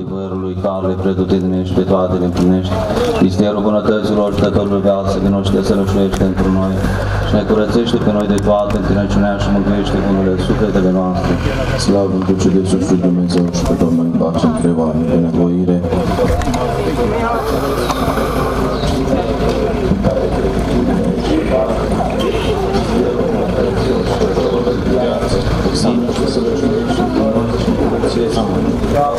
adevărului, care pretutindeni pe toate le împlinești. Misterul bunătăților Stătorului Veal se cunoște, se lușuiește într noi și ne curățește pe noi de toată întinăciunea și mântuiește bunurile sufletele noastre. Slavă în duce de sus lui Dumnezeu și pe Domnul în pace între oameni de nevoire. Slavă în duce de sus lui Dumnezeu și pe Domnul în pace între oameni de nevoire.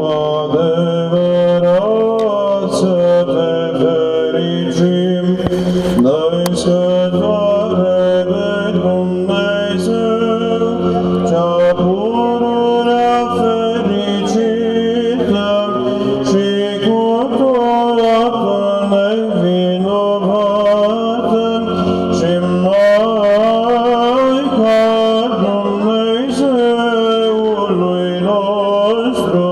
adevărat să te fericim, dă-i sătoare de Dumnezeu, cea pururea fericită și cu toată nevinovată și Maica Dumnezeului nostru,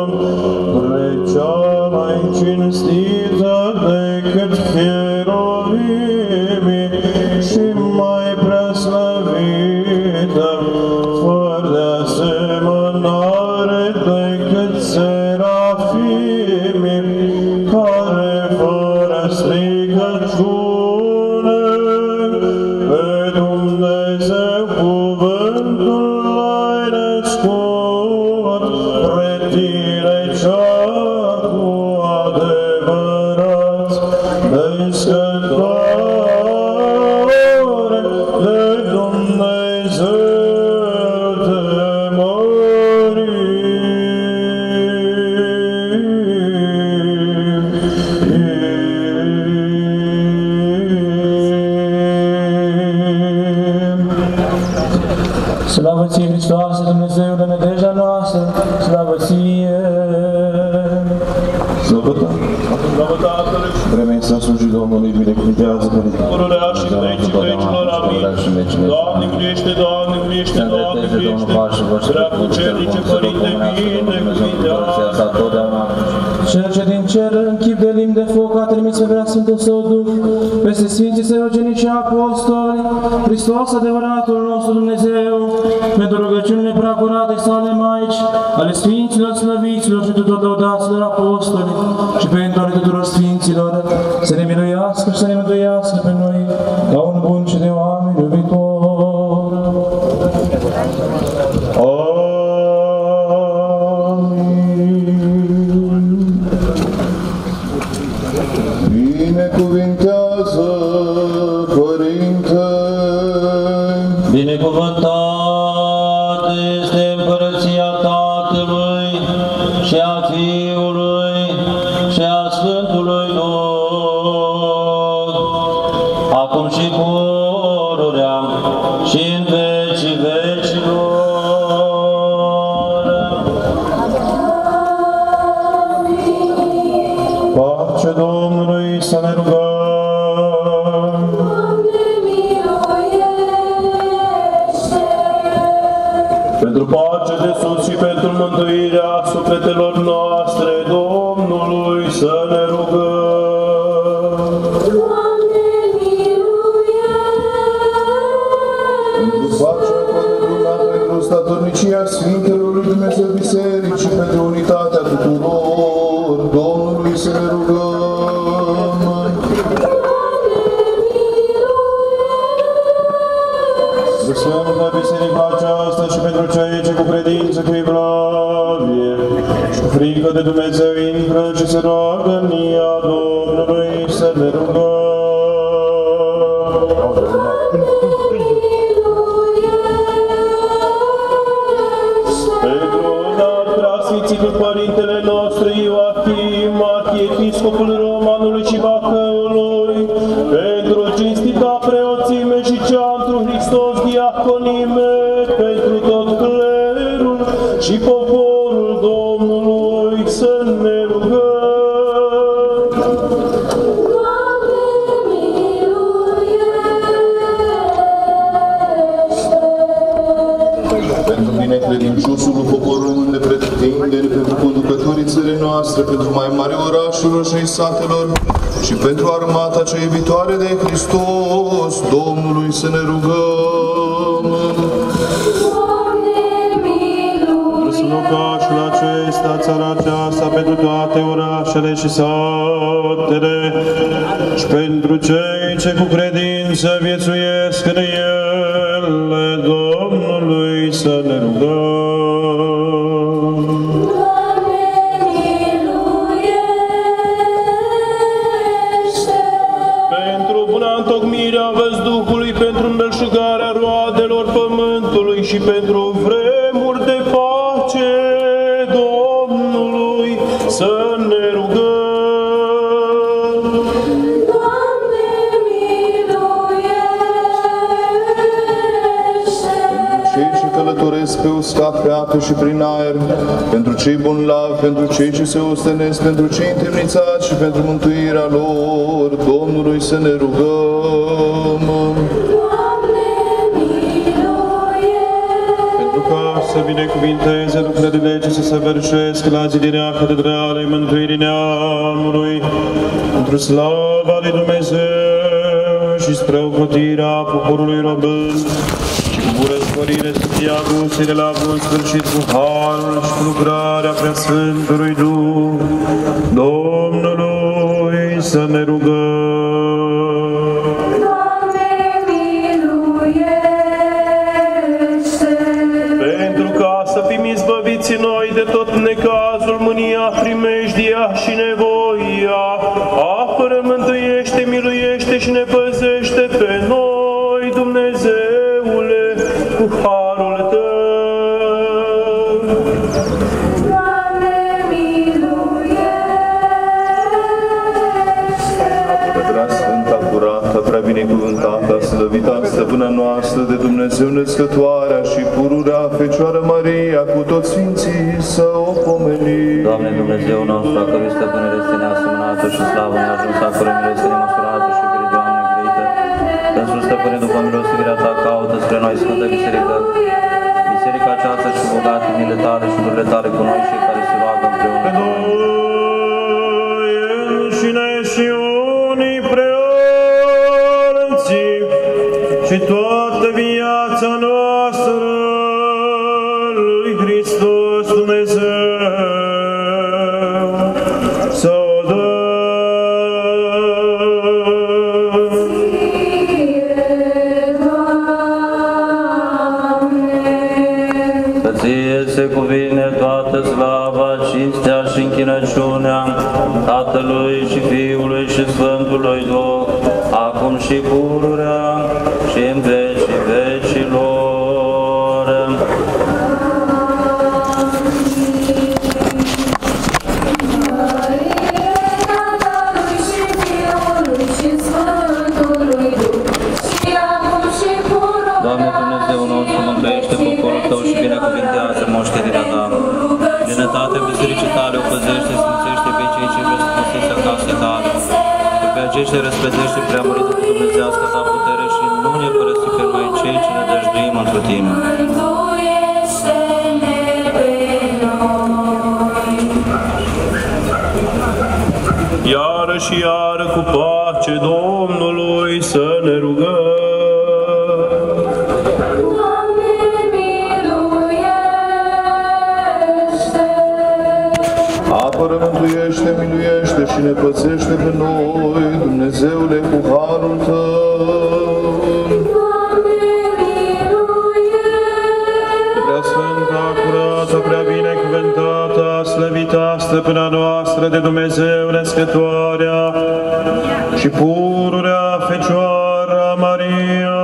precea mai cinstită decât fierovimii și mai preaslăvită, fără de asemănare decât serafimii, care fără stricăciune pe Dumnezeu cuvântul l-ai născut, pre tine cea cu adevărat descătoare de Dumnezeu. Slavă ție, Hristoase, Dumnezeu, de nădejdea noastră, slavă ție! Slavă ta! Slavă Tatălui! Vremea sa slujii Domnului, binecuvintează Părinte! Pururea și vecii vecilor, amin! Doamne, miliește, Doamne, miliește, Doamne, miliește! Preacucernice, Părinte, binecuvintează! Cel ce din cer, în chip de limbi de foc, a trimis pe Preasfântul Său Duh, peste Sfinții Sărăgenii și Apostoli, Hristos, adevăratul nostru Dumnezeu, pentru rugăciunile preacurate sale Maici, ale Sfinților, Slăviților și tuturor lăudaților Apostoli, și pentru ale tuturor Sfinților, să ne miluiască și să ne mântuiască pe noi, ca un bun și de oameni iubitor. Binecuvintează, Părinte! Binecuvântată este împărăția Tatălui și a Fiului și a Sfântului Duh, acum și pururea și în vecii vecilor. Pace Domnului să ne rugăm! Doamne, miluiește! Pentru pace de sus și pentru mântuirea sufletelor noastre, Domnului să ne rugăm! Doamne, miluiește! Pentru pace de lumea, pentru statornicia Sfintelor lui Dumnezeu Biserici și pentru unitatea tuturor, Domnului să ne rugăm! Sfântă Biserica aceasta și pentru cei ce cu credință, cu evlavie și cu frică de Dumnezeu intră și se roagă în ea, Domnului să ne rugăm. Pentru dat preasfințitul Părintele nostru Ioachim, arhiepiscopul Romanului și Bacăului, pentru cinstita preoțime și cea Hristos, diaconime, pentru tot clerul și poporul Domnului. noastre, pentru mai mari orașelor și satelor și pentru armata cea iubitoare de Hristos, Domnului să ne rugăm. Doamne, miluiește! Locașul acesta, țara aceasta, pentru toate orașele și satele și pentru cei ce cu credință viețuiesc în ele, Domnului să ne rugăm. Și pentru vremuri de pace, Domnului, să ne rugăm. Doamne, miluiește! Pentru cei ce călătoresc pe usca freată și prin aer, pentru cei bolnavi, pentru cei ce se ostenesc, pentru cei întemnițați și pentru mântuirea lor, Domnului, să ne rugăm. Să binecuvinteze lucrările ce se săvârșesc la zidirea Catedralei Mântuirii Neamului, într-o slava lui Dumnezeu și spre ocrotirea poporului român, și cu răscorire Sfântia Gusile la bun sfârșit cu harul și cu lucrarea Preasfântului Duh, Domnului să ne rugăm. Noi de tot necazul, mânia, primejdia și nevoia, apără, mântuiește, miluiește și ne păzește pe noi, Dumnezeule, cu harul Tău. Doamne, miluiește! Prea Sfânta, curată, prea binecuvântată, slăvita stăpâna noastră de Dumnezeu născătoarea și pururea Fecioară Maria, cu toți Sfinții să o pomenim. Doamne Dumnezeu nostru, a cărui stăpânire este neasumnată și slavă neajunsă, a cărui milă este nemăsurată și grădioană negreită, însuși Stăpâne, după milosivirea Ta, caută spre noi Sfântă Biserică, biserica aceasta și bogată milă Tale și durile Tale cu noi cei care se roagă împreună cu noi. Și toată viața noastră lui Hristos Dumnezeu să o dăm. Să Ție se cuvine toată slava, cinstea și închinăciunea Tatălui și Fiului și Sfântului Duh, acum și pururea și în vecii vecilor. Doamne Dumnezeu nostru, mântuiește poporul Tău și binecuvintează moștenirea Ta. Binătatea bisericii Tale o păzește, sfințește pe cei ce vă spusese casei Tale. Și pe aceștia răspăzește preamurită cu dumnezească Ta putere și nu ne părăsi pe noi cei ce ne dăjduim întru Tine. Iară și iară cu pace Domnului să ne rugăm. Mântuiește, miluiește și ne păzește pe noi, Dumnezeule, cu harul Tău. Doamne, miluiește! Prea Sfânta, curată, prea binecuvântată, slăvită stăpâna noastră de Dumnezeu născătoarea și pururea Fecioara Maria,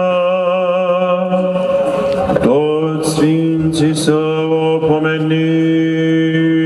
toți Sfinții să o pomenim.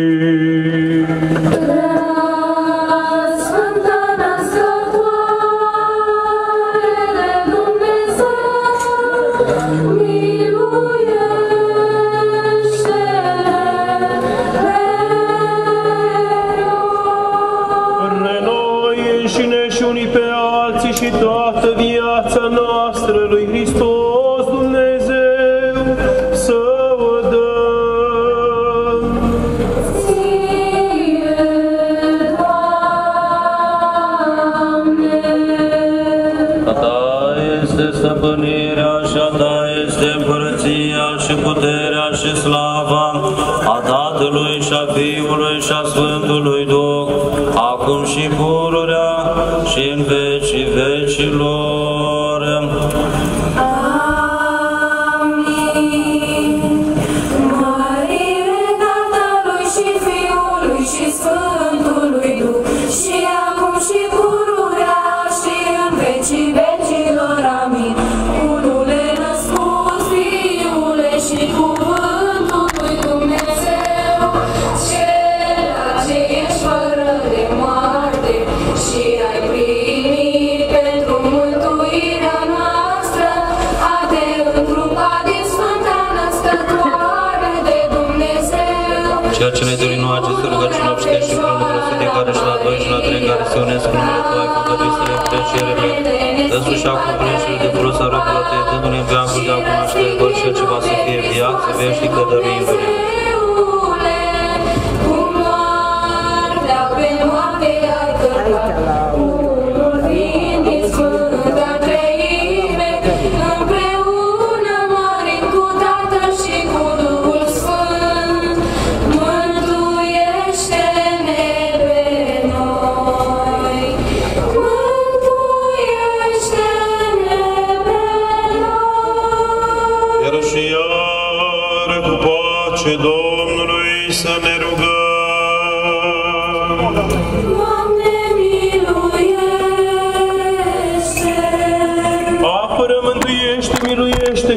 este stăpânirea și a ta este împărăția și puterea și slava a Tatălui și a Fiului și a Sfântului Duh, acum și pururea și în vecii vecilor. Ceea ce ne dorim noi aceste rugăciuni obștești și până de care și la doi și la trei care se unesc în numele Tău, ai făcătui să le putem și ele dăsul și acum prin și de folos a rogilor Tăi, dându-ne în veacul de acum așteptări și ce va să fie viață veșnică, dăruindu-ne.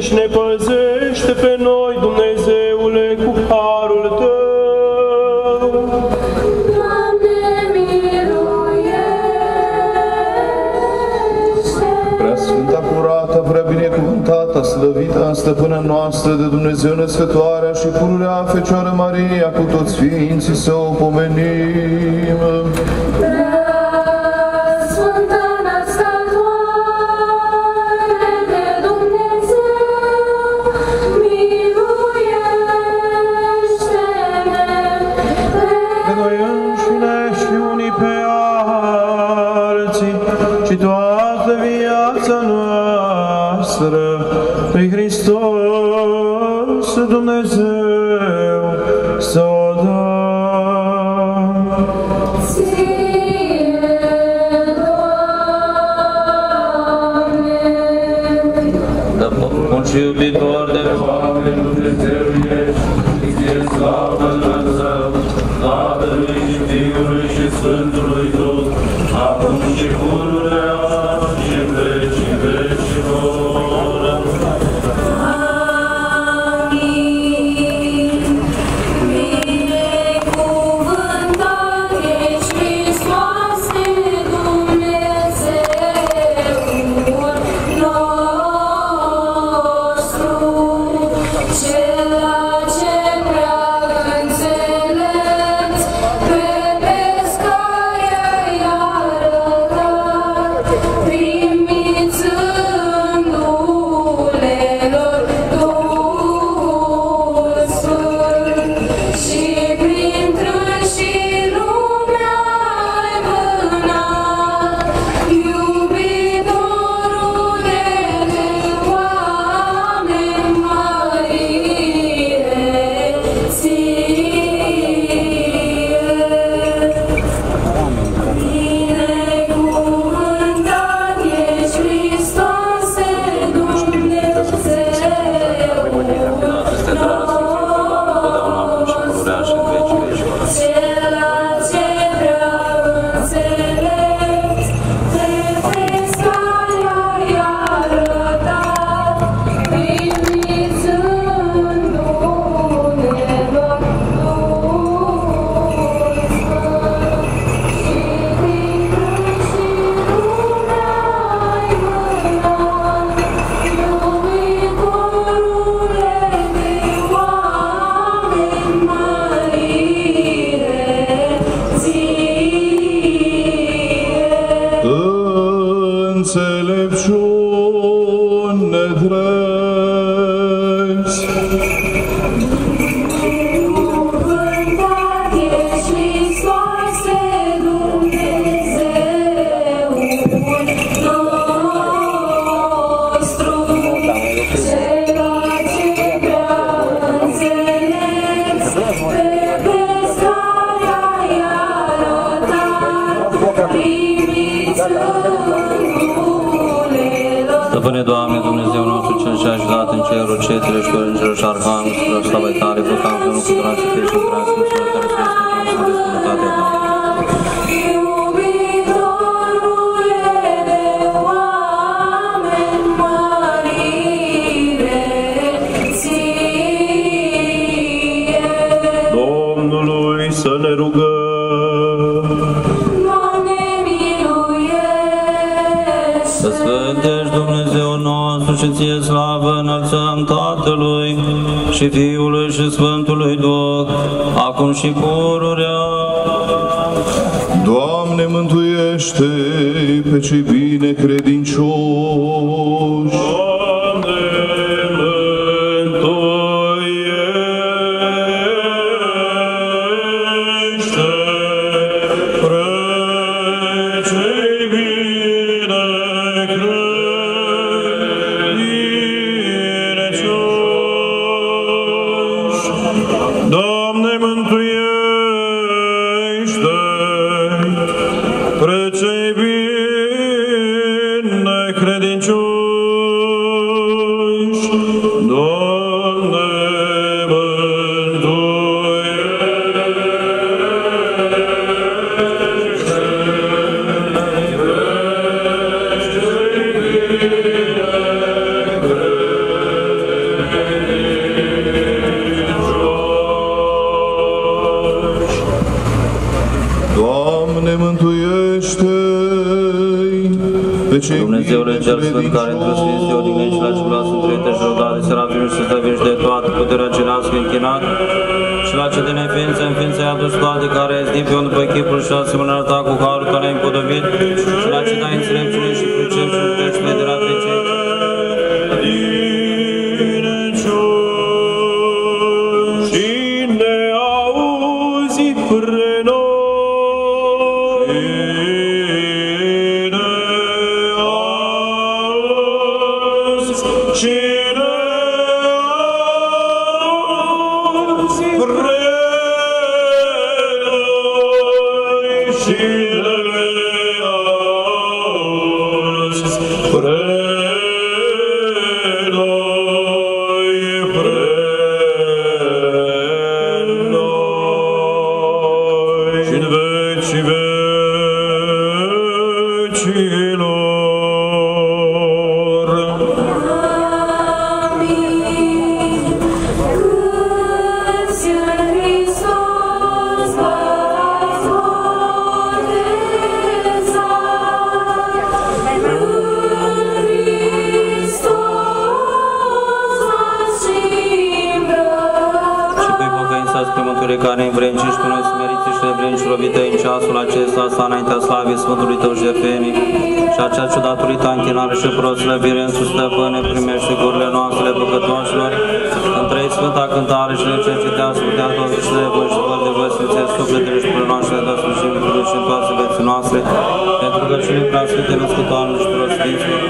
Și ne păzește pe noi, Dumnezeule, cu harul Tău. Doamne, miluiește! Preasfânta, curată, prea binecuvântată, slăvită, stăpână noastră de Dumnezeu născătoarea și pururea Fecioară Maria, cu toți ființii să o pomenim. Stăpâne, Doamne, Dumnezeu nostru, Cel ce ai ajutat în cer, rocețile și părinților și arhanul, spre slavă tale, plăcam că nu puteam să fie și întreați, mulțumesc, dar să ne spune bunătatea ta. Domnului să ne rugăm, Doamne, miluiește! Să sfântești, Dumnezeu nostru, și ție slavă înălțăm Tatălui și Fiului și Sfântului Duh, acum și pururea. Doamne, mântuiește pe cei binecredincioși. Dumnezeule cel Sfânt, care trăsfieți de odinei și la ceva sunt trăite și rodare, serafimii și stăviști de toată puterea cerească închinat, și la ce de neființă în ființă ai adus toate, care ai zdipion după chipul și asemănarea ta cu harul care ai împodobit, și la ce dai înțelepciune și pricep și puteți vedera pe cei. Care învrencești tu noi smeriți și nevrenci lovitei în ceasul acesta sa înaintea slavei Sfântului Tău Jefenic și acea ciudatului ta închinare și proslăvire în sustăpâne primește gurile noastre păcătoașilor în trei sfânta cântare și le cercetează putea toți și de voi și de voi sfințesc sufletele și plănoaștele de slujimului și în toate vieții noastre pentru că cine prea sfinte născătoarele și prosfinților.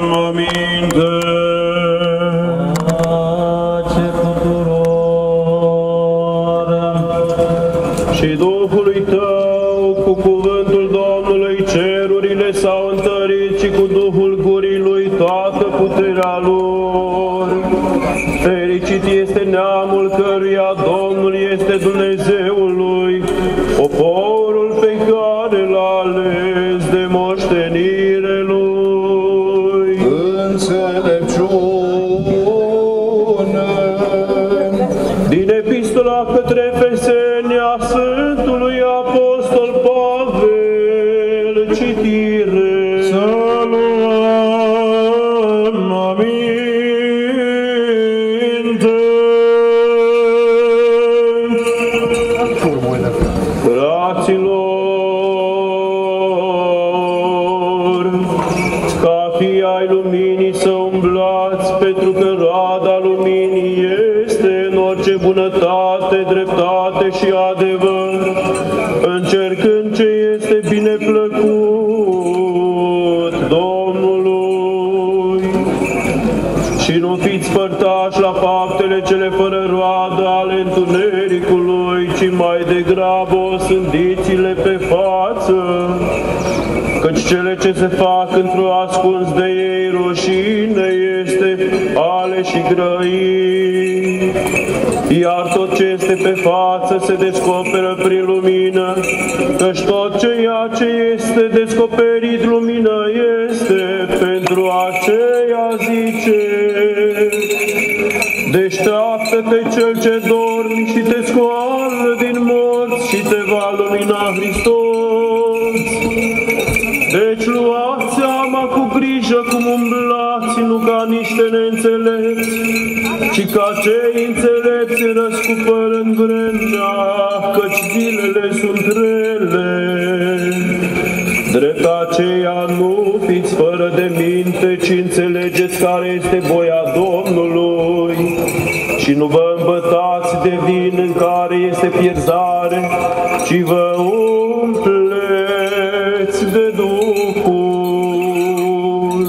morminte. Pace tuturor. Și Duhului tău, cu cuvântul Domnului, cerurile s-au întărit și cu Duhul gurii lui toată puterea lor. Fericit este neamul căruia Domnul este Dumnezeul lui, poporul pe care l-a ales de moștenire lui. Înțelepciune. Din epistola către Efeseni a Sfântului Apostol Pavel, citire. Să luăm aminte. Fraților, ca fii ai luminii să umblați, pentru că roada luminii este în orice bunătate, dreptate și adevăr, încercând ce este bineplăcut Domnului. Și nu fiți părtași la faptele cele fără roadă ale întunericului, ci mai degrabă osândiți-le pe față, căci cele ce se fac într-o ascuns de ei roșine este ale și grăi, iar tot ce este pe față se descoperă prin lumină, căci tot ceea ce este descoperit lumină este, pentru aceea zice: deșteaptă-te, cel ce dormi, și te scoală din morți și te va lumina Hristos. Deci luați seama cu grijă cum umblați, nu ca niște neînțelepți, ci ca cei înțelepți, răscupărând vremea, căci zilele sunt grele. Drept aceea nu fiți fără de minte, ci înțelegeți care este voia Domnului și nu vă îmbătați de vin în care este pierzare, ci vă umpleți de Duhul.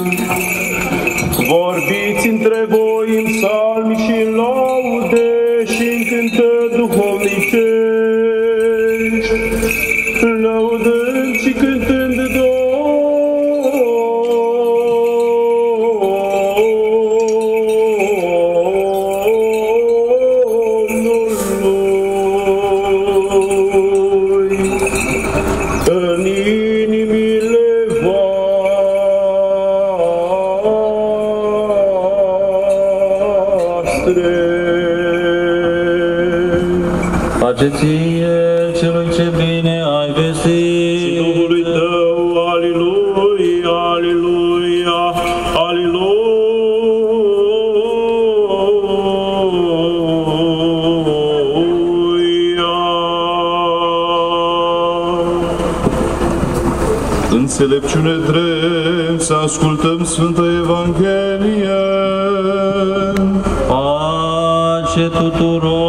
Vorbiți între voi în psalmi și în laude și în cântări duhovnicești, lăudând și cântând ție, celui ce bine ai vestit, și Duhului tău, aleluia, aleluia, aleluia. Înțelepciune drept să ascultăm Sfânta Evanghelie. Pace tuturor.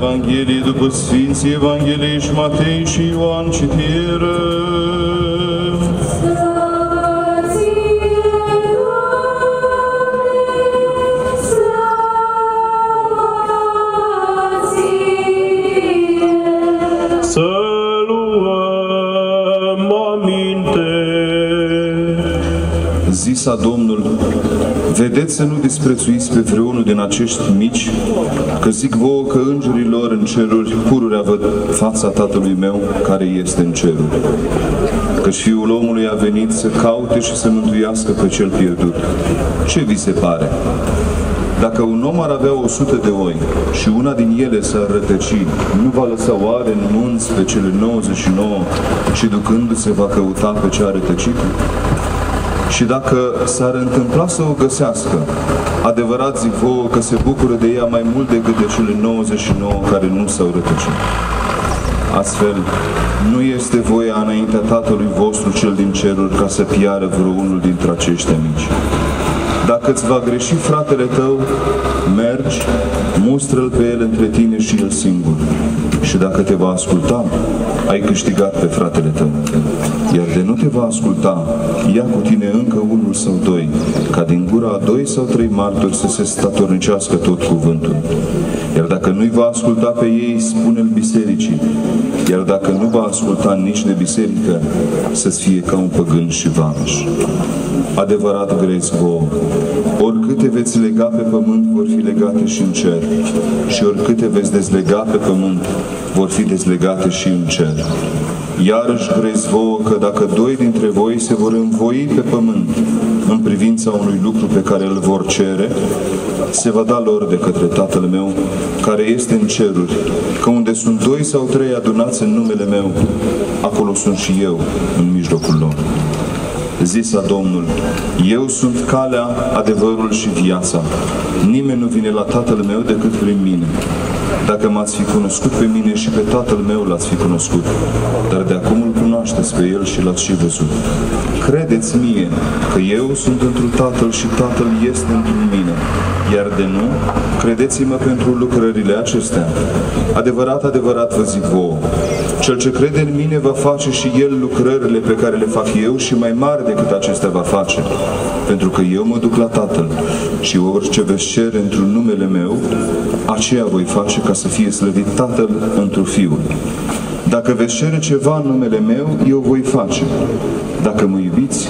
Evanghelie după Sfinții Evangheliști Matei și Ioan, citire. Să luăm aminte. Zisa Domnul: vedeți să nu disprețuiți pe vreunul din acești mici, că zic vouă că îngerii lor în ceruri pururea văd fața Tatălui meu care este în ceruri. Căci Fiul omului a venit să caute și să mântuiască pe cel pierdut. Ce vi se pare? Dacă un om ar avea 100 de oi și una din ele s-ar rătăci, nu va lăsa oare în munți pe cele 99 și ducându-se va căuta pe cea rătăcită? Și dacă s-ar întâmpla să o găsească, adevărat zic vouă că se bucură de ea mai mult decât de cele 99 care nu s-au rătăcit. Astfel, nu este voia înaintea Tatălui vostru cel din ceruri ca să piară vreunul dintre aceștia mici. Dacă îți va greși fratele tău, mergi, mustră-l pe el între tine și el singur. Și dacă te va asculta, ai câștigat pe fratele tău. Iar de nu te va asculta, ia cu tine încă unul sau doi, ca din gura a doi sau trei martori să se statornicească tot cuvântul. Iar dacă nu-i va asculta pe ei, spune-l bisericii. Iar dacă nu va asculta nici de biserică, să-ți fie ca un păgân și vameș. Adevărat grezi vouă, oricâte veți lega pe pământ, vor fi legate și în cer. Și oricâte veți dezlega pe pământ, vor fi dezlegate și în cer. Iarăși grezi vouă că dacă doi dintre voi se vor învoi pe pământ în privința unui lucru pe care îl vor cere, se va da lor de către Tatăl meu, care este în ceruri, că unde sunt doi sau trei adunați în numele meu, acolo sunt și eu în mijlocul lor. Zisa Domnul, eu sunt calea, adevărul și viața. Nimeni nu vine la Tatăl meu decât prin mine. Dacă m-ați fi cunoscut pe mine și pe Tatăl meu l-ați fi cunoscut, dar de acum îl cunoașteți pe el și l-ați și văzut. Credeți mie că eu sunt întru Tatăl și Tatăl este întru mine, iar de nu, credeți-mă pentru lucrările acestea. Adevărat, adevărat vă zic vouă, cel ce crede în mine va face și el lucrările pe care le fac eu și mai mari decât acestea va face, pentru că eu mă duc la Tatăl și orice veți cere întru numele meu, aceea voi face ca să fie slăvit Tatăl întru Fiul. Dacă veți cere ceva în numele meu, eu voi face. Dacă mă iubiți,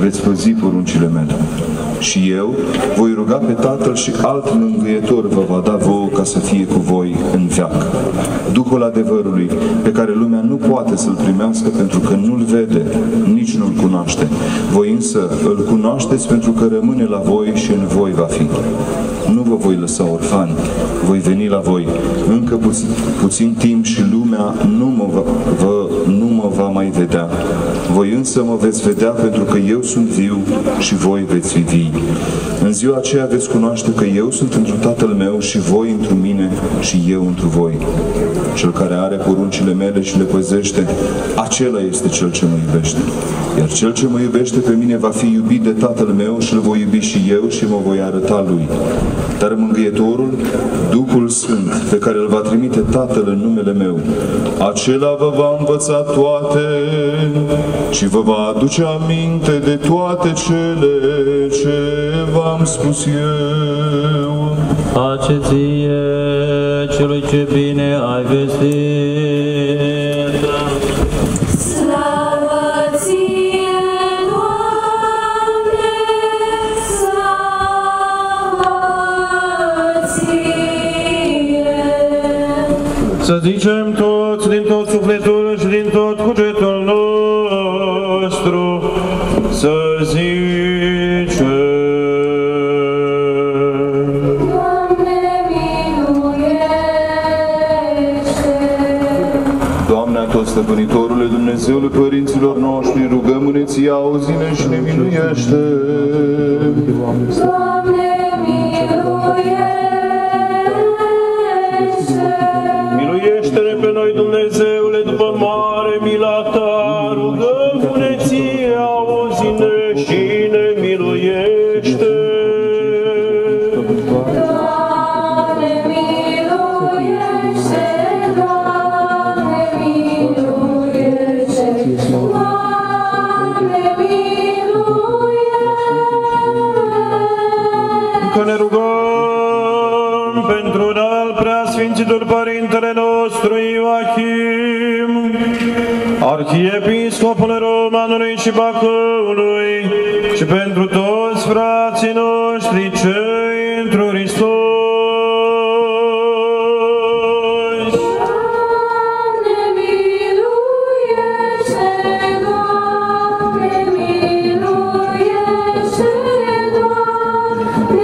veți păzi poruncile mele. Și eu voi ruga pe Tatăl și alt mângâietor vă va da vouă ca să fie cu voi în veac. Duhul adevărului, pe care lumea nu poate să-l primească pentru că nu-l vede, nici nu-l cunoaște. Voi însă îl cunoașteți pentru că rămâne la voi și în voi va fi. Nu vă voi lăsa orfani, voi veni la voi. Încă puțin timp și lumea nu mă va mai vedea. Voi însă mă veți vedea pentru că eu sunt viu și voi veți fi vii. În ziua aceea veți cunoaște că eu sunt întru Tatăl meu și voi întru mine și eu întru voi. Cel care are poruncile mele și le păzește, acela este cel ce mă iubește. Iar cel ce mă iubește pe mine va fi iubit de Tatăl meu și îl voi iubi și eu și mă voi arăta lui. Dar Mângâietorul, Duhul Sfânt, pe care îl va trimite Tatăl în numele meu, acela vă va învăța toate și vă va aduce aminte de toate cele ce v-am spus eu. Pace ție, celui ce bine ai vestit. Să zicem toți, din tot sufletul și din tot cugetul nostru, să zicem. Doamne, miluiește! Doamne, Atotstăpânitorule, Dumnezeule părinților noștri, rugăm-ne Ție, auzi-ne și ne miluiește! Doamne, miluiește! Miluiește-ne pe noi, Dumnezeule, după mare mila Ta, rugăm-ne Ție, auzi-ne și ne miluiește. Doamne, miluiește! Doamne, miluiește! Doamne, miluiește! Că ne rugăm pentru noi, Sfințitor Părintele nostru Ioachim, Arhiepiscopul Romanului și Bacăului, și pentru toți frații noștri cei întru Hristos. Doamne, miluiește! Doamne, miluiește! Doamne,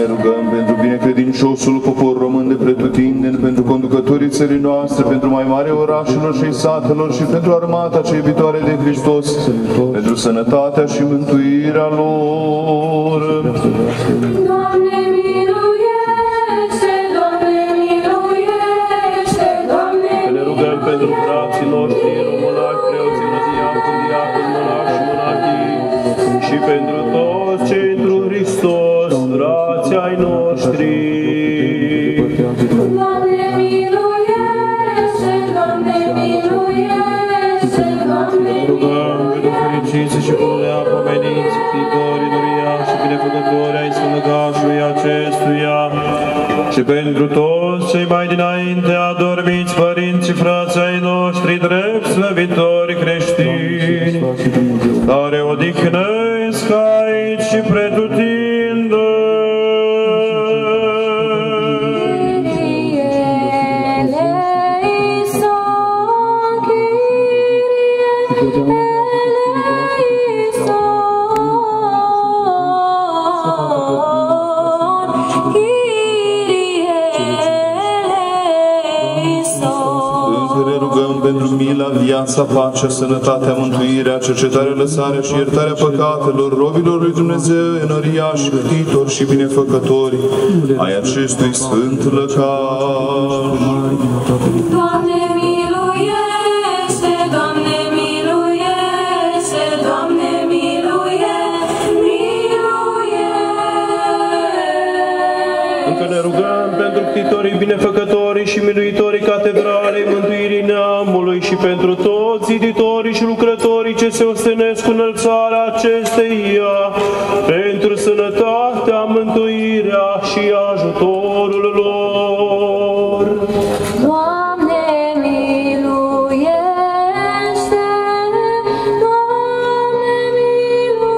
ne rugăm pentru binecredinciosul popor român de pretutindeni, pentru conducătorii țării noastre, pentru mai mari orașelor și satelor și pentru armata cea iubitoare de Hristos, pentru sănătatea și mântuirea lor. Doamne, miluiește! Doamne, miluiește! Doamne, miluiește! Ne rugăm pentru frații noștri, românași, preoții, diaconi, monași, Și pentru toți cei mai dinainte adormiți, părinții, frații ai noștri, drept slăvitori creștini, care odihnesc aici și pretutindeni. Viața, pacea, sănătatea, mântuirea, cercetarea, lăsarea și iertarea păcatelor robilor lui Dumnezeu, enoriași, câtitori și binefăcători ai acestui sfânt lăcaș. Doamne miluiește, Doamne miluiește, Doamne miluiește, miluiește. Încă ne rugăm pentru câtitorii, binefăcătorii și miluitorii catedralei mântuirii neamului și pentru toți ziditorii și lucrătorii ce se ostenesc cu înălțarea acesteia, pentru sănătatea, mântuirea și ajutorul lor. Doamne miluiește, Doamne miluiește,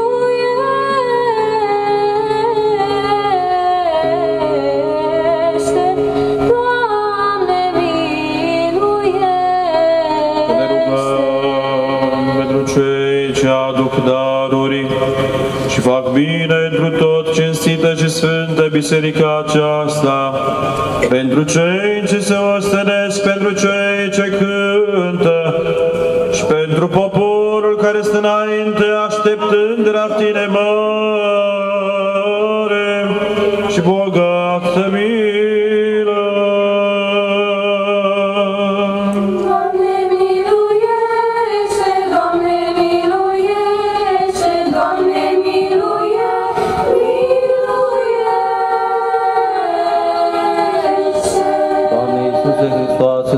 fac bine întru tot cinstită și sfântă biserica aceasta, pentru cei ce se ostenesc, pentru cei ce cântă și pentru poporul care stă înainte așteptând de la tine mare și bogată mie.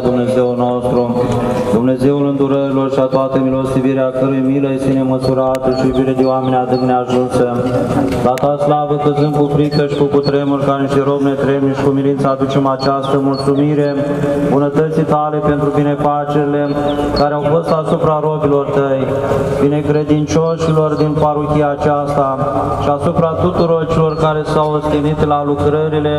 Dumnezeu nostru, Dumnezeul îndurărilor și a toată milostivirea, cărui milă este nemăsurată și iubire de oameni adânc neajunsă, la ta slavă căzând cu frică și cu cutremur ca niște robi netremni și cu milință aducem această mulțumire bunătății tale pentru binefacerile care au fost asupra robilor tăi, binecredincioșilor din parohia aceasta și asupra tuturor celor care s-au ostenit la lucrările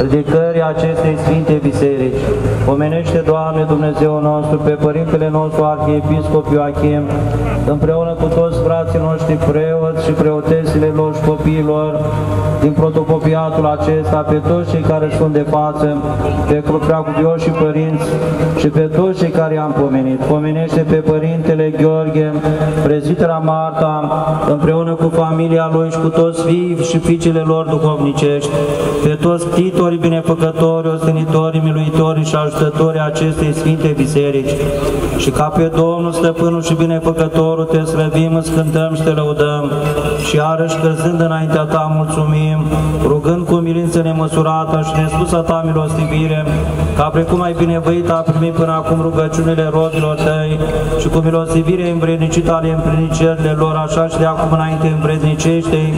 ridicării acestei sfinte biserici. Omenește, Doamne, Dumnezeu nostru, pe Părintele nostru Arhiepiscop Ioachim, împreună cu toți frații noștri preoți și preotesile lor și copiilor din protocopiatul acesta, pe toți cei care sunt de față, pe preacuvioșii părinți și pe toți cei care i-am pomenit. Pomenește pe Părintele Gheorghe, prezbitera Marta, împreună cu familia lui și cu toți fiii și fiicele lor duhovnicești, pe toți ctitorii, binefăcători, ostenitorii, miluitorii și ajutătorii acestei sfinte biserici. Și ca pe Domnul, Stăpânul și Binefăcătorul, te slăvim, îți cântăm și te lăudăm. Și iarăși căzând înaintea ta, mulțumim, rugând cu milință nemăsurată și nespusă ta milostivire, ca precum ai binevăit, a primit până acum rugăciunile robilor tăi și cu milostivire împrednicită ale împrednicările lor, așa și de acum înainte împrednicește-i,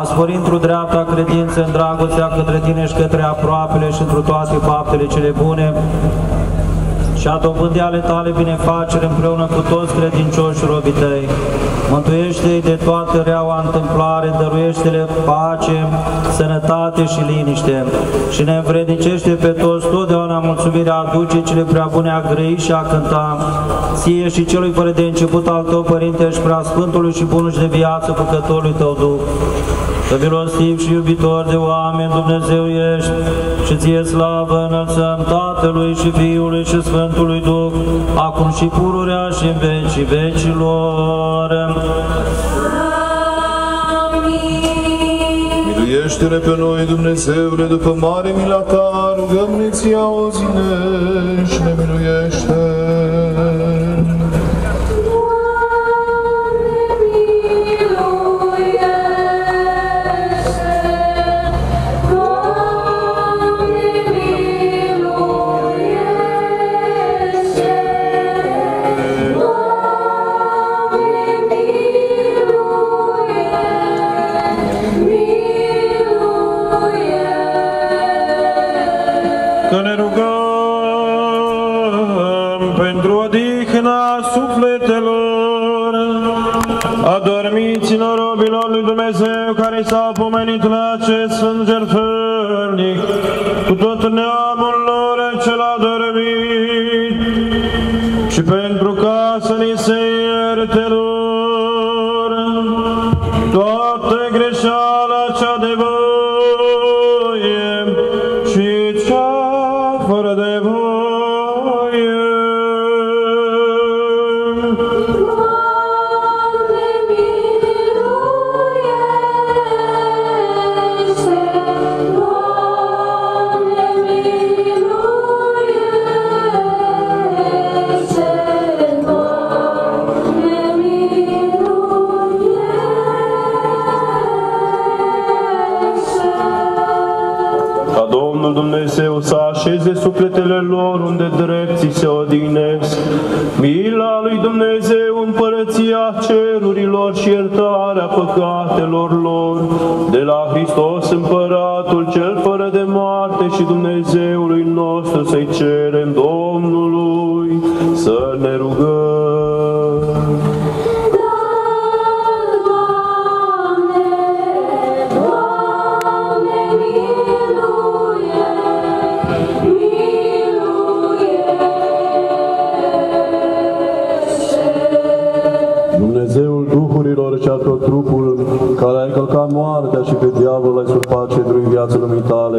aspori într-o dreapta credință, în dragostea către tine și către aproapele și într-o toate faptele cele bune, și a dobândit ale tale binefaceri împreună cu toți credincioșii robii tăi. Mântuiește-i de toată reaua întâmplare, dăruiește-le pace, sănătate și liniște. Și ne învrednicește pe toți totdeauna mulțumirea aduce cele prea bune a grăi și a cânta. Ție și celui fără de început al tău, Părinte, și prea Sfântului și bunul și de viață Făcătorului tău Duh. Că milostiv și iubitor de oameni, Dumnezeu ești, și ție slavă înălțăm Tatălui și Fiului și Sfântului Duh, acum și pururea și în vecii vecilor. Amin. Miluiește-ne pe noi, Dumnezeule, după mare mila ta, rugăm-ne ție, auzi-ne și ne miluiește. Doamne, miluiește! să ne rugăm pentru odihna sufletelor adormiților robilor lui Dumnezeu care s-au pomenit la acest sfânt jertfelnic, cu tot neamul lor cel adormit, și pentru ca să ni se ierte lor toată greșeala cea de voie și cea fără de voie. Doamne, miluiește! Doamne, miluiește! Doamne, miluiește! Ca Domnul Dumnezeu să așeze sufletele lor unde drepții se odihnesc. Mila lui Dumnezeu, împărăția cerurilor și iertarea păcatelor lor, de la Hristos Împăratul cel fără de moarte și Dumnezeului nostru să-i cerem Domnului să ne rugăm. Care ai călcat moartea și pe diavol ai surpat cedrul în viața lumii tale.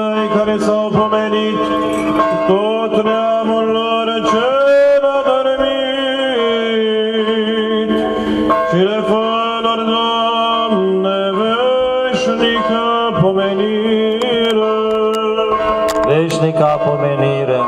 care s-au pomenit, tot neamul lor cel adormit și le fă-lor, Doamne, veșnică pomenire, veșnică pomenire.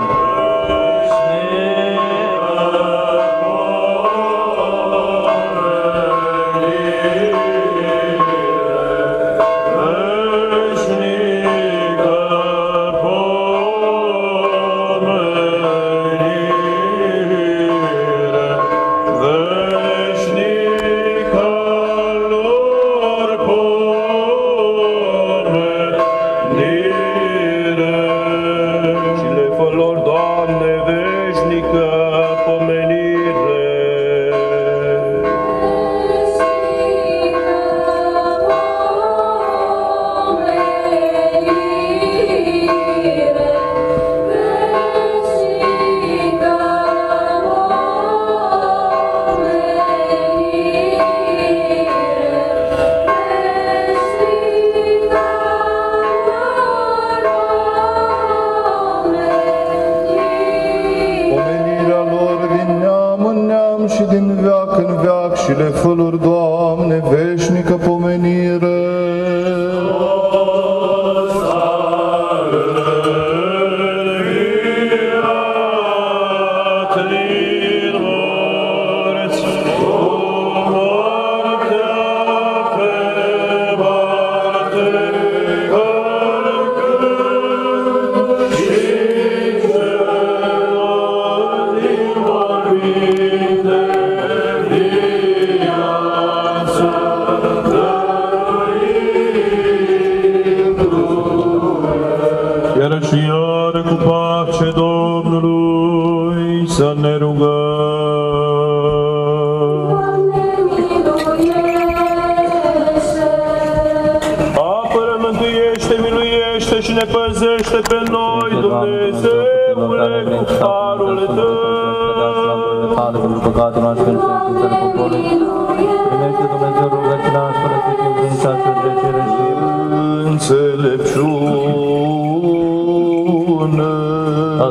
să ne rugăm. Doamne, miluiește! Apără, mântuiește, miluiește și ne păzește pe noi, Dumnezeule, cu harul Tău. Pentru păcatul noastră, pentru sfințele poporului, primește, Dumnezeu, rugăciunea noastră, pentru credința și îndrăgire și înțelepciune.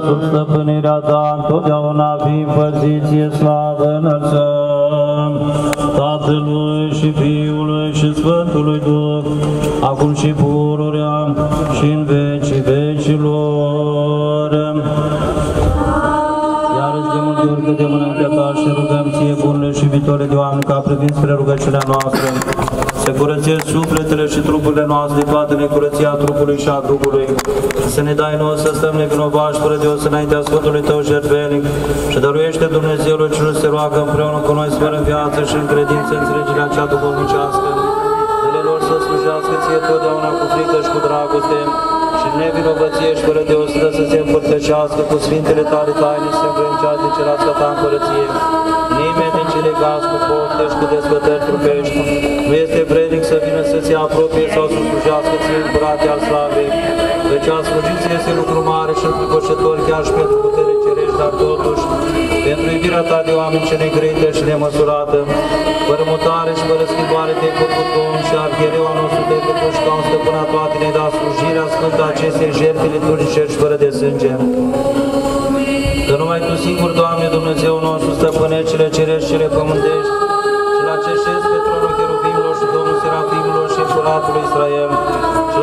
Sub stăpânirea Ta, întotdeauna fii păziție, slavă, înălțăm Tatălui și Fiului și Sfântului Duh, acum și pururea și în vecii vecilor. Iarăți de multe ori câte mâna îndreptat și rugăm Ție, bunule și viitoare Doamne, ca privind spre rugăciunea noastră, să curățești sufletele și trupurile noastre de toată necurăția trupului și a Duhului. Să ne dai nouă să stăm nevinovași fără de os înaintea Sfântului Tău jertfelnic și dăruiește Dumnezeului celor se roagă împreună cu noi sper în viață și în credință înțelegerea cea duhovnicească. Ele lor să slujească Ție totdeauna cu frică și cu dragoste și nevinovăție și fără de os să se împărtășească cu Sfintele Tale taine și se învăincează cerească Ta împărăție. Nimeni din cele gazi cu pofte și cu dezbătări trupești nu este vrednic să vină să se apropie sau să slujească Ție în curate al slavei. Deci a slujiți este lucru mare și înfricoșător chiar și pentru putere cerești, dar totuși, pentru iubirea Ta de oameni ce negreită și nemăsurată, fără mutare și fără schimbare de corpul Domn și arhiereu a nostru de cătuși ca un stăpân a toate, ne da slujirea sfântă acestei jertfe liturgice și fără de sânge. Că numai Tu singur, Doamne Dumnezeu nostru, stăpânești cele cerești, cele pământești, și la ce șezi pe tronul cherubimilor și Domnul Serafimilor și Împăratul Israel,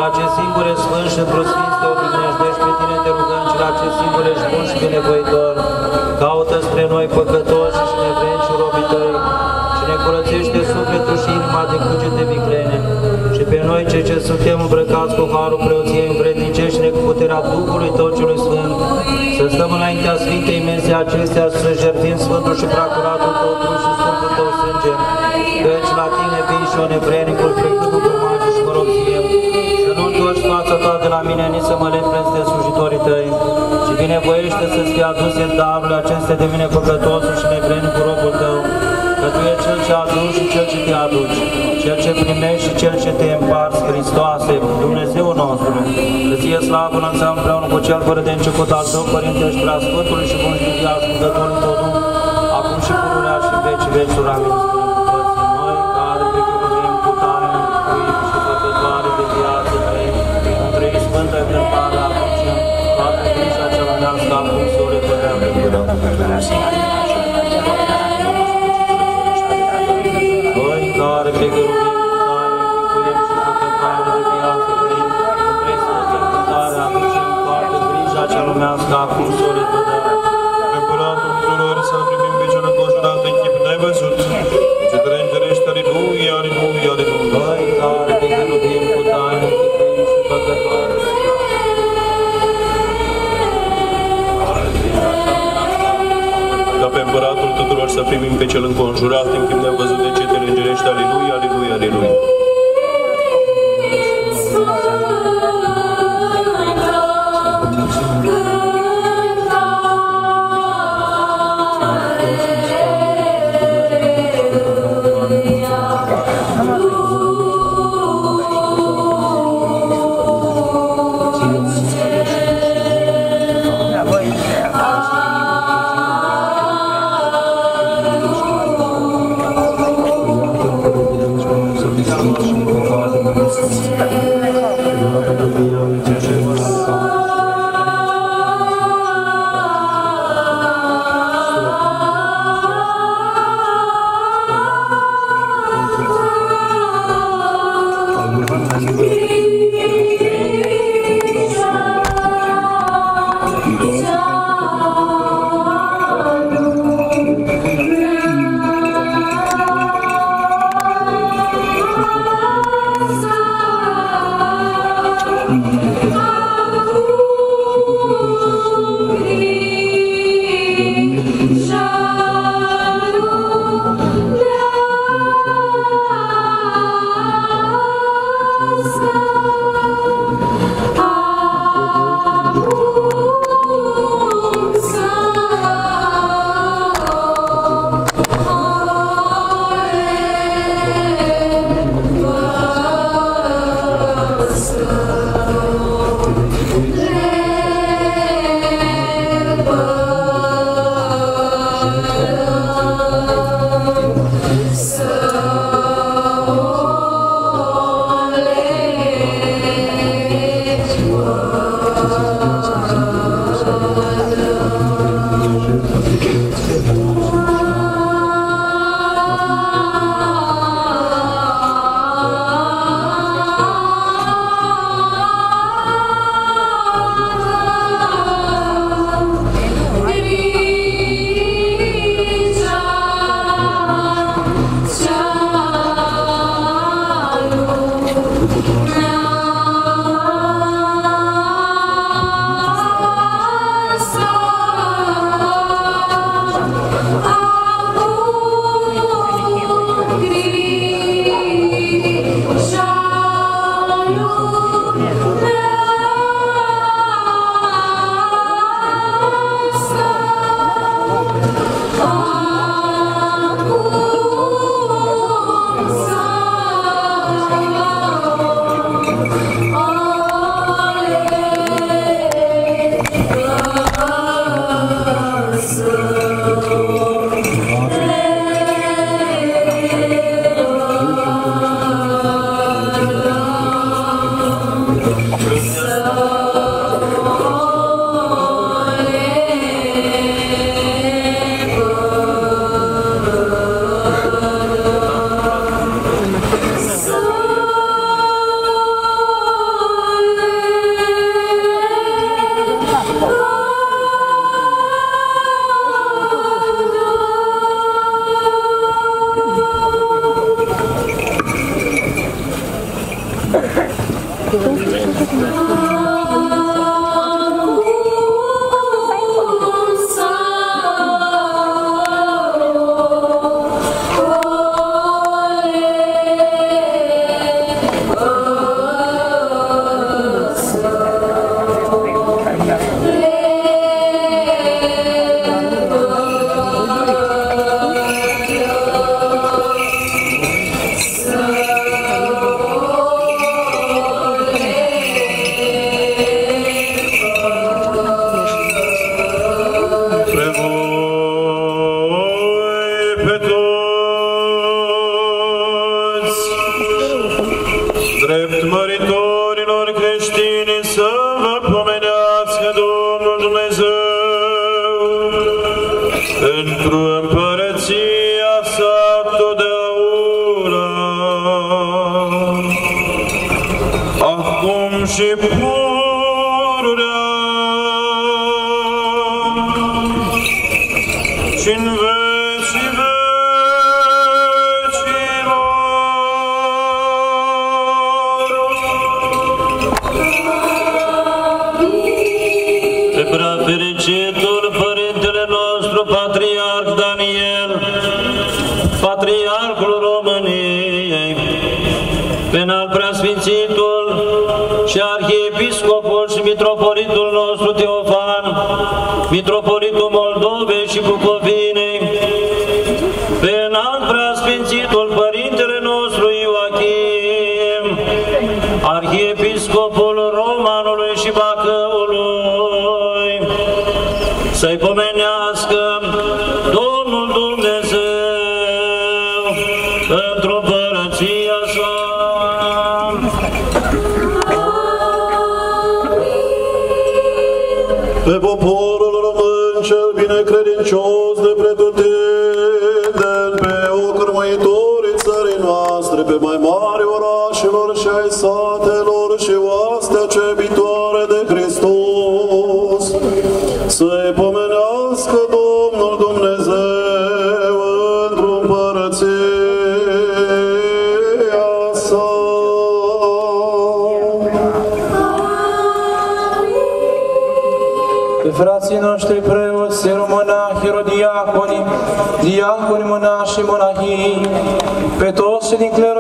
la ce singure sfânt și într-o sfință odihnești, deci pe Tine te rugăm și la ce singure ești bun și binevoitor, caută spre noi păcătoși și nevrenci și robii Tăi și ne curățește sufletul și inima de cugete viclene și pe noi cei ce suntem îmbrăcați cu harul preoției învrednicește-ne cu puterea Duhului Tău celui Sfânt, să stăm înaintea Sfintei Mese acestea și să jertfim Sfântul și Preacuratul Tău Duh și Sfântul Tău Sânge, căci la Tine vin și o nevrenicul precâtul cu magii și corupție. Întorci fața Ta de la mine, nici să mă lepezi peste slujitorii Tăi, și binevoiește să-ți fie aduse darurile acestea de mine păcătosul și nevrednic cu robul Tău, că Tu e Cel ce aduci și Cel ce Te aduci, Cel ce primești și Cel ce Te împarți, Hristoase, Dumnezeu nostru, că Ție slavă înălțăm împreună cu Cel fără de început al Tău, Părinte, și preasfântului și bun știu de ascultătorul Tău, acum și pururea și în vecii vecilor, amin. Noi care pe cărubim putem și păcătoare de viață prin presătă cântare aducem toată grija cea lumească acum sole tădare. Pe păratul tuturor să-L primim pe cea năcoșurată chip nevăzut, ce trângerește aliluie, aliluie, aliluie. Noi care pe cărubim cu tare putem și păcătoare. Pe împăratul tuturor să primim pe Cel înconjurat, în timp de-am văzut de cetele îngerești, aliluia, aliluia, aliluia.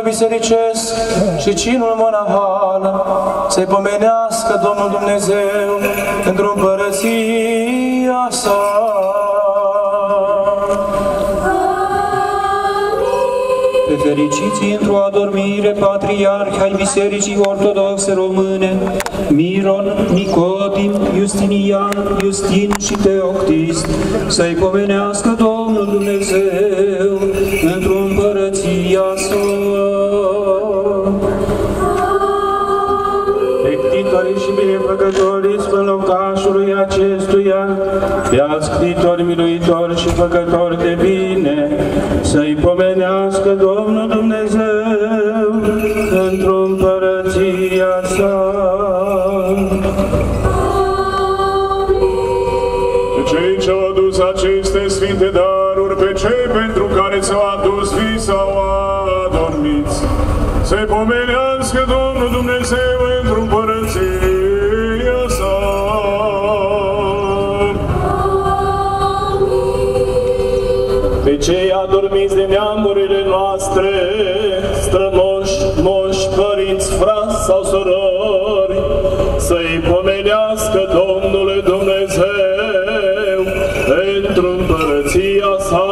bisericesc și cinul monahal să-i pomenească Domnul Dumnezeu într-o împărăția sa. Pe fericiții într-o adormire patriarhi ai Bisericii Ortodoxe Române, Miron, Nicodim, Justinian, Justin și Teoctist, să-i pomenească Domnul Dumnezeu într-o împărăția sa. Și binefăcătorii spălăucașului acestuia, pe-ați ctitori, miluitori și făcători de bine, să-i pomenească Domnul Dumnezeu într-o împărăția sa. Cei ce-au adus aceste sfinte daruri, pe cei pentru care s-au adus vii sau adormiți, să-i pomenească Domnul Dumnezeu într-o împărăție. Pe cei adormiți de neamurile noastre, strămoși, moși, părinți, frați sau sorori, să-i pomenească Domnul Dumnezeu într-o împărăție. împărăția sa.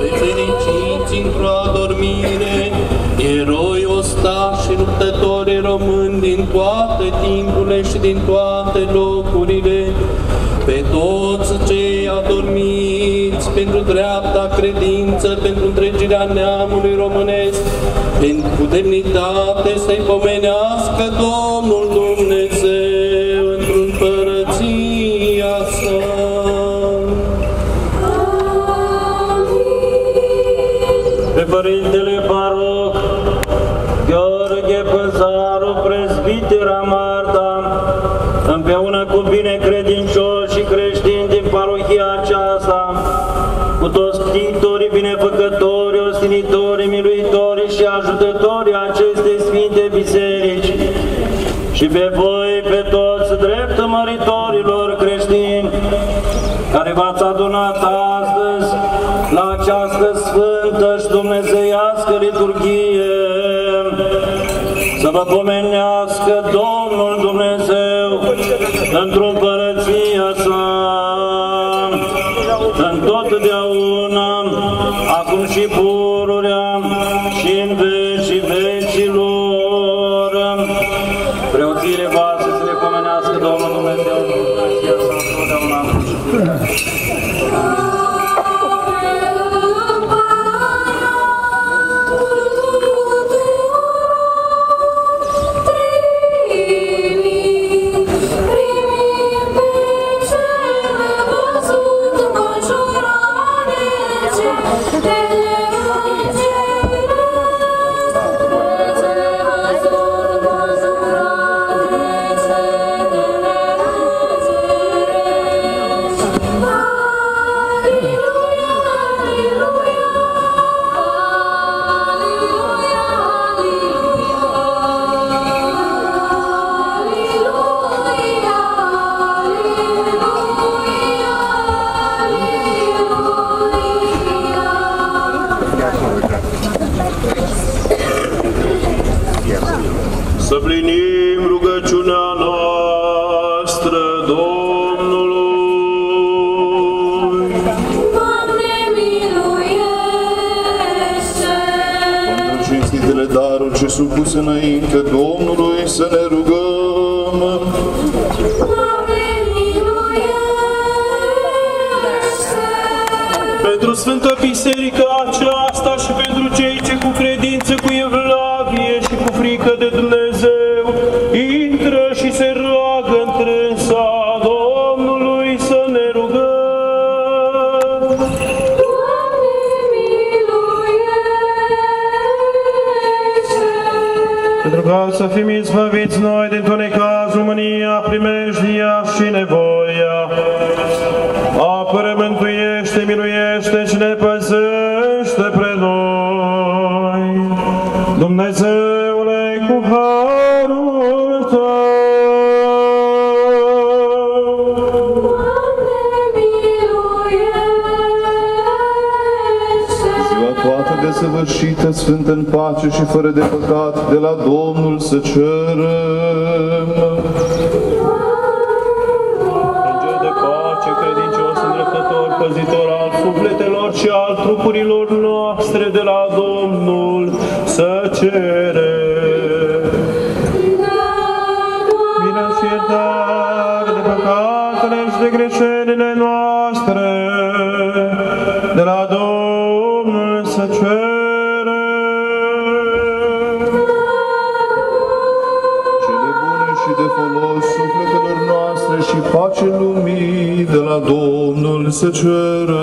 Pe fericiți într-o adormire, eroi, ostași, luptători români din toate timpurile și din toate locurile, pe toți cei adormiți pentru dreapta credință, pentru întregirea neamului românesc, pentru puternitate să-i pomenească Domnul Dumnezeu într-un părăția sa. Pe Părintele Paroc Gheorghe Păzaru, prezbitera Marta, împreună cu binecredincioși și creștini din parohia aceasta, cu toți ctitorii, binefăcătorii, ostinitorii, miluitorii și ajutătorii acestei sfinte biserici, și pe voi, pe toți drept măritorilor creștini, care v-ați adunat astăzi la această sfântă și dumnezeiască liturghie, să vă pomenească Domnul Dumnezeu într-o părăția sa, întotdeauna, acum și pururea și în vecii vecilor. Preoțire voastră să le pomenească Domnul Dumnezeu într-o părăția sa, întotdeauna. Supus înainte Domnului să ne rugăm. Doamne, miluiește! Pentru Sfânta Biserică aceasta și pentru cei ce cu credință, cu evlavie și cu frică de Dumnezeu intră și se roagă întrânsa Domnului să ne rugăm. Ca să fim izbăviți noi din tunecaz, mânia, primejdia și nevoia. Apără, mântuiește, miluiește și ne păzește pre noi, Dumnezeule, cu harul Tău. Doamne, miluiește! Ziua toată desăvârșită, sfântă în pace și fără de păcat, de la Domnul să cerem. Înger de pace, credincios, îndreptător, păzitor al sufletelor și al trupurilor noastre, de la Domnul să cerem. Milă și iertare de păcatele și de greșelile noastre, de la Domnul să cerem. Și pace lumii, de la Domnul să cerem.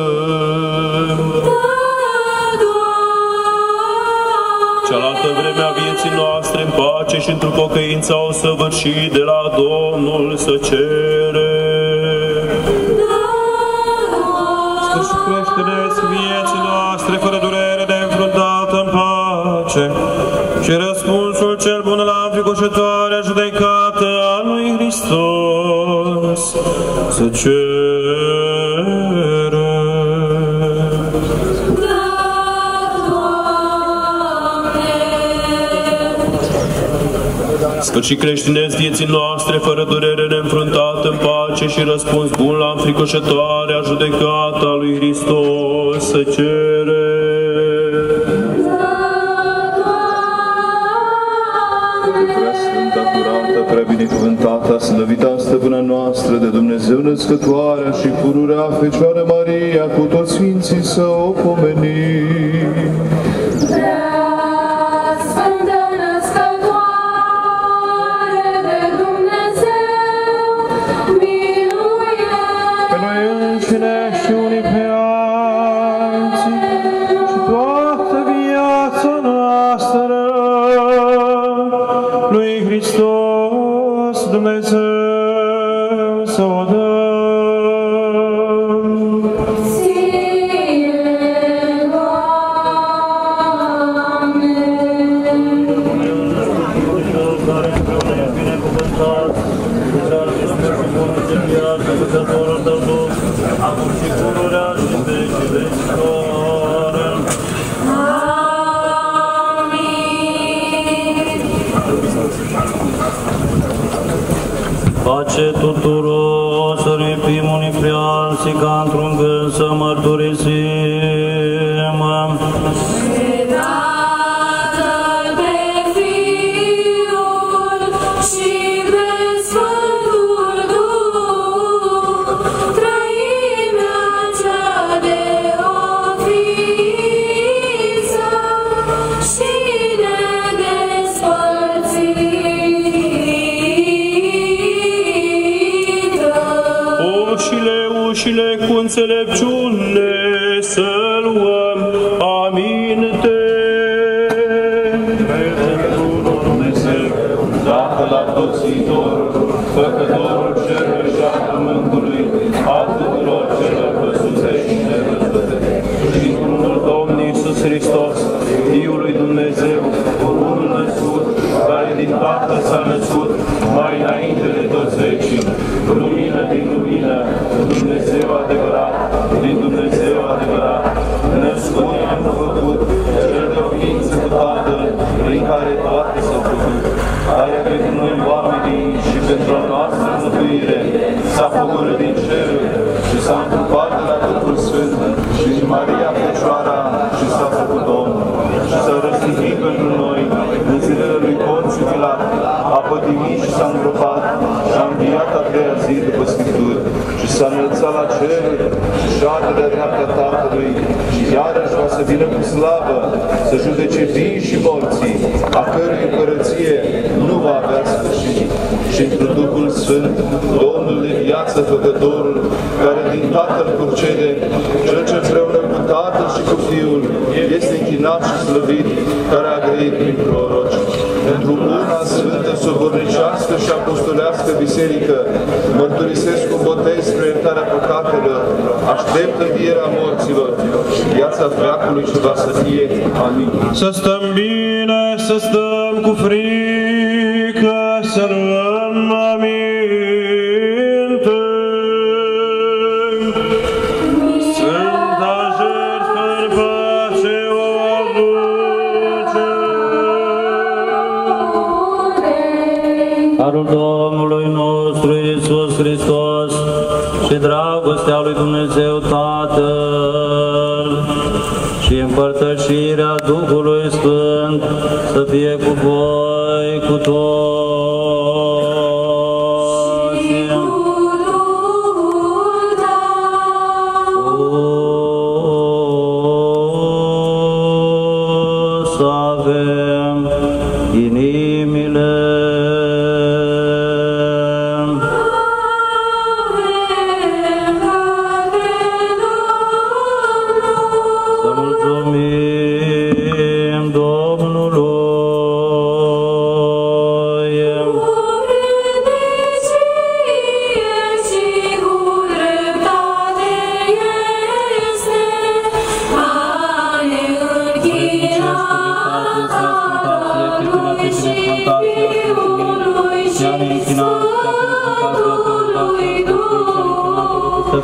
Cealaltă vreme a vieții noastre în pace și într-o pocăință o săvârșit, de la Domnul să cerem. Sfârșitește vieții noastre fără durere, neînfruntată în pace și răspunsul cel bun la înfricoșătoarea judecată a lui Hristos să cerem. Sfințească, cât și creștinesc vieții noastre, fără durere neînfruntată, în pace și răspuns bun la înfricoșătoarea judecată a lui Hristos să cere. Previnecuvântată, slăvită stăpâna noastră de Dumnezeu născătoarea și pururea Fecioară Maria, cu toți sfinții să o pomenim. Pace tuturor, să ripim unii pe alții, ca într-un gând să mărturisim. Și Tatăl, pe Fiul și pe Sfântul Duh, trăimea cea de ofiță și nedespărțită. Ușile cu înțelepciune să luăm aminte. Crede unul Dumnezeu, Tatăl Atotzitorul, Făcătorul cerului și al pământului, al tuturor celor păsuțești și nevăzute, și unul Domnul Iisus Hristos, Fiul lui Dumnezeu, unul născut, care din Tatăl s-a născut mai înainte de toți vecii, lumină din lumină, Dumnezeu adevărat, din Dumnezeu adevărat, născut ne-am făcut, cel de oființă cu Tatăl, prin care toate s-au făcut, care pentru noi oamenii și pentru a noastră mântuire s-a pogorât din ceruri și s-a întrupat la Duhul Sfânt și din Maria Fecioara și s-a făcut Domnul și s-a răstignit pentru noi în zilele lui Ponțiu Pilat, a pătimit și s-a îngropat și a înviat a treia zi după Scripturi și s-a înălțat la cer și șade de-a dreapta Tatălui și iarăși va să vină cu slavă să judece vii și morții, a cărui împărăție nu va avea sfârșit. Și într-un Duhul Sfânt, Domnul de viață, Făcătorul, care din Tatăl procede, cel ce împreună cu Tatăl și cu Fiul este închinat și slăvit, care a grăit prin proroci. Pentru una sfântă, sobornicească și apostolească biserică, mărturisesc cu botez spre iertarea păcatelor, aștept învierea morților și viața veacului ce va să fie. Amin. Să stăm bine, să stăm cu frică, să luăm aminte. Sfânta jertfă în pace o aduce. Harul Domnului nostru Iisus Hristos și dragostea lui Dumnezeu Tatăl și împărtășirea Duhului Sfânt să fie cu voi, cu toți. Și cu să avem inimile.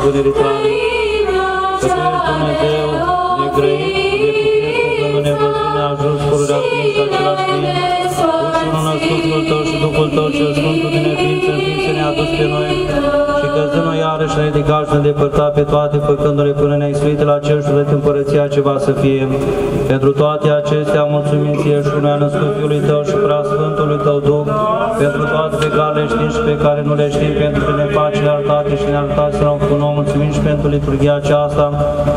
Dumnezeu, de grăit, de putere, de nevăzut, neajuns, pururea ființă, același timp, ușurul născutul tău și după de noi și căzându-ne iarăși ne-ai ridicat și ne îndepărtat pe toate păcându-le până ne-ai sfârșit la cer și de împărăția ceva să fie. Pentru toate acestea mulțumim Ție și noi a născut Fiului Tău și prea Sfântului Tău Duh, pentru toate pe care le știm și pe care nu le știm, pentru că ne faci lealtate și lealtate să cu noi, mulțumim și pentru liturghia aceasta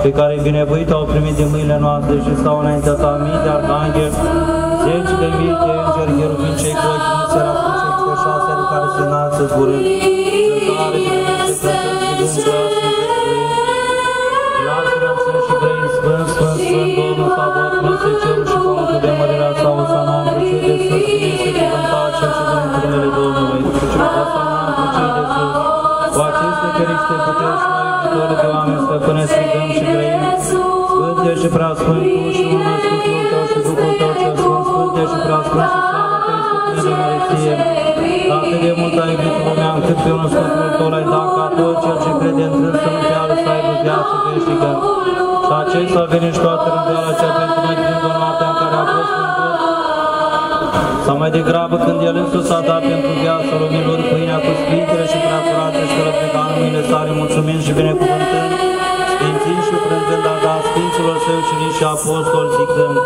pe care binevoit au primit din mâinile noastre și stau înaintea Ta mii de arhangheli, zeci de mii de îngeri, cherubini, cei cu ochii mulți, serafini, cei cu șase ani care se înalță zburând, cântare, Dumnezeu, Sfânt, Sfânt, Sfânt și Grei, Sfânt, Sfânt, Sfânt, Domnul Sabat, Mânse, Cerul și Pământul de mărirea Sa, Osana, Cei de Sfânt, este cuvântat și acestea în primele Domnului, și Osana, Cei de Sfânt, cu aceste fericite puteri și noi, iubitorii de oameni, stăpâne, strigăm și grăim, Sfânte și preasfânt, Tu și unul Sfântul Tău și Duhul Tău cel Sfânt, Sfânte și preasfânt și slavă Tăi, stăpâne de măreție, atât de mult ai iubit lumea, încât pe unul Sfântul Tău l-ai dat ca tot ceea ce crede în Tău să nu piară să aibă viață veșnică. Și acesta a venit și toată rânduiala cea pentru noi din noaptea în care a fost Sfântul, sau mai degrabă când El însuși s-a dat pentru viața lumilor, pâinea cu Sfintele și prea curate și cărăpleca în mâine sale, mulțumind și binecuvântând, sfințind și frângând a dat Sfinților Său ciniți și apostoli, zicând: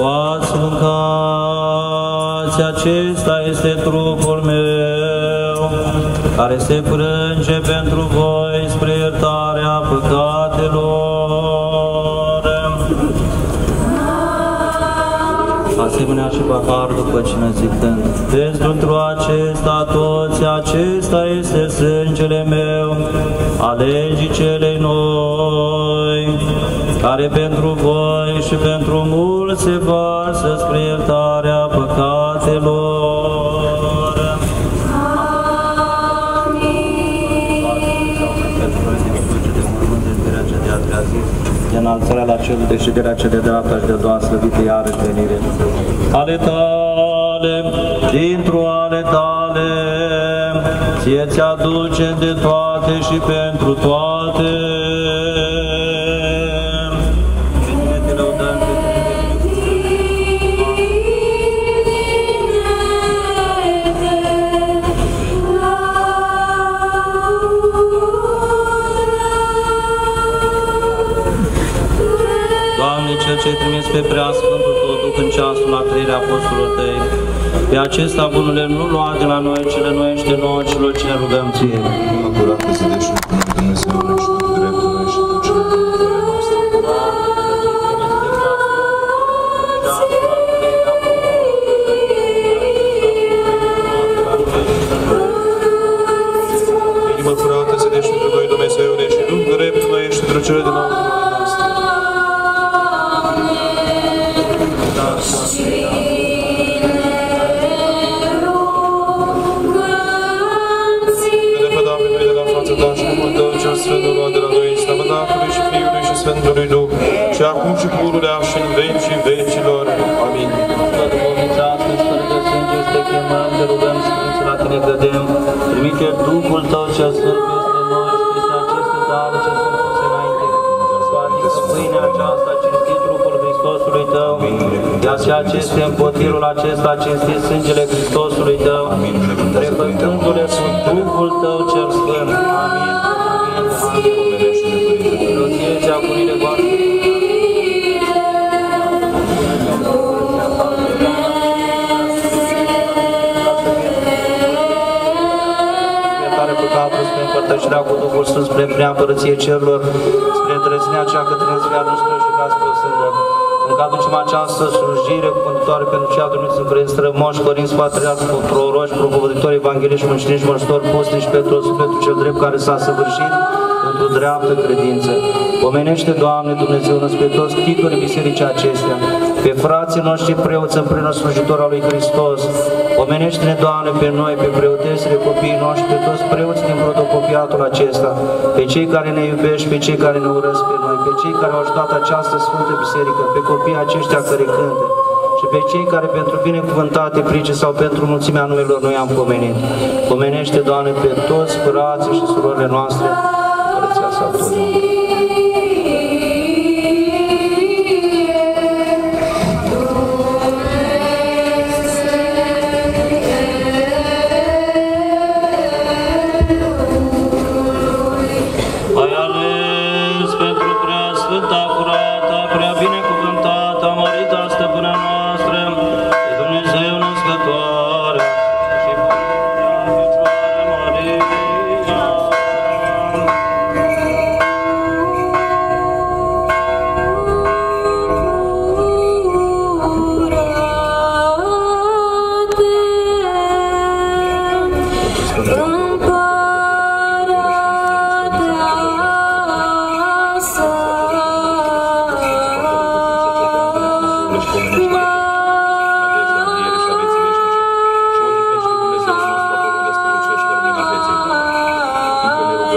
luați, mâncați, acesta este trupul meu, care se frânge pentru voi spre iertarea păcatelor. Asemenea și paharul după cine zicând: pentru acesta toți, acesta este sângele meu, al legii celei noi, care pentru voi și pentru mulți se varsă spre iertarea păcatelor. Amin. De înalțarea la cer, de șederea ce de dreapta și de doua slăvită iarăși venire. Ale Tale, dintr-o ale Tale, Ție ți-aduce de toate și pentru toate. Ce-ai trimis pe preasfântul Tău Duh în ceasul la trăirea apostolilor Tăi, pe acesta, bunule, nu lua de la noi, cele noi ești de nouă, celor ce ne rugăm Ție. Mă curată să deșuri până Dumnezeu și cu dreptul noi și cu cele cuvântele noastre. Mă curată să deșuri de noi, Dumnezeu și cu dreptul noi și cu cele de nouă. Sfântului Duh, și acum și pururea și în vecii vecilor. Amin. Toată movițească, Sfântul Sânge, Te chemăm, Te rugăm și Sfântul la Tine credem. Trimite Duhul Tău cel Sfânt peste noi și peste aceste daruri ce sunt puse înainte. Scoate cu pâinea aceasta, cinstit trupul Hristosului Tău, iar și aceste împotirul acesta, cinstit sângele Hristosului Tău, refăcându-le cu Duhul Tău cel Sfânt. Amin. Tășirea cu Duhul Sfânt spre prea împărăție cerurilor, spre drăznea cea către înțelea noastră și ca spre o sândă. Încă aducem această slujire cuvântătoare pentru cea Dumnezeu prin strămoși, părinți, patriarhi, proroși, propovăditori, evangheliști, munciniști, mărstori, postnici, pe tot sufletul cel drept care s-a săvârșit într-o dreaptă credință. Pomenește, Doamne Dumnezeu, pe toți titlurile bisericii acestea, pe frații noștri preoți împreună slujitori al lui Hristos. Pomenește-ne, Doamne, pe noi, pe preotesele copiii noștri, pe toți preoți din protocopiatul acesta, pe cei care ne iubești, pe cei care ne urăsc pe noi, pe cei care au ajutat această Sfântă Biserică, pe copiii aceștia care cântă și pe cei care pentru binecuvântate price sau pentru mulțimea numelor noi am pomenit. Pomenește, Doamne, pe toți frații și surorile noastre, părăția sau totdeauna.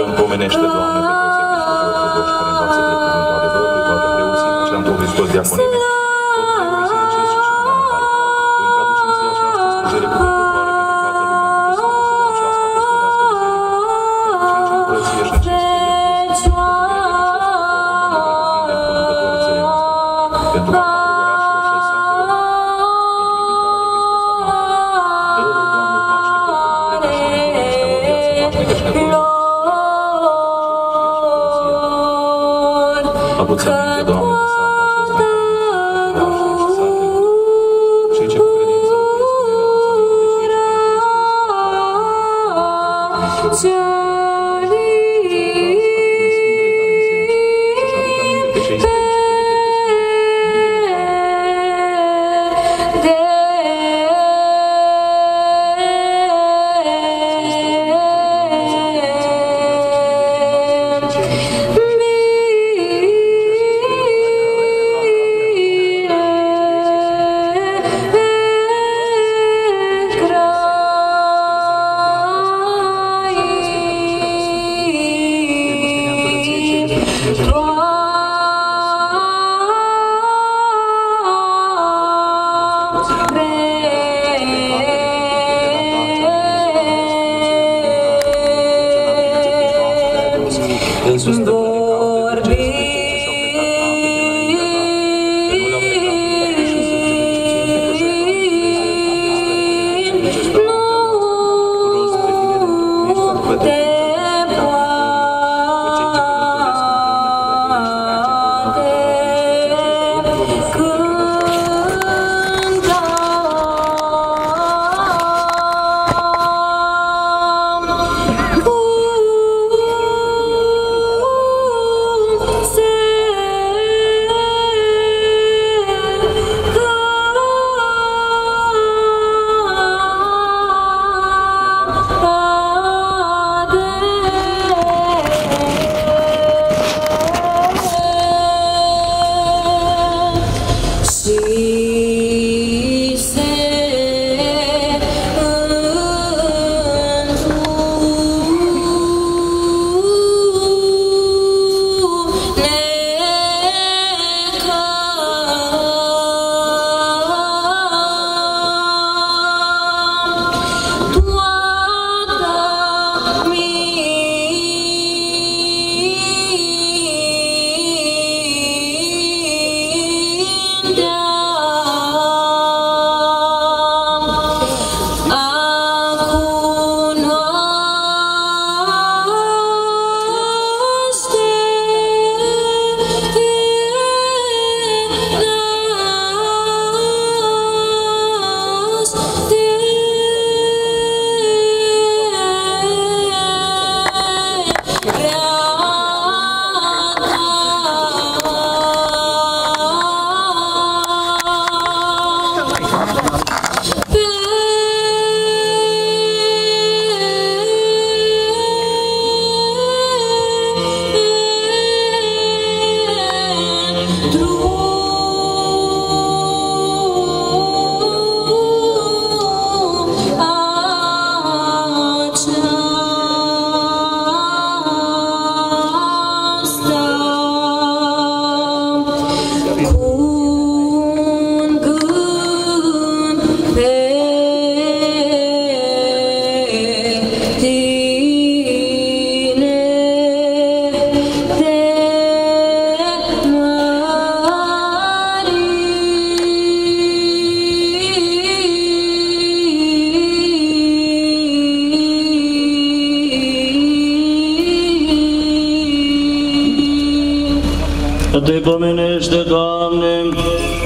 rugăm, pomenește, Doamne, pe toți episcopii ortodoși care învață de cuvântul adevărului, toată preoții, și am tot Hristos diaconime, tot preoții de cei și de ampare. Încă aduce în ziua aceasta slujere cuvântătoare pentru toată lumea, pentru Sfântul Sfântul Apostolească Biserică, pentru cei ce împărăție și acest pentru aduți aminte, Doamne, de santa acesta care și santele. Cei ce cu credință lucrez cu ele, aduți aminte de cei ce credință lucrez cu ele. Te pomenește, Doamne,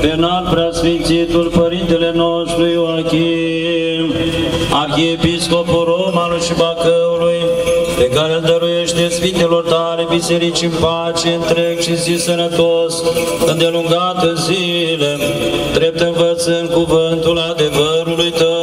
pe înalt preasfințitul Părintele nostru Ioachim, arhiepiscopul Romanului și Bacăului, pe care îl dăruiește Sfintelor tale biserici în pace, întreg și zi sănătos, îndelungată zile, drept învățând cuvântul adevărului tău.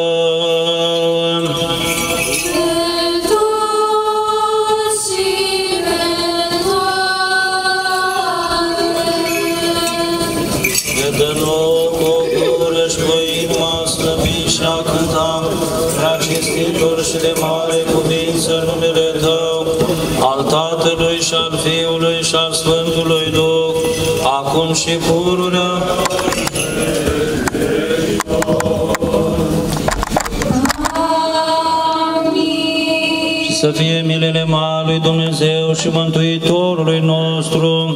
Și de mare cuvință în numele Tău, al Tatălui și al Fiului și al Sfântului Duh, acum și pururea. Să fie milele mari lui Dumnezeu și Mântuitorului nostru,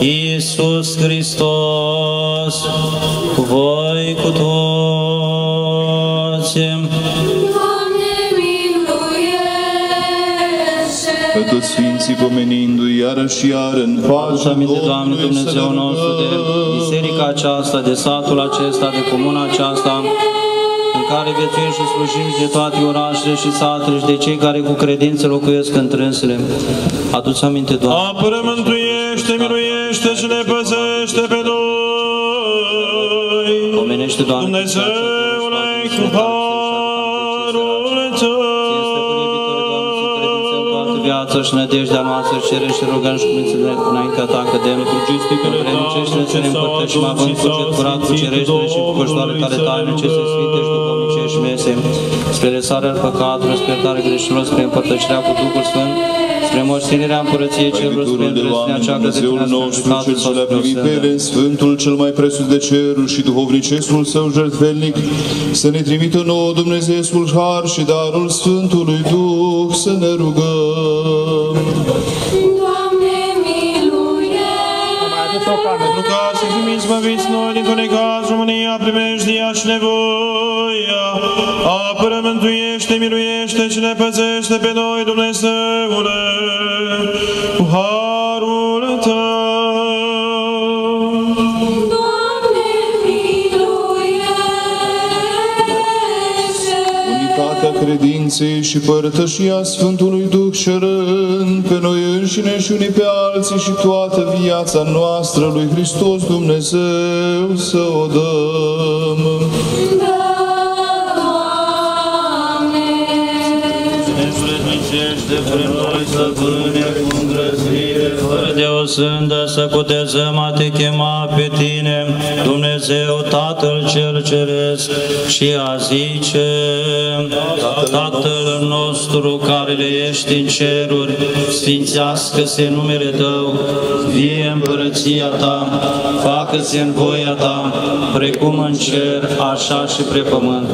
Iisus Hristos, cu voi cu toți. Doamne, miluiește! Pe toți sfinții pomenindu-i iarăși și iară în fața Domnului, Doamne Dumnezeu nostru, de biserica aceasta, de satul acesta, de comuna aceasta, care viețuim și slujim de toate orașele și satele și de cei care cu credință locuiesc întrânsele. Aduți aminte, Doamne. Apără, mântuiește, miluiește și ne păzește pe noi. Pomenește, Doamne, Dumnezeule, cu harul Tău. Este privitor, Doamne, să credință în toată viața și nădejdea noastră și cerem și rugăm și cumințele înaintea Ta cădem. Încredincește-ne să ne împărtășim având cuget curat, cucerește-ne și bucăștoare tale tainice să sfinte și după și mese, spre lăsarea păcatului, spre iertarea greșelilor, spre împărtășirea cu Duhul Sfânt, spre moștenirea împărăției celor sfinte, Dumnezeul nostru, cel ce le-a primit pe ele, Sfântul cel mai presus de ceruri și duhovnicesul său jertfelnic, să ne trimită nouă Dumnezeul har și darul Sfântului Duh, să ne rugăm. Doamne, miluiește! Pentru ca să fim izbăviți noi dintr-un necaz, România, primejdia și nevoia. Apără, mântuiește, miluiește și ne păzește pe noi, Dumnezeule, cu harul Tău. Doamne, miluiește! Unitatea credinței și părtășia Sfântului Duh cerând pe noi înșine și unii pe alții și toată viața noastră lui Hristos Dumnezeu să o dăm. De vrem noi să vâne cu îngrăzire, fără de o sândă să cutezăm a Te chema pe Tine, Dumnezeu Tatăl Cel Ceresc, și a zice: Tatăl nostru care le ești în ceruri, sfințească-se numele Tău, vie împărăția Ta, facă-se în voia Ta, precum în cer, așa și pe pământ.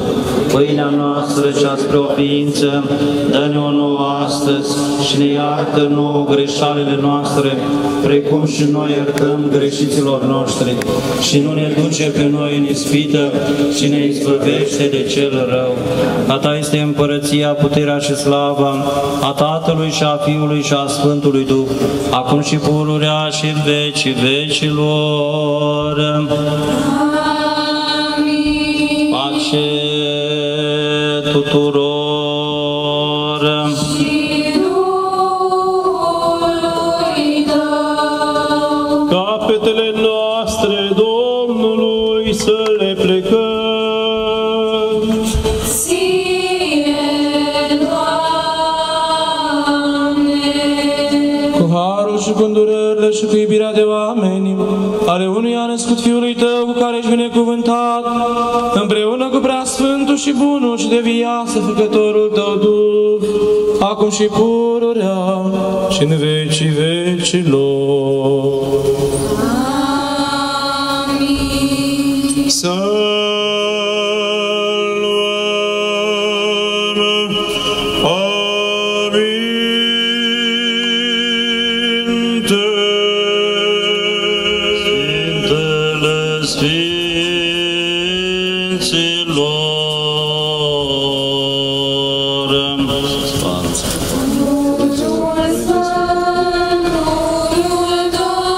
Pâinea noastră cea spre obiință, dă-ne o nouă astăzi și ne iartă nouă greșalele noastre, precum și noi iertăm greșiților noștri. Și nu ne duce pe noi în ispită, ci ne izbăvește de cel rău. A Ta este împărăția, puterea și slava a Tatălui și a Fiului și a Sfântului Duh, acum și pururea și în vecii vecilor. Amin. Pace tuturor. Și cu iubirea de oameni, ale unui a născut Fiului Tău, cu care ești binecuvântat, împreună cu preasfântul și bunul și de viață făcătorul Tău Duh, acum și pururea și în vecii vecilor. Amin. Sfântul Sfântului Domnului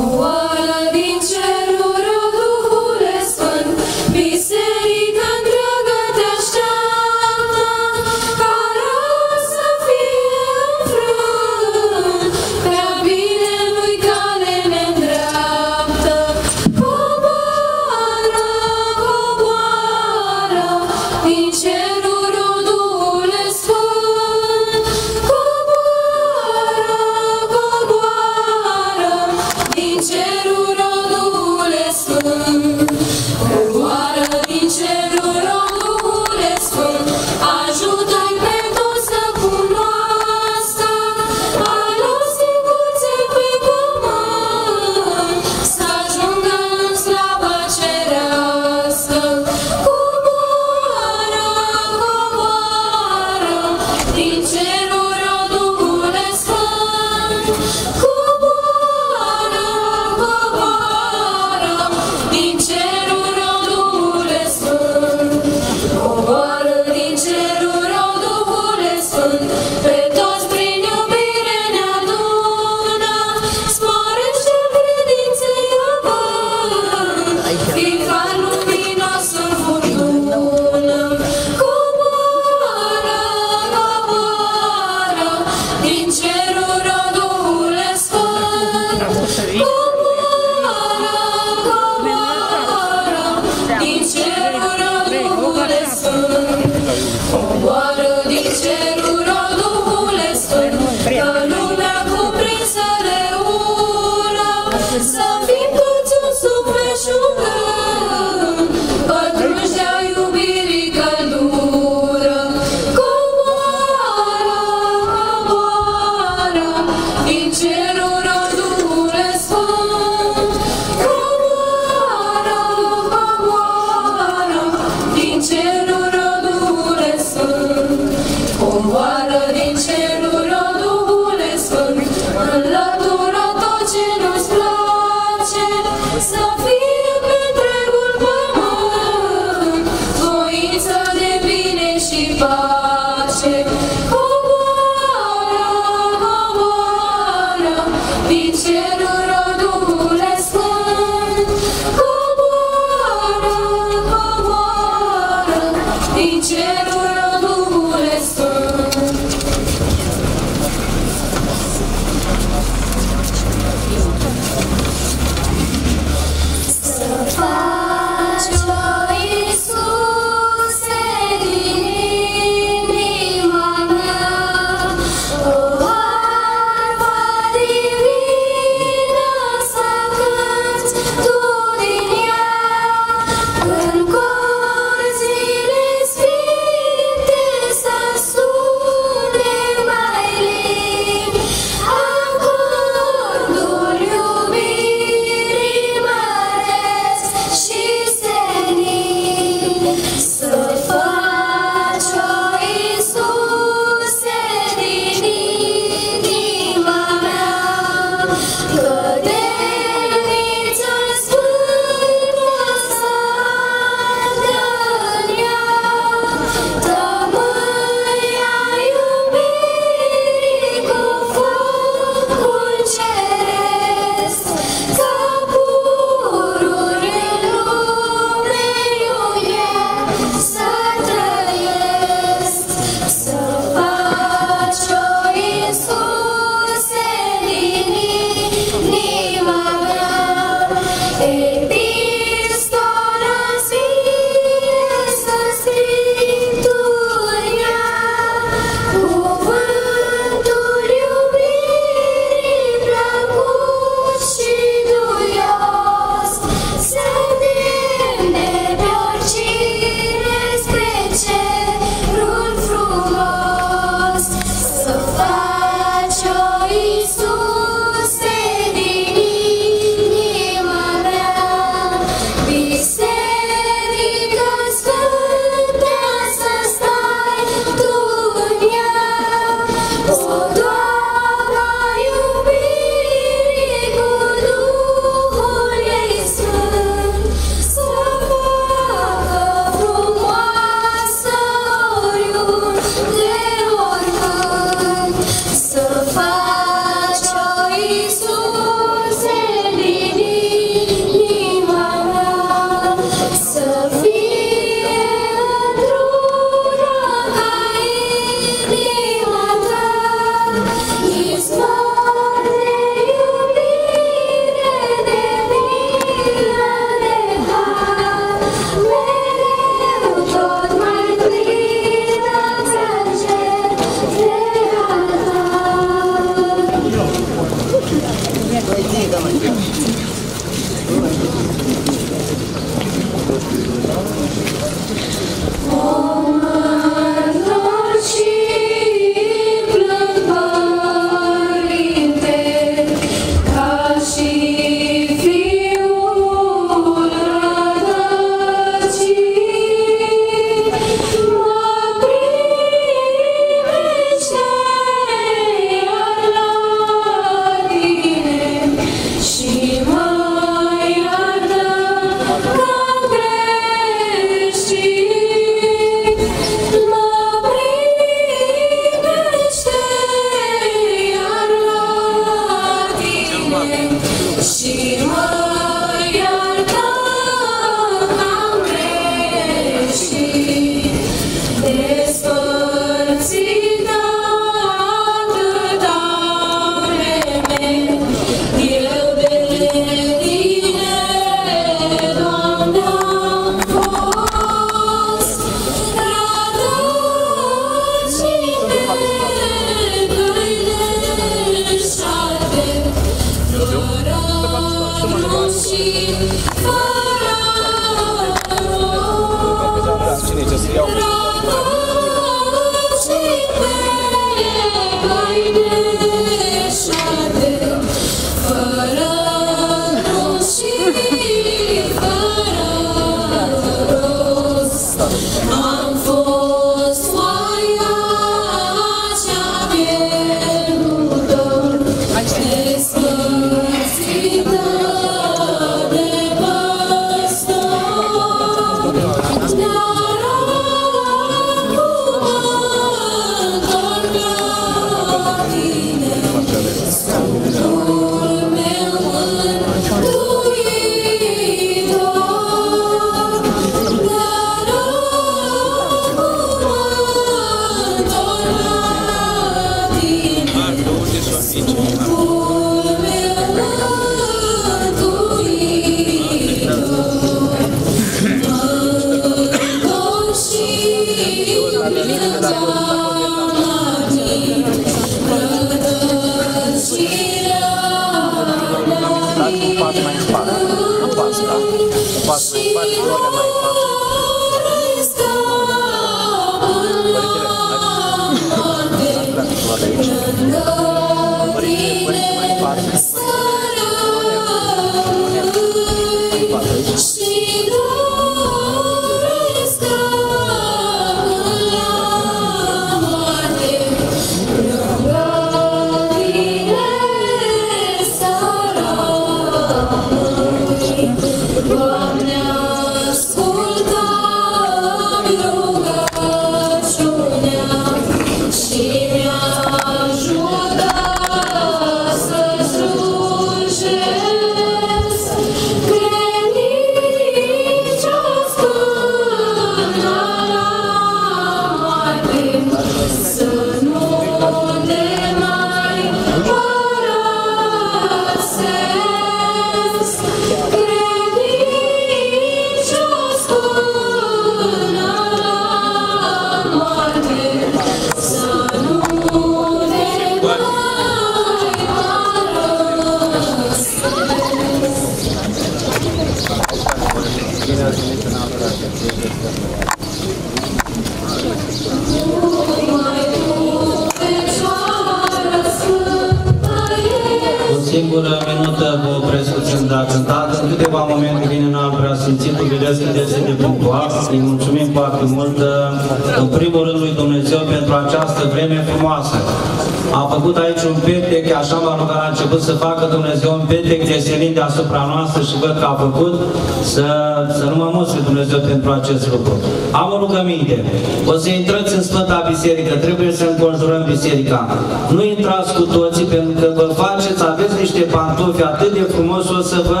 Nu intrați cu toții, pentru că vă faceți, aveți niște pantofi atât de frumos, o să vă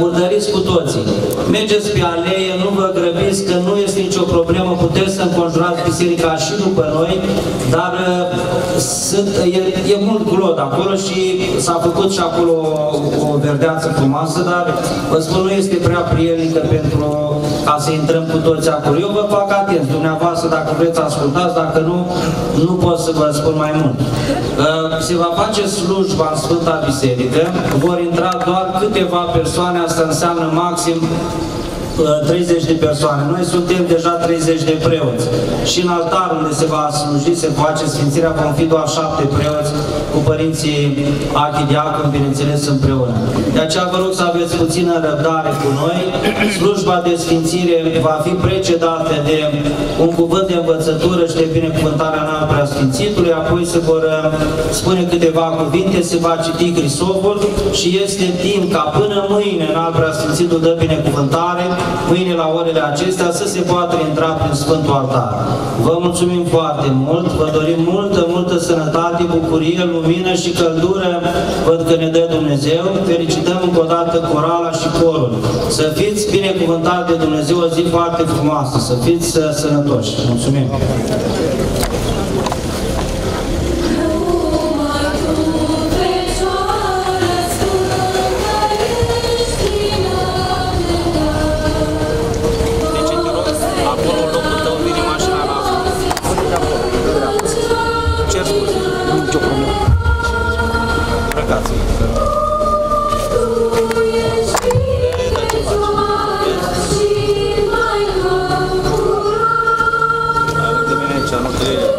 murdăriți cu toții. Mergeți pe alee, nu vă grăbiți, că nu este nicio problemă, puteți să înconjurați biserica și după noi, dar e mult glod acolo și s-a făcut și acolo o verdeață frumoasă, dar vă spun, nu este prea prielnică pentru ca să intrăm cu toți acolo. Eu vă fac atenți, dumneavoastră, dacă vreți, ascultați, dacă nu, nu pot să vă spun mai mult. Se va face slujba în Sfânta Biserică, vor intra doar câteva persoane, asta înseamnă maxim 30 de persoane. Noi suntem deja 30 de preoți și în altar unde se va sluji, se face sfințirea, vom fi doar 7 preoți cu părinții arhidiaconi, bineînțeles, împreună. De aceea vă rog să aveți puțină răbdare cu noi. Slujba de sfințire va fi precedată de un cuvânt de învățătură și de binecuvântarea în al preasfințitului, apoi se vor spune câteva cuvinte, se va citi Hrisoful și este timp ca până mâine în al preasfințitul dă binecuvântare, mâine la orele acestea să se poată intra prin Sfântul Altar. Vă mulțumim foarte mult, vă dorim multă, multă sănătate, bucurie, lumină și căldură, văd că ne dă Dumnezeu. Felicităm încă o dată corala și corul. Să fiți binecuvântați de Dumnezeu, o zi foarte frumoasă, să fiți sănătoși. Mulțumim! Yeah.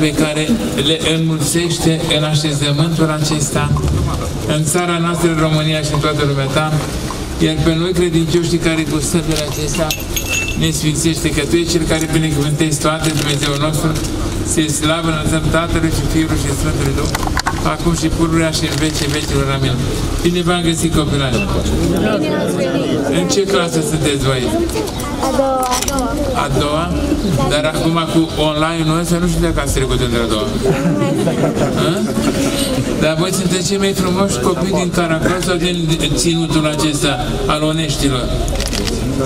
Pe care le înmulțește în așezământul acesta, în țara noastră, în România și în toată lumea ta, iar pe noi credincioșii care cu săptele acesta ne sfințește, că Tu ești Cel care binecuvântezi toate, Dumnezeu nostru, să-i slavă înălțăm Tatălui și Fiului și Sfântului Duh, acum și pururea și în vecii vecilor. Amin. Bine v-am găsit, copilani! În ce clasă sunteți voi? A doua? Dar acum cu online-ul ăsta nu știu dacă ați trecut între a doua. Dar voi sunteți cei mai frumoși copii din Caraclău sau din ținutul acesta al oneștilor?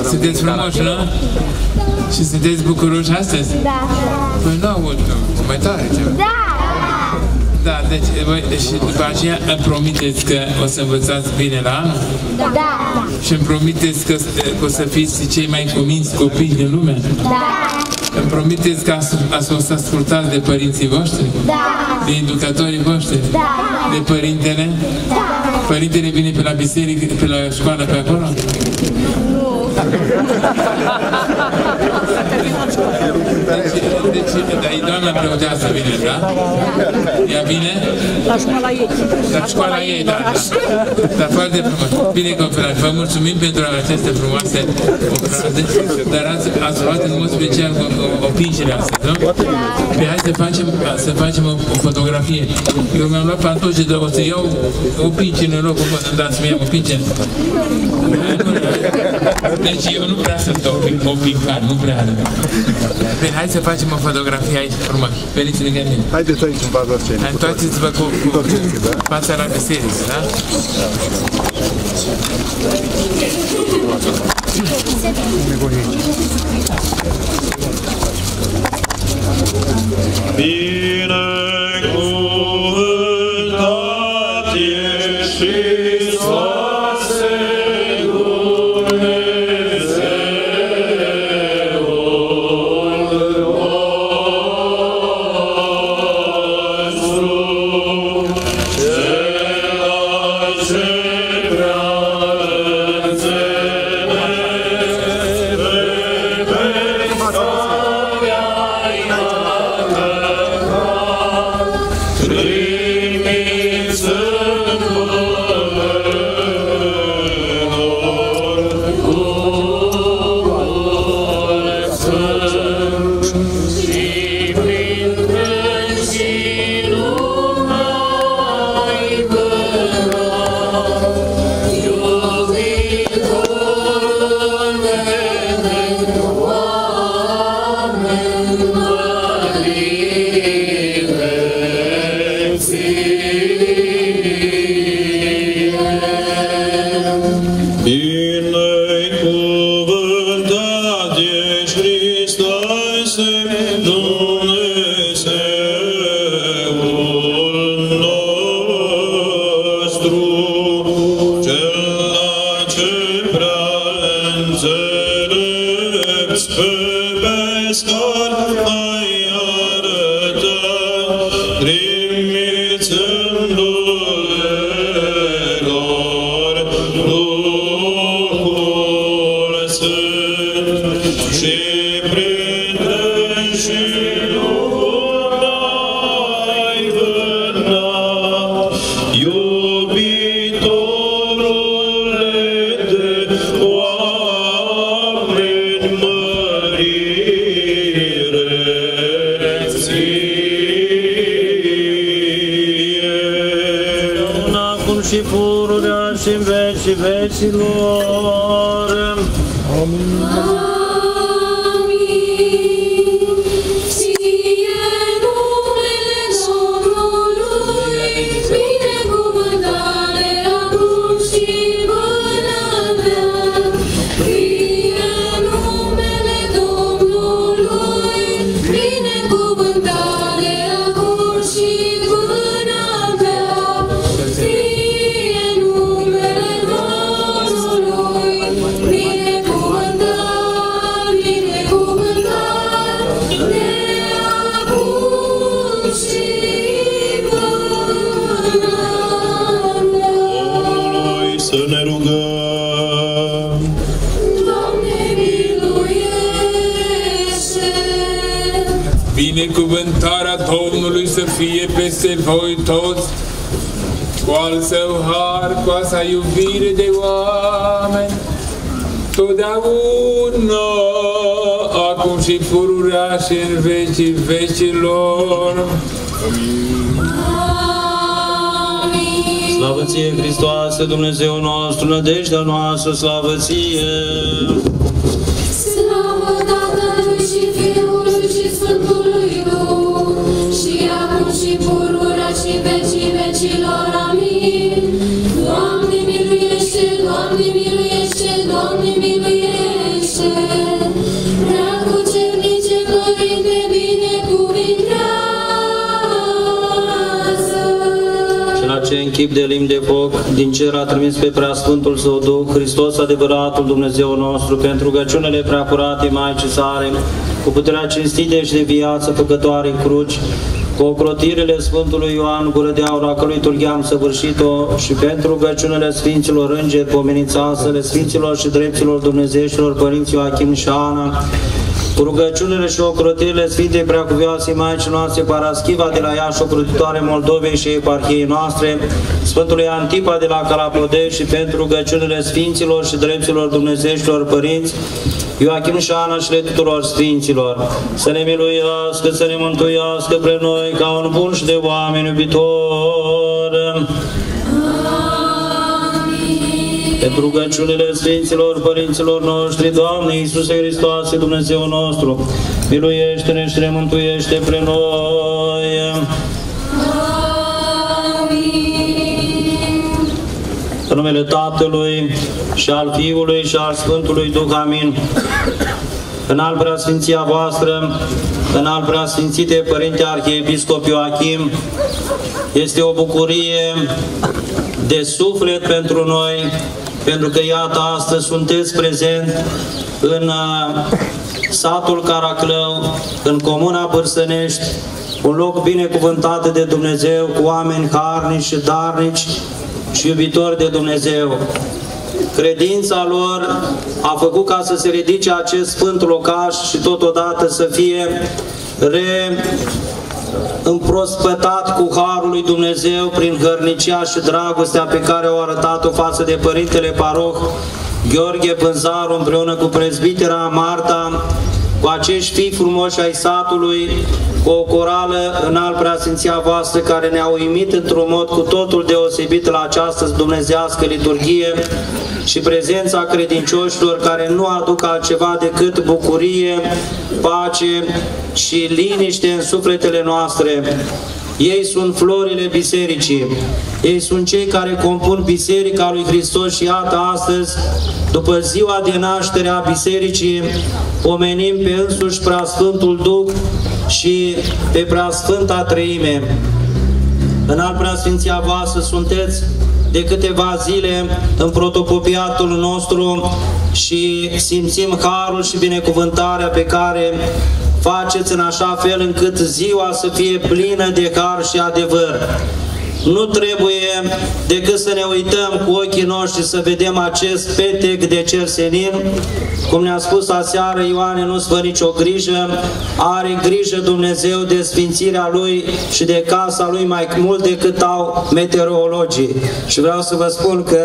Sunteți frumoși, nu? Și sunteți bucuroși astăzi? Da! Păi nu aud, mai tare ceva. Da! Da, deci voi și după aceea îmi promiteți că o să învățați bine la anul? Da! Și îmi promiteți că o să fiți cei mai cuminți copii din lume? Da! Îmi promiteți că o să ascultați de părinții voștri? Da! De educatorii voștri? Da! De părintele? Da! Părintele vine pe la biserică, pe la școală, pe acolo? Nu! Deci, doamna preoteasă vine, da? Ea vine? La școala ei. La școala ei, da. Dar foarte frumos. Bine, copilari, vă mulțumim pentru aceste frumoase obraze, dar ați luat în mod special opingerea asta, nu? Păi hai să facem o fotografie. Eu mi-am luat pantofi, dar o să iau opingeni în locul meu, dați mie opingeni. Deci eu nu prea sunt opincar, nu prea am. Păi hai să facem o fotografie aici, frumos. Veniți lângă mine. Haideți aici în baza scenei. Întoarceți-vă cu fața la biserică, da? Binecuvântat ești și soase Dumnezeul Binecuvântarea Domnului să fie peste voi toți, cu al său har, cu a sa iubire de oameni, totdeauna, acum și pururea și în vecii vecilor. Amin. Slavă ție, Hristoase, Dumnezeu nostru, nădejdea noastră, slavă ție! Chip de limbi de foc, din cer a trimis pe preasfântul Său Duh, Hristos adevăratul Dumnezeu nostru, pentru rugăciunile preacurate Maicii Sale, cu puterea cinstite și de viață făcătoare în cruci, cu ocrotirile Sfântului Ioan, gură de aur, a cărui Turgheam săvârșit-o, și pentru rugăciunile Sfinților Îngeri, pomenințasele Sfinților și dreptilor dumnezeieștilor Părinții Joachim și Ana, cu rugăciunile și ocrotirile Sfintei Preacuvioasei Maicii noastre Paraschiva de la Iași, ocrotitoare Moldovei și eparhiei noastre, Sfântului Antipa de la Caraclău și pentru rugăciunile Sfinților și dreptilor dumnezeieștilor Părinți, Ioachim și Ana și le tuturor Sfinților, să ne miluiască, să ne mântuiască pre noi ca un bun și de oameni iubitor. Pentru rugăciunile Sfinților Părinților noștri, Doamne Iisuse Hristoase, Dumnezeu nostru, miluiește-ne și ne mântuiește pre noi. Amin. În numele Tatălui și al Fiului și al Sfântului Duh, amin. În al preasfinția voastră, în al preasfințite Părinte Arhiepiscop Ioachim, este o bucurie de suflet pentru noi, pentru că iată astăzi sunteți prezent în satul Caraclău, în comuna Bârsănești, un loc binecuvântat de Dumnezeu, cu oameni harnici și darnici și iubitori de Dumnezeu. Credința lor a făcut ca să se ridice acest sfânt locaș și totodată să fie împrospătat cu harul lui Dumnezeu prin hărnicia și dragostea pe care au arătat-o față de Părintele Paroh Gheorghe Pânzaru împreună cu prezbitera Marta, cu acești fii frumoși ai satului, cu o corală în al preasfinția voastră care ne-a uimit într-un mod cu totul deosebit la această dumnezească liturghie și prezența credincioșilor care nu aduc altceva decât bucurie, pace și liniște în sufletele noastre. Ei sunt florile bisericii, ei sunt cei care compun Biserica lui Hristos și iată astăzi, după ziua de naștere a Bisericii, pomenim pe însuși Preasfântul Duh și pe Preasfânta Treime. În al preasfinția voastră sunteți de câteva zile în protopopiatul nostru și simțim harul și binecuvântarea pe care faceți în așa fel încât ziua să fie plină de har și adevăr. Nu trebuie decât să ne uităm cu ochii noștri să vedem acest petec de cer senin. Cum ne-a spus aseară Ioane, nu-ți fă nicio grijă, are grijă Dumnezeu de sfințirea Lui și de casa Lui mai mult decât au meteorologii. Și vreau să vă spun că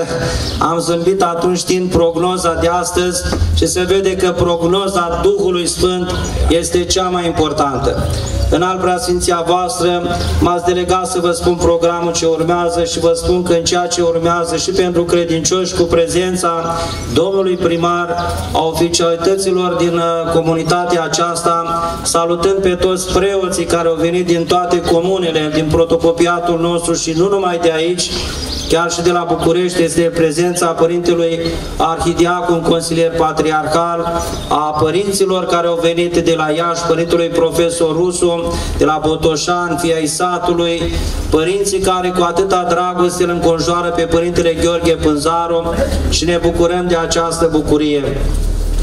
am zâmbit atunci din prognoza de astăzi și se vede că prognoza Duhului Sfânt este cea mai importantă. În al preasfinția voastră m-ați delegat să vă spun programul ce urmează și vă spun că în ceea ce urmează și pentru credincioși cu prezența domnului primar, a oficialităților din comunitatea aceasta, salutând pe toți preoții care au venit din toate comunele, din protocopiatul nostru și nu numai de aici, chiar și de la București este prezența Părintelui Arhidiacon, consilier patriarcal, a părinților care au venit de la Iași, Părintului Profesor Rusu, de la Botoșan, fii ai satului, părinții care cu atâta dragoste îl înconjoară pe Părintele Gheorghe Pânzaru și ne bucurăm de această bucurie.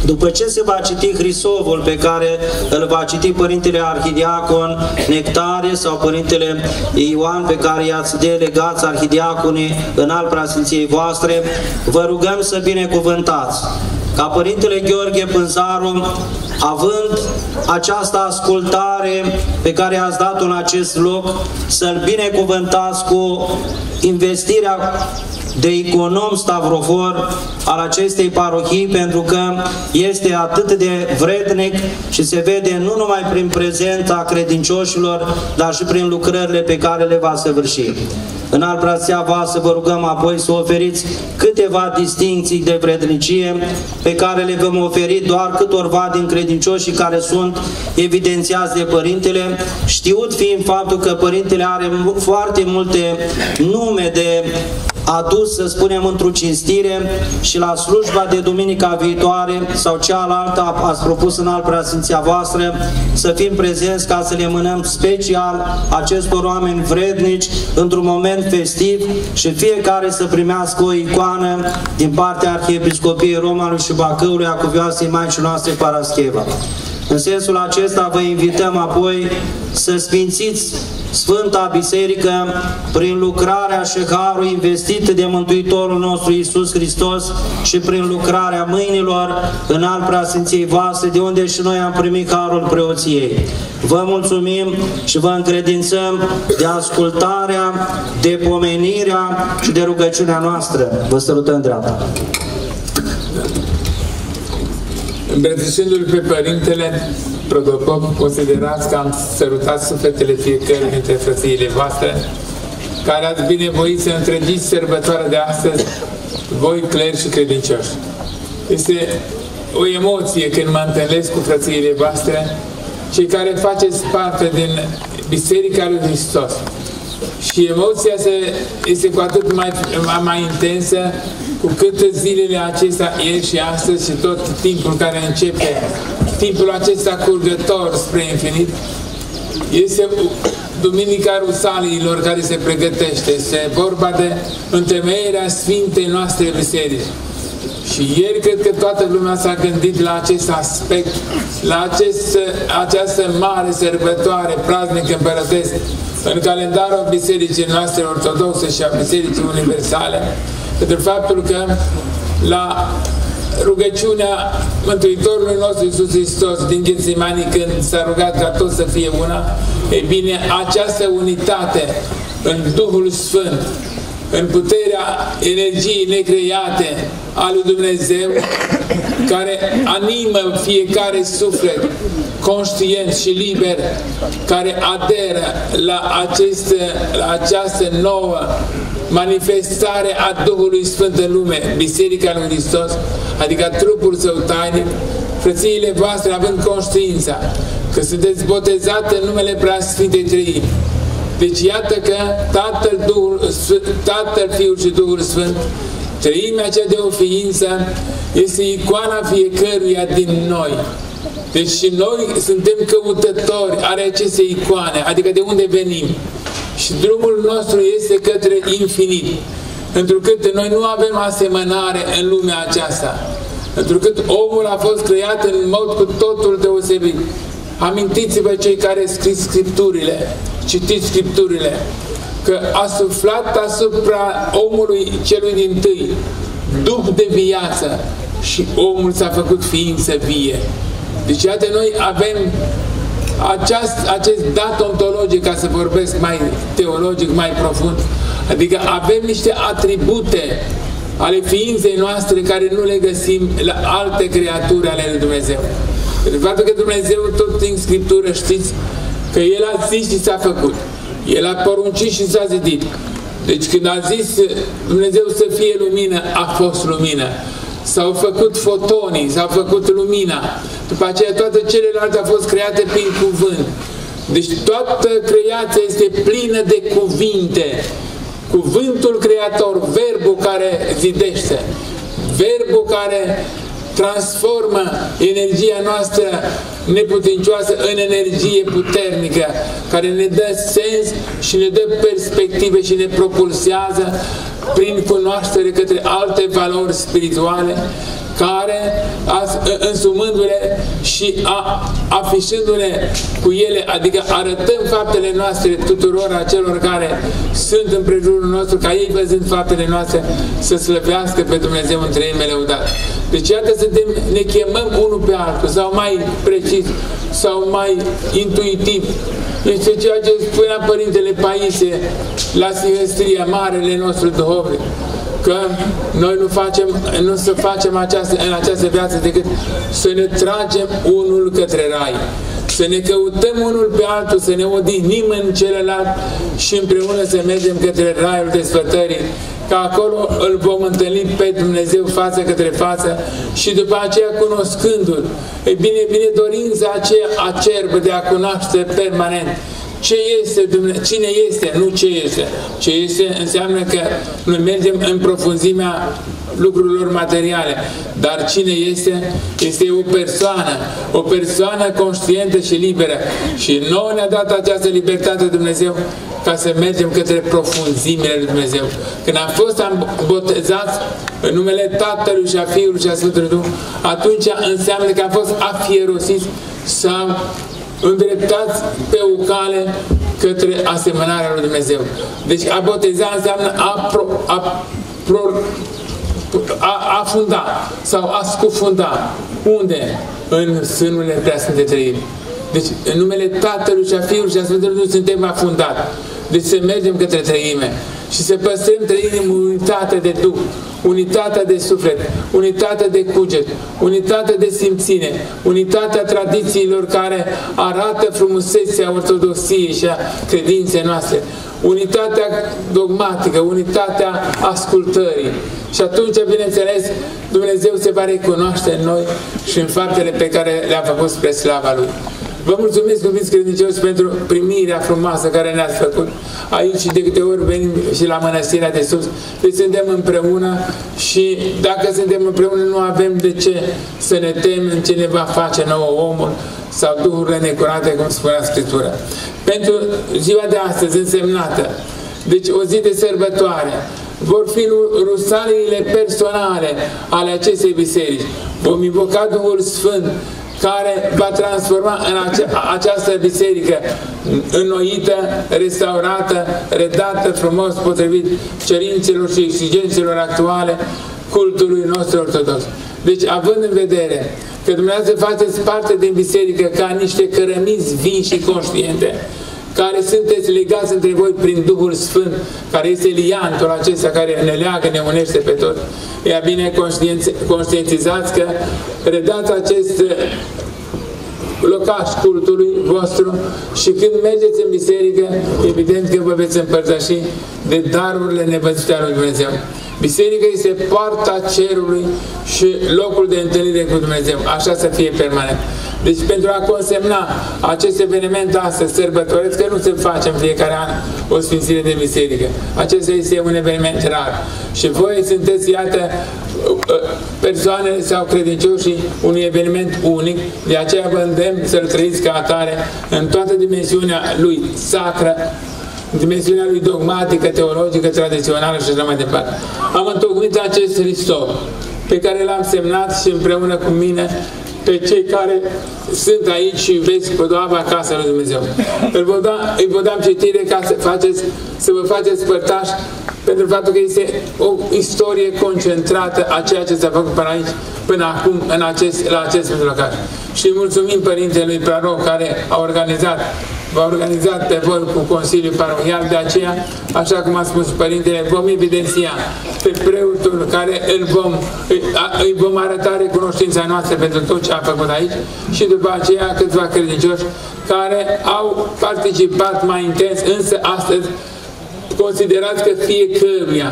După ce se va citi Hrisovul pe care îl va citi Părintele Arhidiacon Nectare sau Părintele Ioan pe care i-ați delegat Arhidiaconii în al preasfinției voastre, vă rugăm să binecuvântați ca Părintele Gheorghe Pânzaru, având această ascultare pe care ați dat-o în acest loc, să-l binecuvântați cu investirea de econom stavrofor al acestei parohii, pentru că este atât de vrednic și se vede nu numai prin prezența credincioșilor, dar și prin lucrările pe care le va săvârși. În al preasfinția voastră vă rugăm apoi să oferiți câteva distincții de vrednicie pe care le vom oferi doar câtorva din credincioșii care sunt evidențiați de Părintele, știut fiind faptul că Părintele are foarte multe nume de adus, să spunem, într-o cinstire și la slujba de duminica viitoare sau cealaltă ați propus în al preasfinția voastră să fim prezenți ca să le mânăm special acestor oameni vrednici într-un moment festiv și fiecare să primească o icoană din partea Arhiepiscopiei Romanului și Bacăului a Cuvioasei Maicii noastre Parascheva. În sensul acesta vă invităm apoi să sfințiți Sfânta Biserică prin lucrarea și harul investit de Mântuitorul nostru Iisus Hristos și prin lucrarea mâinilor în al preasfinției voastre, de unde și noi am primit harul preoției. Vă mulțumim și vă încredințăm de ascultarea, de pomenirea și de rugăciunea noastră. Vă salutăm dreapta! Îmbrățișându-l pe Părintele Protocop, considerați că am sărutat sufletele fiecăruia dintre frățiile voastre, care ați binevoit să întregiți sărbătoarea de astăzi, voi cleri și credincioși. Este o emoție când mă întâlnesc cu frățiile voastre, cei care faceți parte din Biserica lui Hristos. Și emoția este cu atât mai intensă cu cât zilele acestea, ieri și astăzi și tot timpul care începe, timpul acesta curgător spre infinit, este Duminica Rusaliilor care se pregătește, este vorba de întemeierea Sfintei noastre biserici. Și ieri cred că toată lumea s-a gândit la acest aspect, la această mare sărbătoare praznic împărătesc în calendarul Bisericii noastre ortodoxe și a Bisericii universale, pentru faptul că la rugăciunea Mântuitorului nostru Iisus Hristos din Ghetsimani, când s-a rugat ca tot să fie una, e bine, această unitate în Duhul Sfânt, în puterea energiei necreate a lui Dumnezeu, care animă fiecare suflet conștient și liber, care aderă la această nouă manifestare a Duhului Sfânt în lume, Biserica lui Hristos, adică trupul său tainic, frățiile voastre având conștiința că sunteți botezate în numele Preasfintei Treimi. Deci iată că Tatăl, Fiul și Duhul Sfânt, Treimea cea de o ființă, este icoana fiecăruia din noi. Deci și noi suntem căutători ale acestei icoane, adică de unde venim. Și drumul nostru este către infinit, pentru că noi nu avem asemănare în lumea aceasta. întrucât omul a fost creat în mod cu totul deosebit. Amintiți-vă cei care scriți Scripturile, citiți Scripturile, că a suflat asupra omului celui dintâi duh de viață și omul s-a făcut ființă vie. Deci iată, noi avem acest dat ontologic, ca să vorbesc mai teologic, mai profund, adică avem niște atribute ale ființei noastre care nu le găsim la alte creaturi ale lui Dumnezeu. Pentru faptul că Dumnezeu, tot din Scriptură știți că El a zis și s-a făcut, El a poruncit și s-a zidit. Deci când a zis Dumnezeu să fie lumină, a fost lumină. S-au făcut fotonii, s-au făcut lumina. După aceea toate celelalte au fost create prin cuvânt. Deci toată creația este plină de cuvinte. Cuvântul creator, verbul care zidește, verbul care transformă energia noastră neputincioasă în energie puternică, care ne dă sens și ne dă perspective și ne propulsează prin cunoaștere către alte valori spirituale, care, însumându-le și afișându-le cu ele, adică arătăm faptele noastre tuturor acelor care sunt în prejurul nostru, ca ei, văzând faptele noastre, să slăvească pe Dumnezeu în treime lăudat. Deci iată, ne chemăm unul pe altul, sau mai precis, sau mai intuitiv. Este ceea ce spunea Părintele Paisie la Sihăstria, marele nostru duhovnic, că noi nu facem în această viață decât să ne tragem unul către Rai, să ne căutăm unul pe altul, să ne odihnim în celălalt și împreună să mergem către Raiul Desfătării, că acolo îl vom întâlni pe Dumnezeu față către față și după aceea cunoscându-L. Ei bine, dorința aceea acerbă de a cunoaște permanent ce este Dumnezeu, cine este, nu ce este. Ce este înseamnă că noi mergem în profunzimea lucrurilor materiale, dar cine este? Este o persoană, conștientă și liberă. Și nouă ne-a dat această libertate Dumnezeu ca să mergem către profunzimile lui Dumnezeu. Când am fost botezați în numele Tatălui și a Fiului și a Sfântului Duh, atunci înseamnă că am fost afierosiți să îndreptați pe o cale către asemănarea lui Dumnezeu. Deci a boteza înseamnă a afunda sau a scufunda. Unde? În sânul Preasfântei Trăiri. Deci în numele Tatălui și a Fiului și a Sfântului Duh suntem afundați. Deci să mergem către trăime și să păstrăm trăind în unitate de Duh, unitatea de suflet, unitatea de cuget, unitatea de simțire, unitatea tradițiilor care arată frumusețea ortodoxiei și a credinței noastre, unitatea dogmatică, unitatea ascultării. Și atunci, bineînțeles, Dumnezeu se va recunoaște în noi și în faptele pe care le-a făcut spre slava Lui. Vă mulțumesc, iubiți credincioși, pentru primirea frumoasă care ne-ați făcut aici și de câte ori venim și la Mănăstirea de Sus. Deci suntem împreună și dacă suntem împreună nu avem de ce să ne temem ce ne va face nouă omul sau duhurile necurate, cum spunea Scriptura. Pentru ziua de astăzi însemnată, deci o zi de sărbătoare, vor fi rusaliile personale ale acestei biserici. Vom invoca Duhul Sfânt care va transforma în această biserică înnoită, restaurată, redată frumos, potrivit cerințelor și exigențelor actuale cultului nostru ortodox. Deci, având în vedere că dumneavoastră faceți parte din biserică ca niște cărămizi vii și conștiente, care sunteți legați între voi prin Duhul Sfânt, care este liantul acesta care ne leagă, ne unește pe toți. Ea bine, conștientizați că redați acest locaș cultului vostru și când mergeți în biserică, evident că vă veți împărtăși de darurile nevăzute ale lui Dumnezeu. Biserica este poarta cerului și locul de întâlnire cu Dumnezeu. Așa să fie permanent. Deci pentru a consemna acest eveniment astăzi sărbătoresc, că nu se face în fiecare an o sfințire de biserică. Acesta este un eveniment rar. Și voi sunteți, iată, persoanele sau credincioșii unui eveniment unic, de aceea vă îndemn să-l trăiți ca atare în toată dimensiunea lui sacră, dimensiunea lui dogmatică, teologică, tradițională și așa mai departe. Am întocmit acest Hristos pe care l-am semnat și împreună cu mine pe cei care sunt aici și veți podoaba casa lui Dumnezeu. Îi vă dam citire ca să, să vă faceți părtași pentru faptul că este o istorie concentrată a ceea ce s-a făcut până aici, până acum, în la acest mijlocaș. Și mulțumim Părintelui Praroc care a organizat, v-a organizat pe voi cu Consiliul Parohial, de aceea, așa cum a spus Părintele, vom evidenția pe preotul care îi vom arăta recunoștința noastră pentru tot ce a făcut aici și după aceea câțiva credincioși care au participat mai intens, însă astăzi considerați că fiecăruia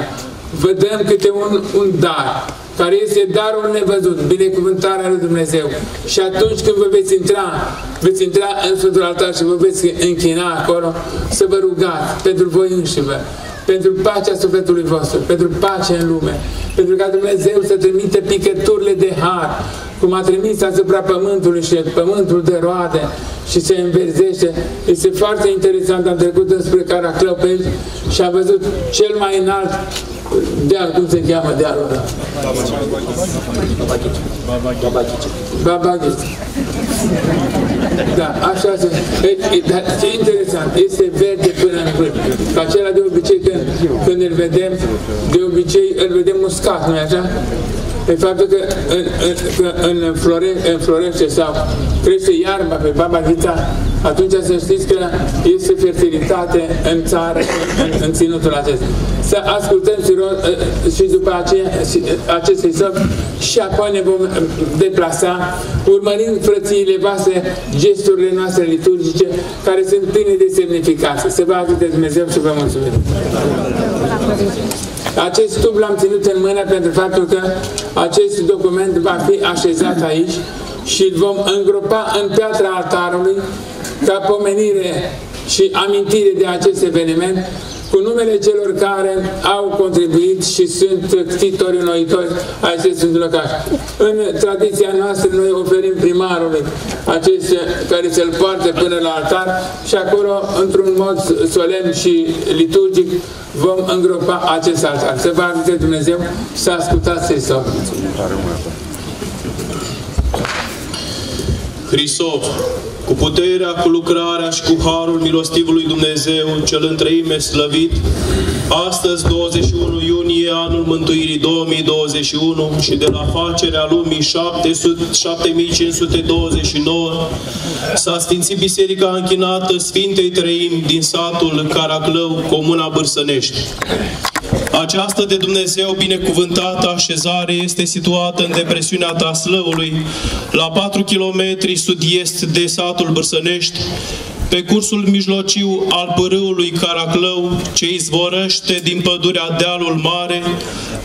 vă dăm câte un dar, care este darul nevăzut, binecuvântarea lui Dumnezeu. Și atunci când vă veți intra în Sfântul Altar și vă veți închina acolo, să vă rugați pentru voi înșivă, pentru pacea sufletului vostru, pentru pace în lume, pentru ca Dumnezeu să trimite picăturile de har, cum a trimis asupra pământului și pământul de roade și se înverzește. Este foarte interesant, am trecut înspre Caraclău pe aici și am văzut cel mai înalt deal, cum se cheamă dealul ăla? Babaghici. Da, așa se... Dar ce interesant, este verde până în vârf. Acela de obicei când îl vedem, de obicei îl vedem uscat, nu-i așa? Pe faptul că înflorește sau crește iarba pe babaghița, atunci să știți că este fertilitate în țară, în ținutul acesta. Să ascultăm și după acest isop și apoi ne vom deplasa, urmărind frățiile voastre, gesturile noastre liturgice, care sunt pline de semnificație. Să vă ajute Dumnezeu și vă mulțumim! Acest tub l-am ținut în mână pentru faptul că acest document va fi așezat aici și îl vom îngropa în piatra altarului ca pomenire și amintire de acest eveniment cu numele celor care au contribuit și sunt titori înnoitori ai acestui locaș. În tradiția noastră noi oferim primarului acest care se-l poartă până la altar și acolo, într-un mod solemn și liturgic, vom îngropa acest altar. Să vă ajute Dumnezeu să ascultați Hristos. Hristos, cu puterea, cu lucrarea și cu harul milostivului Dumnezeu, cel întreime slăvit, astăzi 21 iunie anul mântuirii 2021 și de la facerea lumii 7529 s-a sfințit biserica închinată Sfintei Treimi din satul Caraclău, comuna Bârsănești. Această de Dumnezeu binecuvântată așezare este situată în depresiunea Taslăului, la 4 km sud-est de satul Bârsănești, pe cursul mijlociu al pârâului Caraclău, ce izvorăște din pădurea Dealul Mare,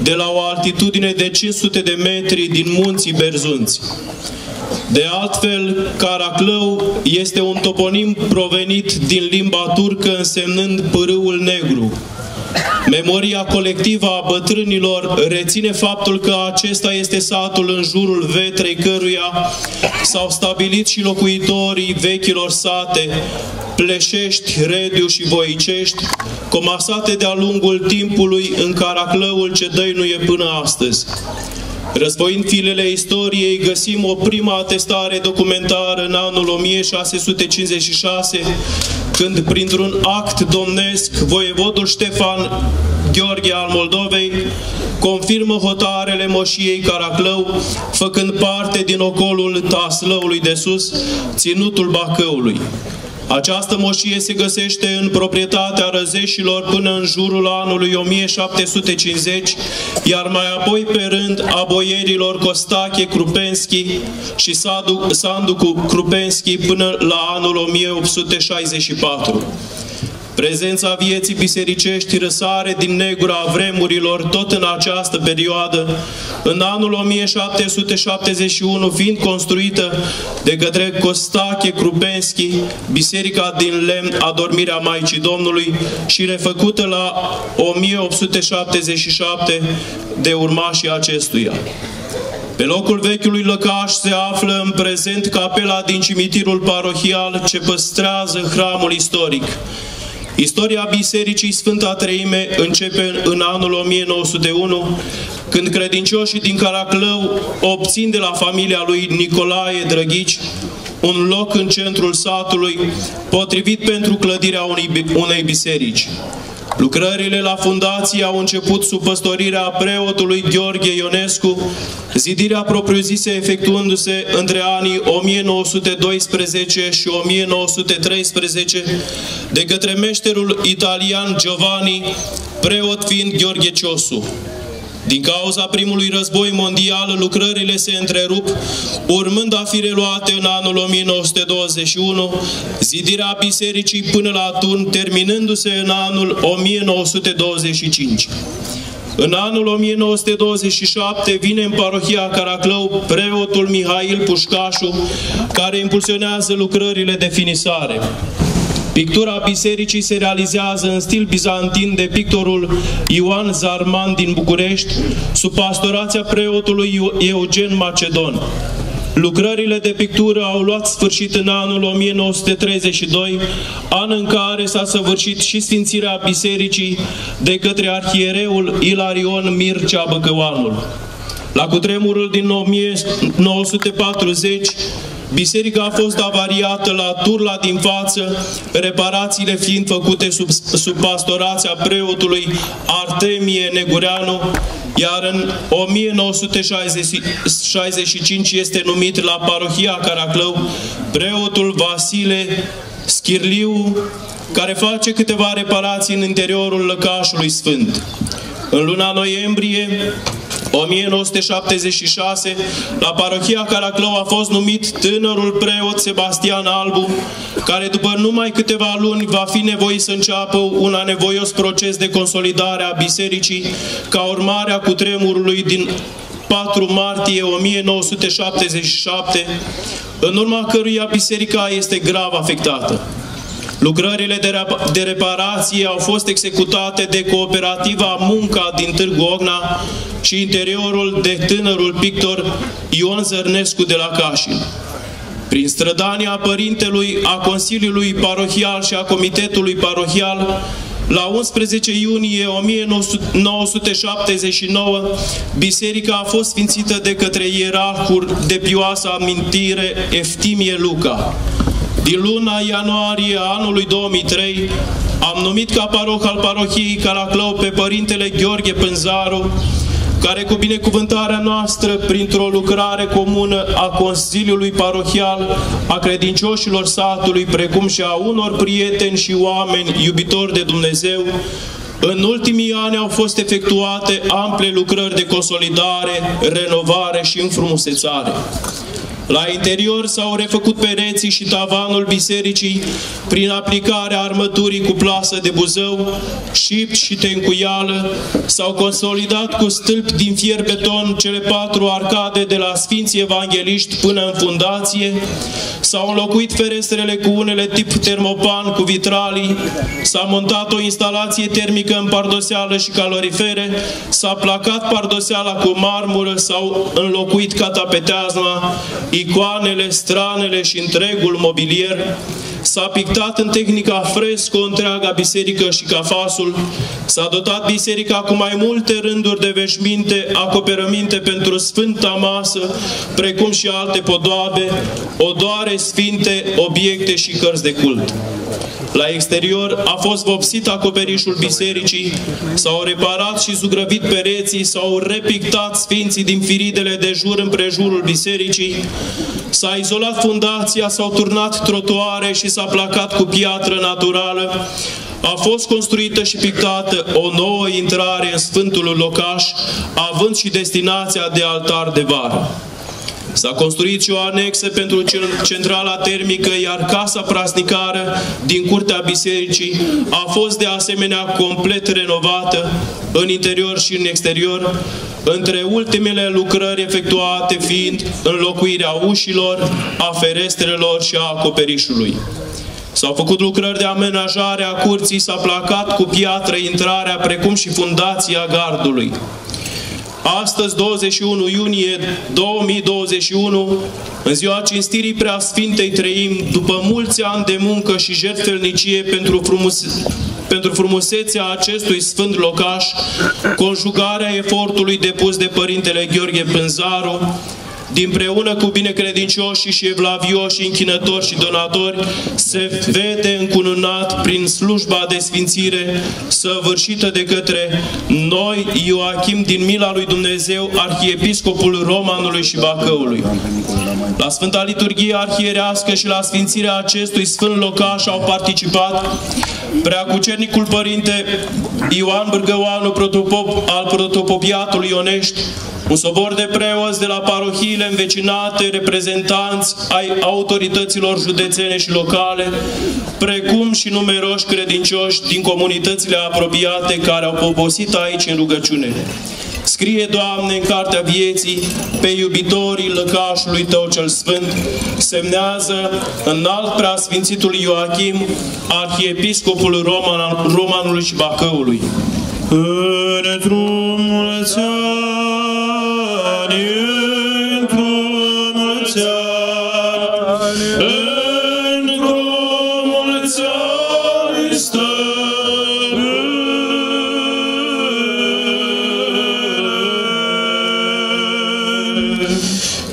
de la o altitudine de 500 de metri din munții Berzunți. De altfel, Caraclău este un toponim provenit din limba turcă însemnând pârâul negru. Memoria colectivă a bătrânilor reține faptul că acesta este satul în jurul vetrei căruia s-au stabilit și locuitorii vechilor sate, Pleșești, Rediu și Voicești, comasate de-a lungul timpului în Caraclăul ce dăinuie până astăzi. Războind filele istoriei, găsim o prima atestare documentară în anul 1656, când, printr-un act domnesc, voievodul Ștefan Gheorghe al Moldovei confirmă hotarele moșiei Caraclău, făcând parte din ocolul Taslăului de Sus, ținutul Bacăului. Această moșie se găsește în proprietatea răzeșilor până în jurul anului 1750, iar mai apoi pe rând a boierilor Costache Krupenski și Sanducu Krupenski până la anul 1864. Prezența vieții bisericești răsare din negura vremurilor tot în această perioadă, în anul 1771 fiind construită de către Costache Krupenski biserica din lemn Adormirea Maicii Domnului și refăcută la 1877 de urmașii acestuia. Pe locul vechiului lăcaș se află în prezent capela din cimitirul parohial ce păstrează hramul istoric. Istoria Bisericii Sfânta Treime începe în anul 1901, când credincioșii din Caraclău obțin de la familia lui Nicolae Drăghici un loc în centrul satului, potrivit pentru clădirea unei biserici. Lucrările la fundație au început sub păstorirea preotului Gheorghe Ionescu, zidirea propriu-zise efectuându-se între anii 1912 și 1913 de către meșterul italian Giovanni, preot fiind Gheorghe Ciosu. Din cauza primului război mondial, lucrările se întrerup, urmând a fi reluate în anul 1921, zidirea bisericii până la Tun, terminându-se în anul 1925. În anul 1927 vine în parohia Caraclău preotul Mihail Pușcașu, care impulsionează lucrările de finisare. Pictura bisericii se realizează în stil bizantin de pictorul Ioan Zarman din București, sub pastorația preotului Eugen Macedon. Lucrările de pictură au luat sfârșit în anul 1932, an în care s-a săvârșit și sfințirea bisericii de către arhiereul Ilarion Mircea Băcăuanul. La cutremurul din 1940, biserica a fost avariată la turla din față, reparațiile fiind făcute sub pastorația preotului Artemie Negureanu, iar în 1965 este numit la parohia Caraclău preotul Vasile Schirliu, care face câteva reparații în interiorul lăcașului sfânt. În luna noiembrie 1976, la parohia Caraclău a fost numit tânărul preot Sebastian Albu, care după numai câteva luni va fi nevoit să înceapă un anevoios proces de consolidare a bisericii ca urmare a cutremurului din 4 martie 1977, în urma căruia biserica este grav afectată. Lucrările de reparație au fost executate de cooperativa Munca din Târgu Ocna și interiorul de tânărul pictor Ion Zărnescu de la Cașin. Prin strădania părintelui, a Consiliului Parohial și a Comitetului Parohial, la 11 iunie 1979, biserica a fost sfințită de către ierarhul de pioasă amintire Eftimie Luca. Din luna ianuarie a anului 2003, am numit ca paroh al parohiei Caraclău pe Părintele Gheorghe Pânzaru, care cu binecuvântarea noastră, printr-o lucrare comună a Consiliului Parohial, a credincioșilor satului, precum și a unor prieteni și oameni iubitori de Dumnezeu, în ultimii ani au fost efectuate ample lucrări de consolidare, renovare și înfrumusețare. La interior s-au refăcut pereții și tavanul bisericii prin aplicarea armăturii cu plasă de buzău, șip și tencuială, s-au consolidat cu stâlpi din fier beton cele 4 arcade de la Sfinții Evangeliști până în fundație, s-au înlocuit ferestrele cu unele tip termopan cu vitralii, s-a montat o instalație termică în pardoseală și calorifere, s-a placat pardoseala cu marmură, s-au înlocuit catapeteazma, icoanele, stranele și întregul mobilier, s-a pictat în tehnica fresco întreaga biserică și cafasul, s-a dotat biserica cu mai multe rânduri de veșminte, acoperăminte pentru Sfânta Masă, precum și alte podoabe, odoare sfinte, obiecte și cărți de cult. La exterior a fost vopsit acoperișul bisericii, s-au reparat și zugrăvit pereții, s-au repictat sfinții din firidele de jur împrejurul bisericii, s-a izolat fundația, s-au turnat trotuare și s-a placat cu piatră naturală, a fost construită și pictată o nouă intrare în Sfântul Locaș, având și destinația de altar de vară. S-a construit și o anexă pentru centrala termică, iar casa prasnicară din curtea bisericii a fost de asemenea complet renovată în interior și în exterior, între ultimele lucrări efectuate fiind înlocuirea ușilor, a ferestrelor și a acoperișului. S-au făcut lucrări de amenajare a curții, s-a placat cu piatră intrarea, precum și fundația gardului. Astăzi, 21 iunie 2021, în ziua cinstirii Preasfintei Treimi, după mulți ani de muncă și jertfelnicie pentru frumusețea acestui sfânt locaș, conjugarea efortului depus de Părintele Gheorghe Pânzaru, dinpreună cu binecredincioșii și evlavioși, închinători și donatori, se vede încununat prin slujba de sfințire săvârșită de către noi, Ioachim, din mila lui Dumnezeu, arhiepiscopul Romanului și Bacăului. La Sfânta Liturghie Arhierească și la sfințirea acestui sfânt locaș au participat Preacucernicul Părinte Ioan Bârgăoanu, protopop al Protopopiatului Ionești, un sobor de preoți de la parohiile învecinate, reprezentanți ai autorităților județene și locale, precum și numeroși credincioși din comunitățile apropiate care au poposit aici în rugăciune. Scrie, Doamne, în cartea vieții pe iubitorii lăcașului Tău cel sfânt, semnează înalt preasfințitul Ioachim, arhiepiscopul Romanului și Bacăului.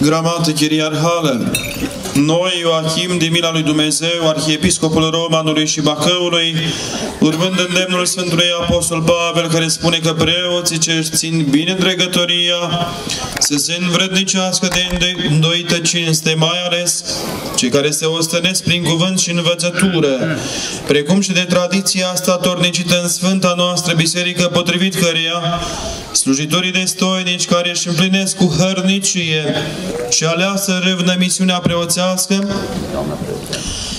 Gramată chiriarhală. Noi, Ioachim, de mila lui Dumnezeu, arhiepiscopul Romanului și Bacăului, urmând îndemnul Sfântului Apostol Pavel, care spune că preoții ce își țin bine dregătoria să se învrednicească de îndoită cinste, mai ales cei care se ostănesc prin cuvânt și învățătură, precum și de tradiția asta tornicită în Sfânta noastră Biserică, potrivit căreia slujitorii destoinici care își împlinesc cu hărnicie și aleasă râvnă misiunea preoțească,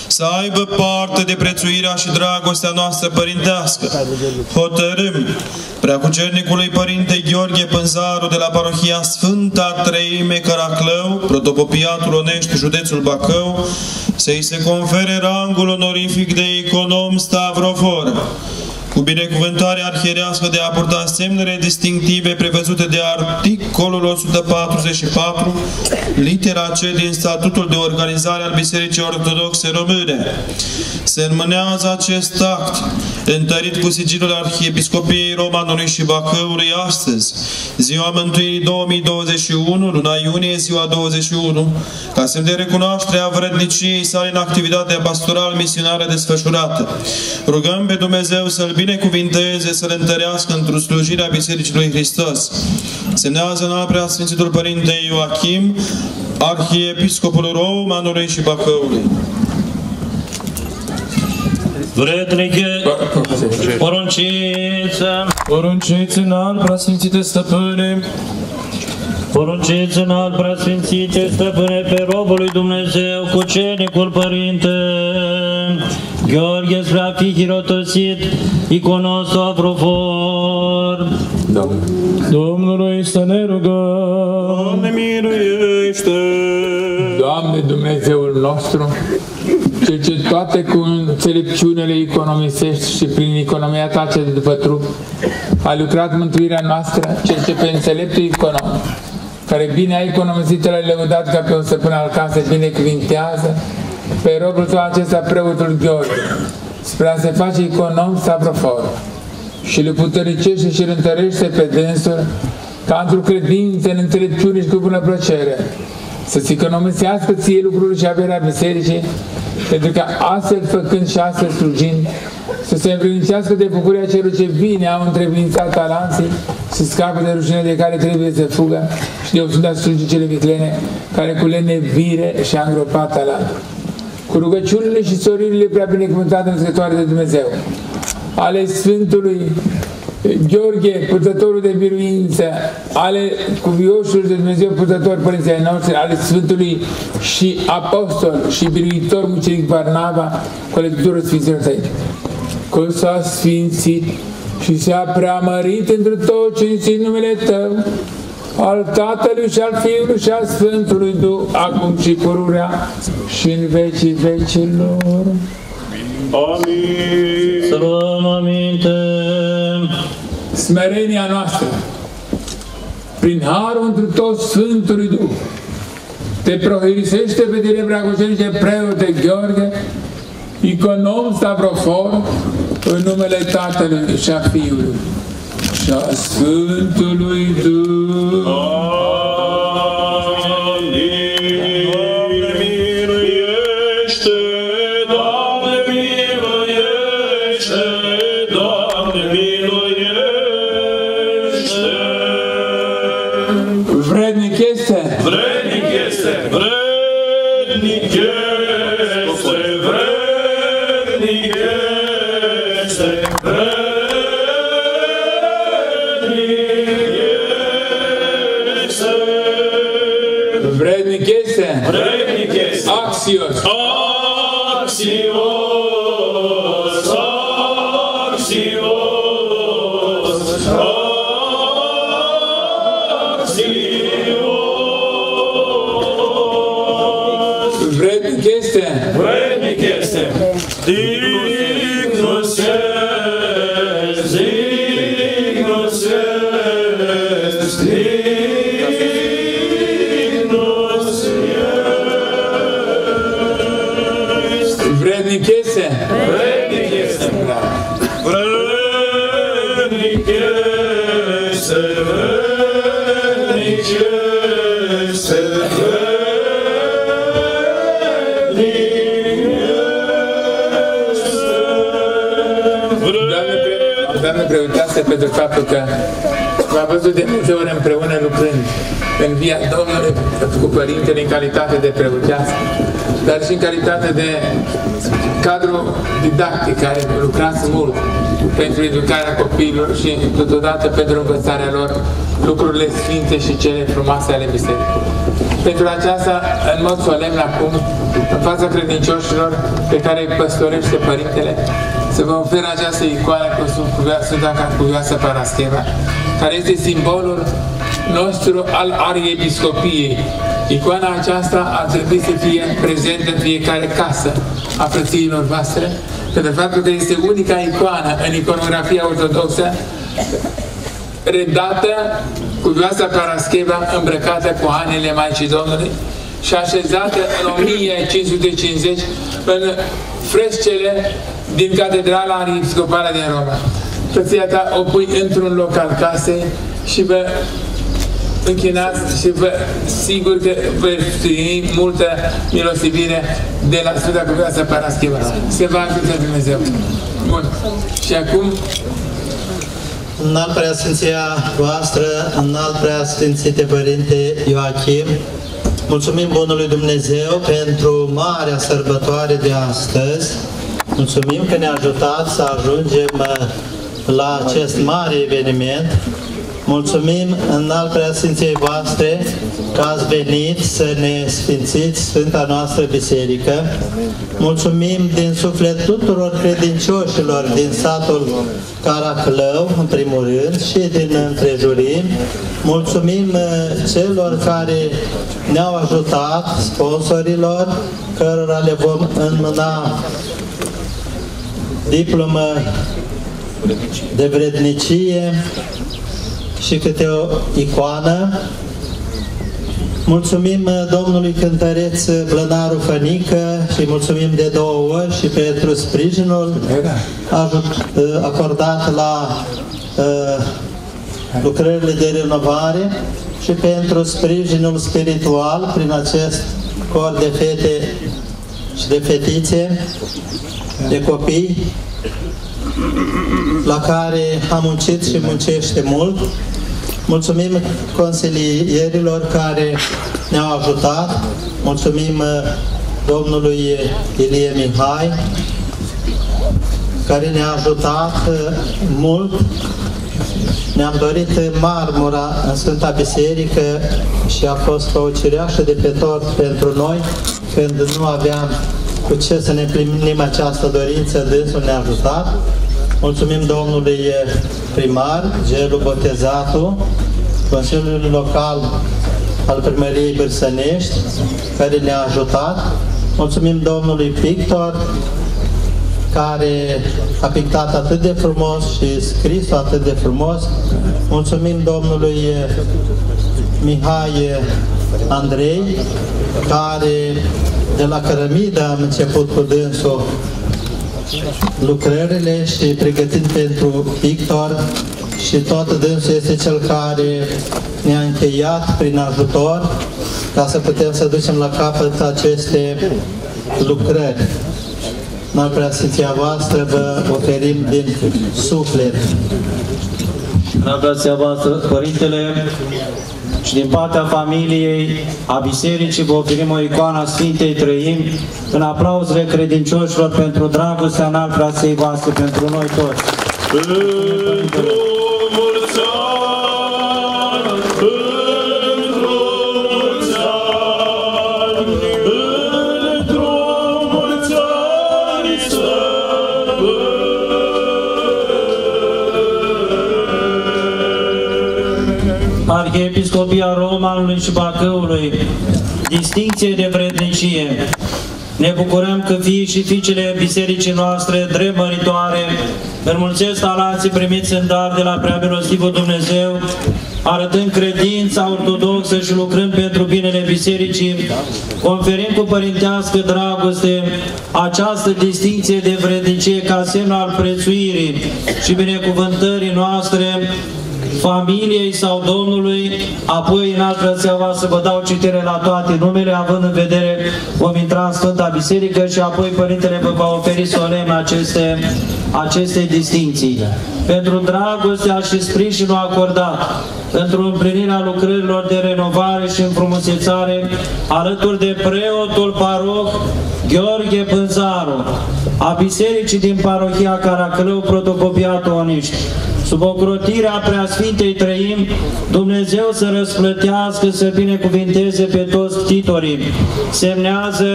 să aibă parte de prețuirea și dragostea noastră părintească. Hotărâm Preacucernicului Părinte Gheorghe Pânzaru de la parohia Sfânta Treime Caraclău, Protopopiatul Onești, județul Bacău, să-i se confere rangul onorific de econom stavrofor, cu binecuvântarea arhierească de a purta semnele distinctive prevăzute de articolul 144, litera C din Statutul de Organizare al Bisericii Ortodoxe Române. Se înmânează acest act, întărit cu sigilul Arhiepiscopiei Romanului și Bacăului astăzi, ziua Mântuirii 2021, luna iunie, ziua 21, ca semn de recunoaștere a vredniciei sale în activitatea pastoral-misionară desfășurată. Rugăm pe Dumnezeu să-l binecuvinteze, să-l întărească într-o slujirea Bisericii lui Hristos. Semnează în al Preasfințitul Părinte Ioachim, arhiepiscopul Romanului și Bacăului. Vrednice, porunciți în al Preasfințite Stăpâne, porunciți în al Preasfințite Stăpâne pe robul lui Dumnezeu, cucernicul Părinte Gheorghe, spre a fi hirotosit, iconosul aprofor. Domnului să ne rugăm. Doamne, miluiește! Doamne, Dumnezeul nostru, Cel ce toate cu înțelepciunele economisești și prin economia Ta ce de după trup ai lucrat mântuirea noastră, Cel ce pe înțeleptul econom, care bine ai economisit, le-ai lăudat ca pe un stăpân al casei, binecuvintează pe robul Tău acesta, preotul Gheorghe, spre a se face econom stavrofor, și le puternicește și îl întărește pe dânsul, ca într-o credință, în înțelepciune și cu bună plăcere, să-ți economisească ție lucrurile și averea bisericii, pentru că astfel făcând și astfel slujind, să se împlinicească de bucuria celor ce bine au întrevințat talanții, să scape de rușine de care trebuie să fugă și de obsunda slujii cele viclene, care cu lenevire și-a îngropat talantul. Cu rugăciunile și soririle prea binecuvântate născătoare de Dumnezeu, ale Sfântului Gheorghe, purtătorul de biruință, ale cuvioșului de Dumnezeu, purtător părinții ai noștri, ale Sfântului și apostol și biruitor mucenic Barnava, cu ale tuturor Sfinților Tăi, că s-a sfințit și s-a preamărit întru tot ce țin numele Tău, al Tatălui și al Fiului și al Sfântului Duh, acum și pururea și în vecii vecilor. Amin. Să luăm aminte. Smerenia noastră prin harul întru tot Sfântului Duh. Te prohirisește pe tine, Preacucește Preote Gheorghe, Iconom Stavrofor, în numele Tatălui și a Fiului și a Sfântului Duh. Pentru faptul că v-am văzut de multe ori împreună lucrând în via Domnului cu Părintele în calitate de preotească, dar și în calitate de cadru didactic care lucrați mult pentru educarea copiilor și totodată pentru învățarea lor lucrurile sfinte și cele frumoase ale bisericii. Pentru aceasta, în mod solemn acum, în fața credincioșilor pe care îi păstorește Părintele, să vă ofer această icoană cu Sfânta Curioasă Parascheva, care este simbolul nostru al Arhiepiscopiei. Icoana aceasta ar trebui să fie prezentă în fiecare casă a frățiilor voastre, pentru faptul că este unica icoană în iconografia ortodoxă redată Curioasa Parascheva îmbrăcată cu hanele Maicii Domnului și așezată în 1550 în frescele din Catedrala Arhiepiscopală din Roma. Frăția ta o pui într-un loc al casei și vă închinați și vă sigur că vă primi multă milostivire de la Sfânta Curioasă Parascheva. Se va ajute Dumnezeu. Bun. Și acum... Înalt Preasfinția voastră, Înalt Preasfințite Părinte Ioachim, mulțumim Bunului Dumnezeu pentru marea sărbătoare de astăzi. Mulțumim că ne-a ajutat să ajungem la acest mare eveniment. Mulțumim Înalt Preasfinției voastre că ați venit să ne sfințiți Sfânta noastră Biserică. Mulțumim din suflet tuturor credincioșilor din satul Caraclău, în primul rând, și din împrejurimi. Mulțumim celor care ne-au ajutat, sponsorilor, cărora le vom înmâna diplomă de vrednicie și câte o icoană. Mulțumim domnului cântăreț Blănaru Fănică și mulțumim de două ori și pentru sprijinul acordat la lucrările de renovare și pentru sprijinul spiritual prin acest cor de fete și de fetițe, de copii, la care a muncit și muncește mult. Mulțumim consilierilor care ne-au ajutat. Mulțumim domnului Ilie Mihai, care ne-a ajutat mult. Ne-am dorit marmura în Sfânta Biserică și a fost o cireașă de pe tort pentru noi când nu aveam cu ce să ne primim această dorință, dânsul ne-a ajutat. Mulțumim domnului primar, Gelu Botezatu, Consiliului Local al Primăriei Bârsănești, care ne-a ajutat. Mulțumim domnului pictor, care a pictat atât de frumos și scris atât de frumos. Mulțumim domnului Mihai Andrei, care de la cărămidă am început cu dânsul lucrările și pregătind pentru Victor, și tot dânsul este cel care ne-a încheiat prin ajutor ca să putem să ducem la capăt aceste lucrări. Noi, preasfinția voastră, vă oferim din suflet. Noi, preasfinția voastră, Părintele, și din partea familiei, a bisericii, vă oferim o icoană a Sfintei Trăimi, în aplauzele credincioșilor pentru dragostea înaltă voastră, pentru noi toți. Arhiepiscopia Romanului și Bacăului, distincție de vrednicie. Ne bucurăm că fiii și fiicele bisericii noastre drept măritoare înmulțesc talații primiți în dar de la Preabilostivul Dumnezeu, arătând credința ortodoxă și lucrând pentru binele bisericii, conferim cu părintească dragoste această distinție de vrednicie ca semn al prețuirii și binecuvântării noastre familiei sau Domnului. Apoi în altă voastră vă dau citire la toate numele, având în vedere vom intra în Sfânta Biserică și apoi Părintele vă va oferi solemn aceste distinții. Pentru dragostea și sprijinul acordat pentru împlinirea lucrărilor de renovare și înfrumusețare, alături de preotul paroh Gheorghe Pânzaru, a bisericii din parohia Caraclău, protocopiatul Oniști. Sub ocrotirea Preasfintei Trăimi, Dumnezeu să răsplătească, să binecuvinteze pe toți titorii. Semnează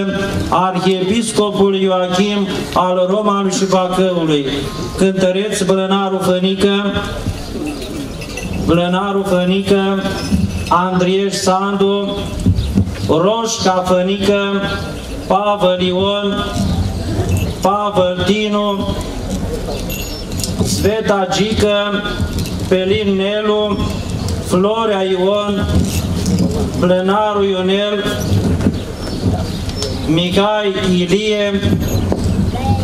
Arhiepiscopul Ioachim al Romanului și Bacăului, cântăreț Blănaru Fănică, Andrieș Sandu, Roșca Fănică, Pavel Ion, Pavel Tinu, Sveta Gică, Pelin Nelu, Florea Ion, Plenaru Ionel, Mihai Ilie,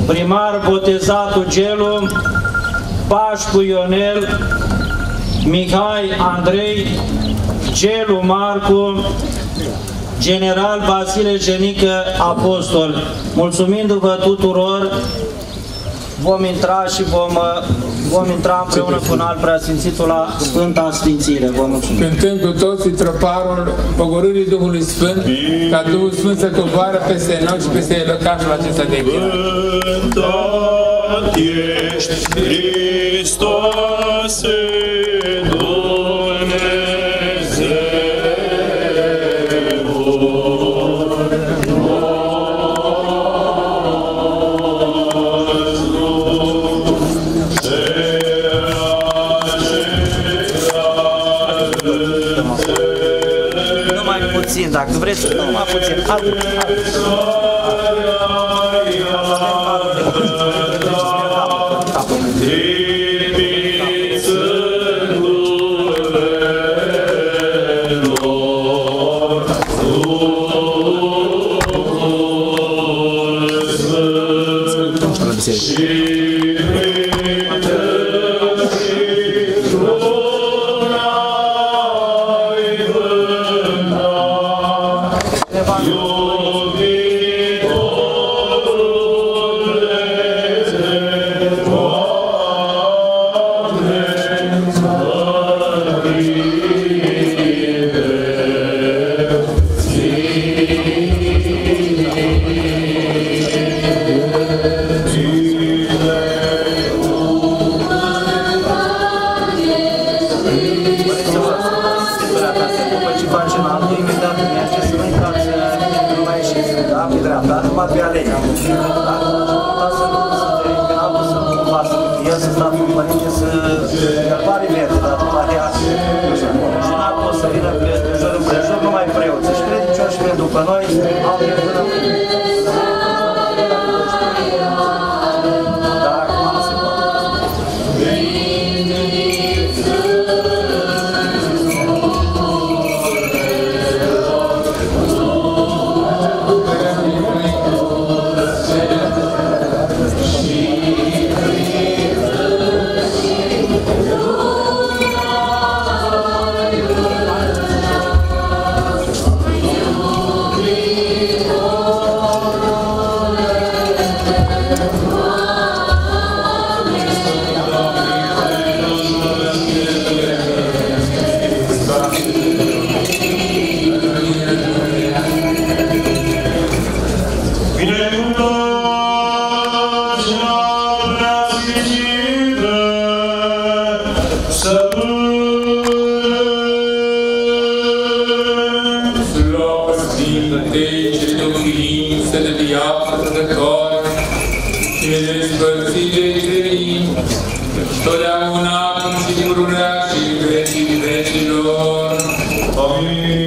primar Botezatul Gelu, Pașcu Ionel, Mihai Andrei, Gelu Marcu, general Vasile Genică Apostol. Mulțumindu-vă tuturor, vom intra și vom intra împreună cu un alt preasfințitul la Sfânta Sfințire. Vă mulțumim. Cântând cu toții troparul pogorârii Duhului Sfânt, ca Duhul Sfânt să coboară peste noi și peste lăcașul acesta de bine. Cântat ești, Hristoase, dacă vreți, numai puțin. cele despărțite cerii, totdeauna și pururea și în vecii vecilor. Amin.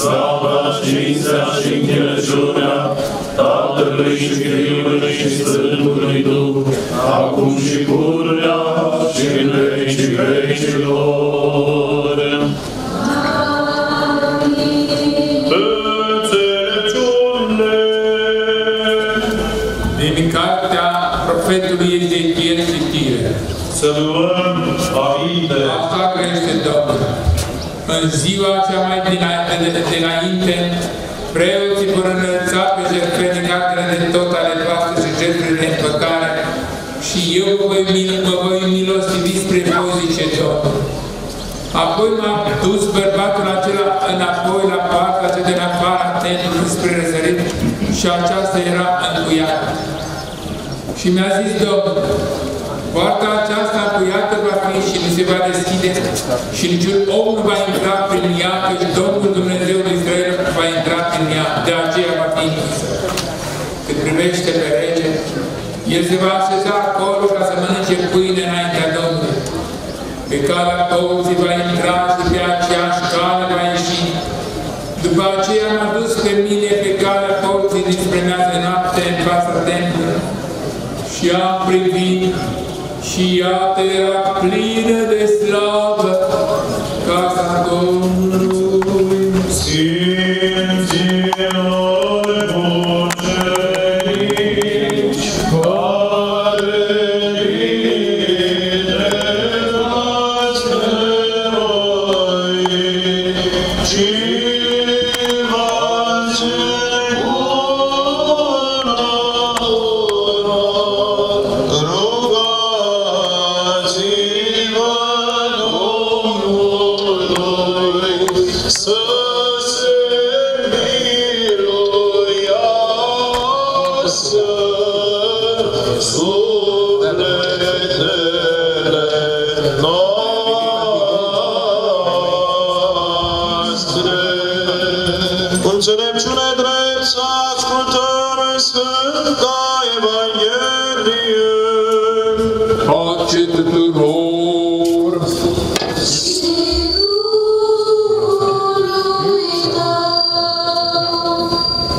Să slava, știința și înțelepciunea Tatălui și Fiului și Sfântului Duh, acum și pururea și în vecii vecilor. Înțelepciune! Din cartea profetului Ezechiel citire. Să luăm aminte. Asta crește Domnul. În ziua cea mai dinainte, preoții vor înălța pe jertfele cadre de tot ale voastre și jertfele de împăcare și eu vă voi milostivi spre voi, zice Domnul. Apoi m-a dus bărbatul acela înapoi la partea ce de la afara templului spre răsărit și aceasta era încuiată. Și mi-a zis Domnul, poarta aceasta încuiată va fi și nu se va deschide și niciun om nu va intra prin ea, căci Domnul Dumnezeu lui Israel va intra prin ea, de aceea va fi închisă. Cât privește pe rege, el se va așeza acolo ca să mănânce pâine înaintea Domnului. Pe calea porții va intra și pe aceeași cale va ieși. După aceea m-a dus pe mine pe calea porții dinspre mează noapte în fața templului. Și am privit și iată era plină de slavă casa Domnului.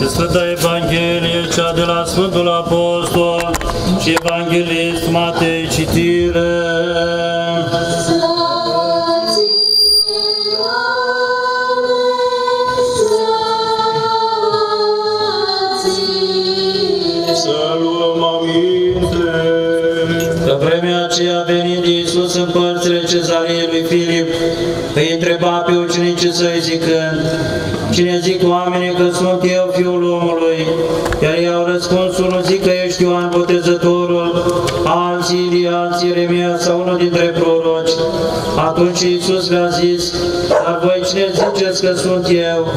Sfânta Evanghelie, cea de la Sfântul Apostol și Evanghelist Matei, citire. Să luăm aminte. Că vremea aceea a venit Iisus în părțile Cezariei lui Filip, îi întreba pe ucenicii săi zicând, cine zic oamenii că sunt eu Fiul omului? Iar i-au răspuns, unul zic că ești Ioan Botezătorul, alții Ilie, alții Ieremia sau unul dintre proroci. Atunci Iisus le-a zis, dar voi cine ziceți că sunt eu?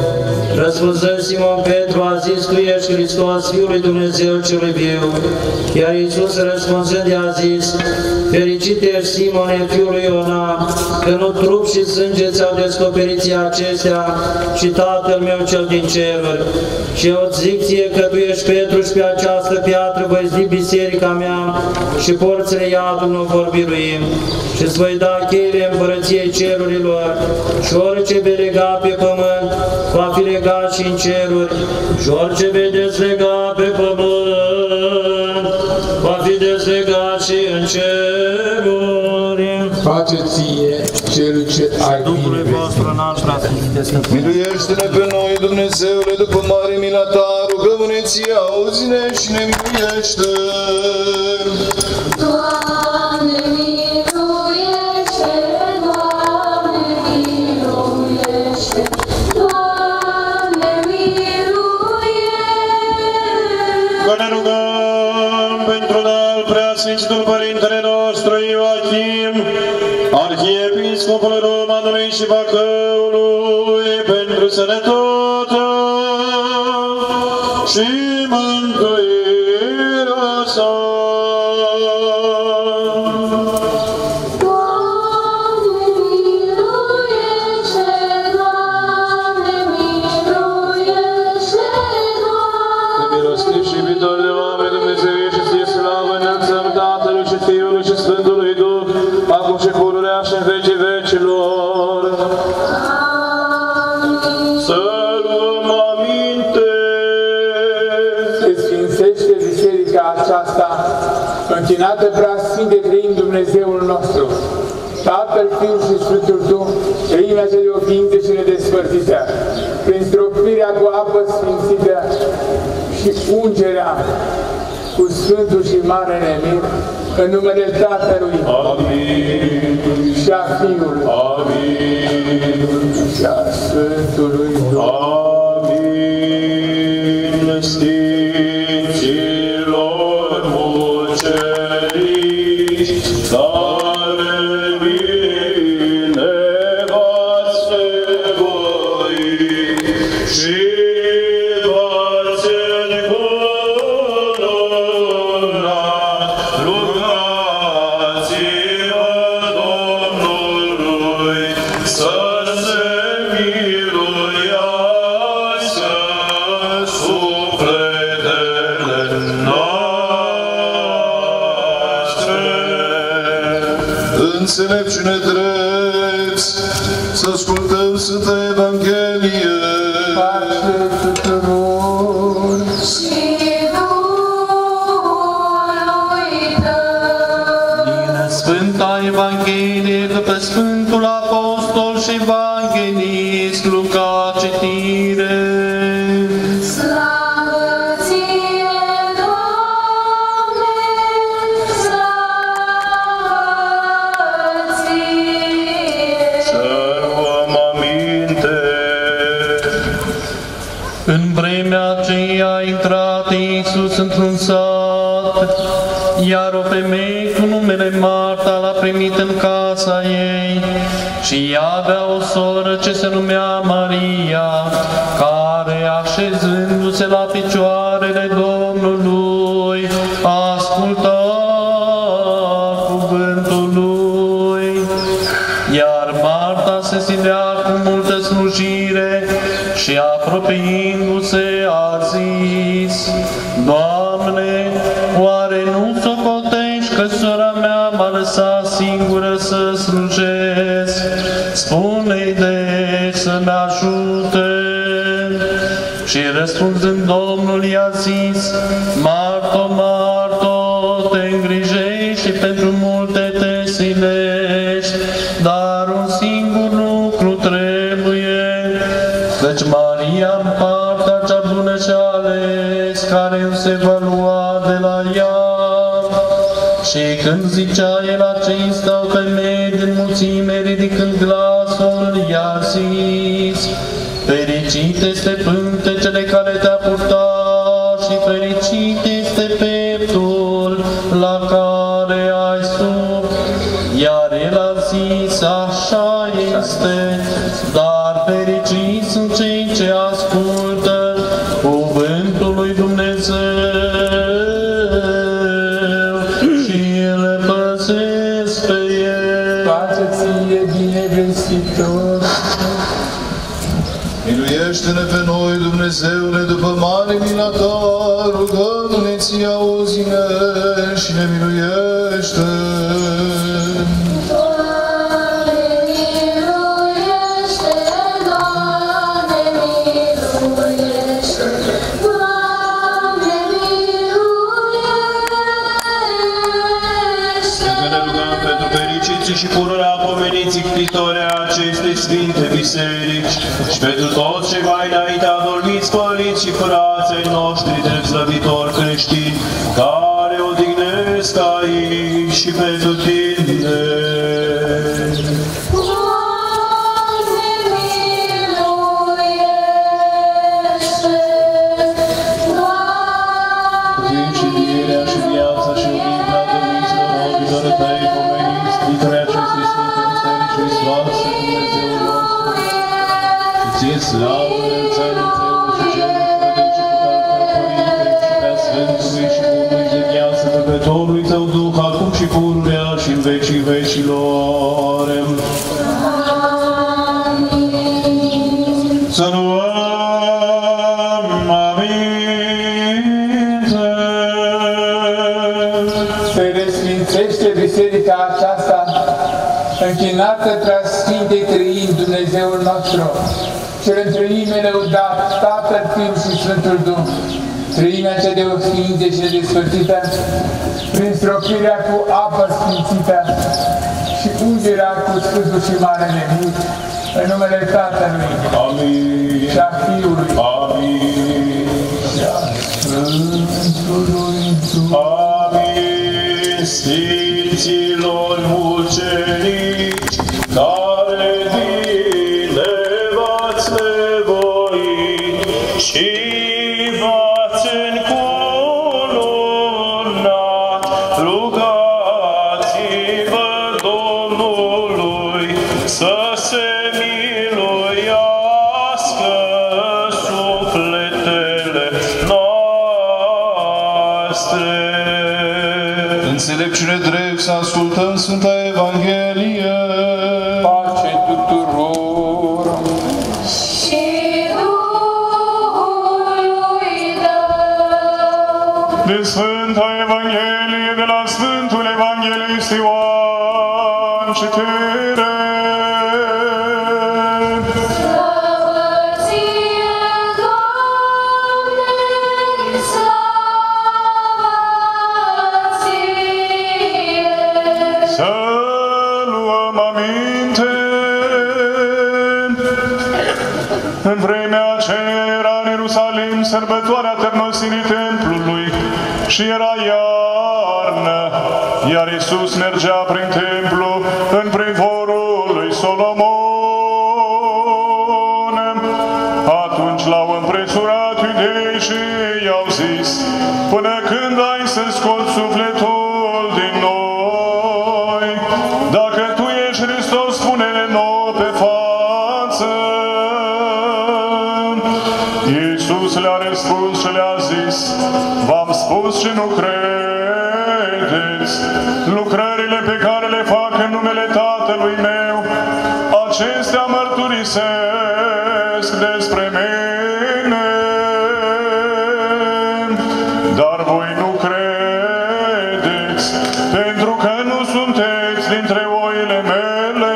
Răspunzând, Simon Petru a zis, tu ești Hristos, Fiul lui Dumnezeu celui viu. Iar Iisus răspunzând i-a zis, fericit ești Simone, fiul lui Iona, că nu trup și sânge ți-au descoperit acestea, ci Tatăl meu cel din ceruri. Și eu îți zic ție că tu ești Petru și pe această piatră voi zdi biserica mea și porțile iadului nu vor birui. Și îți voi da cheile împărăției cerurilor și orice vei lega pe pământ va fi legat și în ceruri și orice vei dezlega pe pământ va fi dezlegat și în ceruri. Face ție celui ce ai din miluiește-ne pe noi, Dumnezeule, după mare mila ta, rugăm-ne ție, auzi-ne și ne miluiește. Doamne, miluiește! Doamne, miluiește! Doamne, miluiește! Că ne rugăm pentru Dal Preasfințitul Părintele nostru Ioachim, Arhiepiscopul Romanului și Bacăului, pentru sănătatea și mântuirea sa. Doamne, miluiește! Doamne, miluiește! Ne milostiv și iubitor de oameni, Dumnezeu și ție slavă, înălțăm Tatălui și Fiului și Sfântului Duh, acum și pururea și în vecii vecilor. Să luăm aminte. Se sfințește biserica aceasta, închinată preasfinte trăind Dumnezeul nostru, Tatăl, Fiul și Sfântul Duh, trimea cele oființe și nedespărțitea, prin stropirea cu apă sfințită și ungerea cu Sfântul și Mare Nemir, în numele Tatălui, amin, și a Fiului, amin, și a Sfântului, amin, sfinților mucenici, înțelepciune drepți, să ascultăm Sfânta Evanghelie. Pace tuturor și Duhului tău. Din Sfânta Evanghelie după Sfântul Apostol și Evanghelist Luca, citire. Într-un sat, iar o femeie cu numele Marta l-a primit în casa ei, și ea avea o soră ce se numea Maria, care, așezându-se la picioarele Domnului, asculta cuvântul lui, iar Marta se silea cu multă slujire și, apropiindu-se, a zis: Doamne, oare nu socotești că sora mea m-a lăsat singură să slujesc? Spune-i deci să-mi ajute. Și răspunzând Domnul i-a zis: Marto, Marto, te îngrijești și pentru multe te silești, dar un singur lucru trebuie, căci Maria în partea cea bună și care nu se va lua de la ea. Și când zicea el acesta, o femeie din mulțime, ridicând glasul, i-a zis: Fericit este pântecele care te-a purtat și fericit este peptul la care ai supt. Iar el a zis: așa este, dar fericiți sunt cei ce ascultă cuvântul lui Dumnezeu și le păsesc pe el. Pace ție, binevestitor! Miluiește-ne pe noi, Dumnezeule, după mare mila ta, rugându-ne ție, auzi-ne și ne miluiește! Și pururea pomeniții ctitorii acestei Sfinte Biserici și pentru toți cei mai înainte adormiți, părinți și frații noștri drept slăvitori creștini, care odihnesc aici și pentru tine. Slavă, înțeleg, și cerul Părinte și cu Tatăl Părinte și prea Sfântului și Bunului de viață, Tăpătorului Tău Duh, acum și pururea și în vecii vecilor. Amin. Să nu am aminte. Se resfințește biserica aceasta, închinată preasfinte trăind Dumnezeul nostru, cel în trăime lăudat, Tatăl, Fiul și Sfântul Duh, trăimea cea de o ființă și desfățită, prin stropirea cu apă sfințită și ungerea cu Sfântul și Mare Neamț, în numele Tatălui, Amin. Și a Fiului, Amin. Și a Sfântului Duh. Amin, Sfinților mucenici, care bine v-ați nevoit și v-ați încolonat, rugați-vă Domnului să se miluiască sufletele noastre. Înțelepciune drept să ascultăm Sfânta Evanghelie. Pace tuturor! Și Duhului Tău! De Sfânta Evanghelie de la Sfântul Evanghelist Ioan citere. În vremea aceea era în Ierusalim sărbătoarea târnosirii templului și era iarnă, iar Iisus mergea prin templu în privorul lui Solomon. Atunci l-au împresurat iudeii și i-au zis: până când ai să scoți sufletul din noi? Dacă tu ești Hristos, spune-ne nouă pe față. Iisus le-a răspuns și le-a zis: v-am spus și nu credeți. Lucrările pe care le fac în numele Tatălui meu, acestea mărturisesc despre mine. Dar voi nu credeți, pentru că nu sunteți dintre oile mele.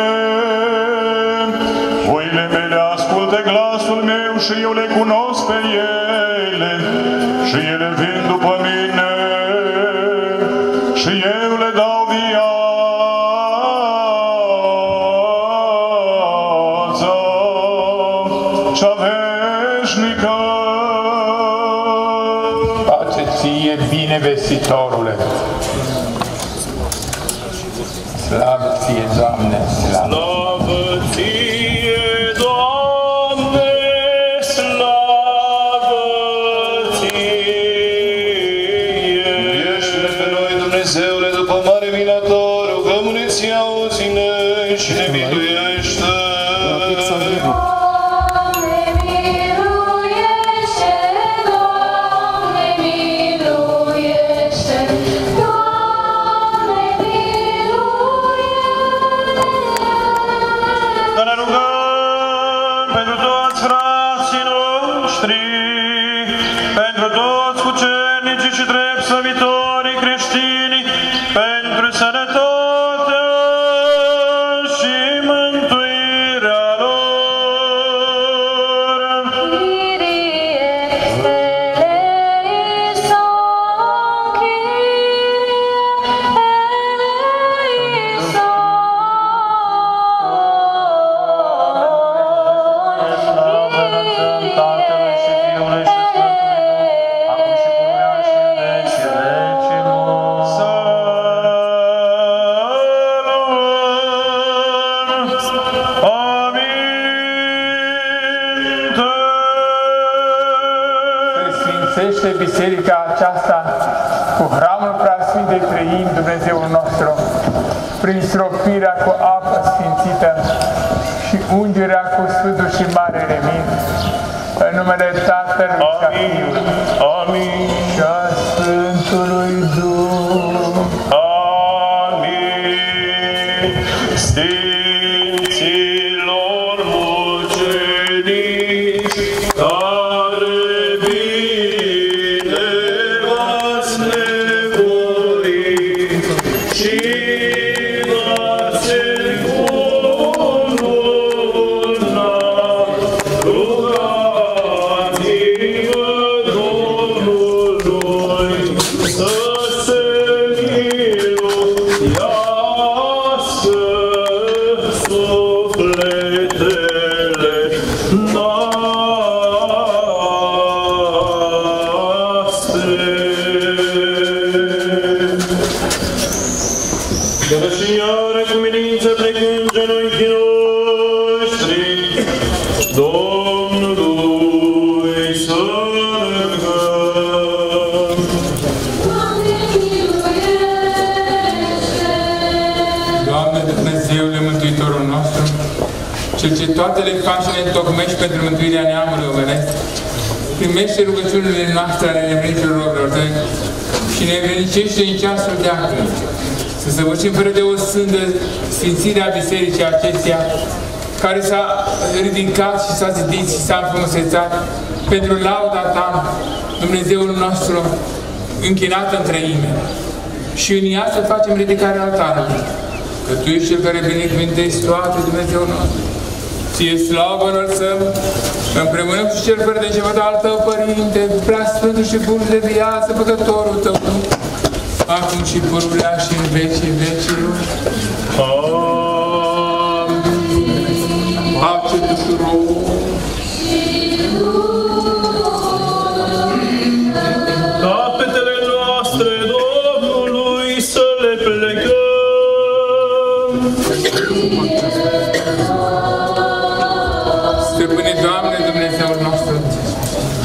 Oile mele ascultă glasul meu și eu le cunosc pe ele și ele vin după mine și eu le dau viața cea veșnică. Pace ție, binevestitorule! Slavă ție, Doamne! Slavă ție, Doamne! Slavă ție! Ești pe noi, Dumnezeule, după mare mila ta, rugăm-ne ție, auzi-ne și ne miluiește! Doamne, miluiește! Doamne, miluiește! Doamne, miluiește! Dar ne rugăm pentru toți frații noștri, pentru toți ucenicii și dreptăvitorii creștini, pentru sănătatea și mântuirea lor. Kyrie, eleison, Kyrie, eleison, Kyrie, biserica aceasta cu hramul preasfintei trăini Dumnezeul nostru, prin stropirea cu apă sfințită și ungerea cu Sfântul și Mare Neamț, în numele Tatălui și a Fiului, Amin, și a Sfântului Duh. Amin. Sfinților mucenici, Ooh. cel ce toate le faci și le întocmești pentru mântuirea neamului omenesc, primește rugăciunile noastre ale nevrednicilor robilor tăi și ne vrednicește în ceasul de acum. Să săvârșim fără de o sândă sfințirea bisericii acesteia, care s-a ridicat și s-a zidit și s-a înfrumusețat pentru lauda ta, Dumnezeul nostru, închinat în trăime. Și în ea să facem ridicarea altarului, că Tu ești Cel care binecuvintești toate, Dumnezeu nostru. Ție slavă înălțăm, împreună cu Cel fără de început al Tău, Părinte, preasfântul și bun de viață, păcătorul Tău, acum și pururea și în vecii vecilor. Amin. Pace tuturor.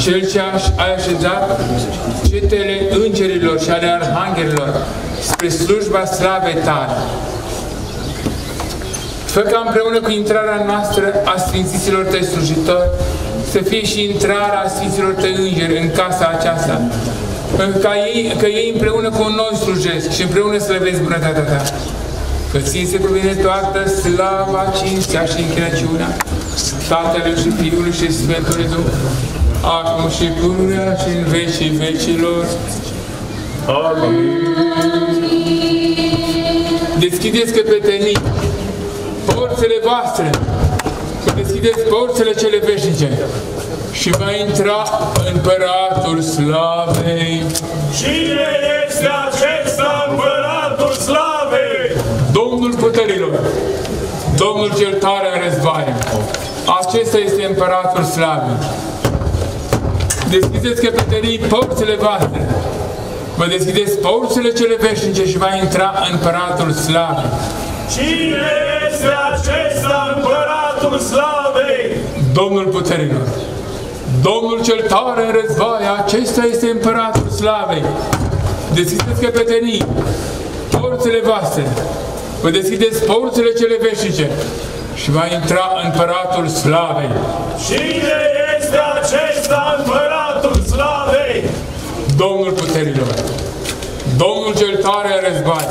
Cel ce ai așezat cetele îngerilor și ale arhanghelilor spre slujba slavei tale, fă ca împreună cu intrarea noastră a sfințiților tăi slujitori să fie și intrarea sfinților tăi îngeri în casa aceasta, pentru că ei împreună cu noi slujesc și împreună slăvesc bunătatea ta. Că ție se cuvine toată slava, cinstea și închinăciunea Tatălui și Fiului și Sfântului Duh, acum și pururea și în vecii vecilor. Amin. Deschideți căpetenii, porțile voastre, deschideți porțile cele veșnice și va intra Împăratul Slavei. Cine este acesta Împăratul Slavei? Domnul puterilor, Domnul cel tare în războaie. Acesta este Împăratul Slavei. Deschideți căpetenii porțile voastre, vă deschideți porțile cele veșnice și va intra Împăratul Slavei. Cine este acesta Împăratul Slavei? Domnul puterilor, Domnul cel tare în războaie, acesta este Împăratul Slavei. Deschideți căpetenii porțile voastre, vă deschideți porțile cele veșnice și va intra Împăratul Slavei. Cine este acesta Împăratul? Domnul puterilor, Domnul cel tare război,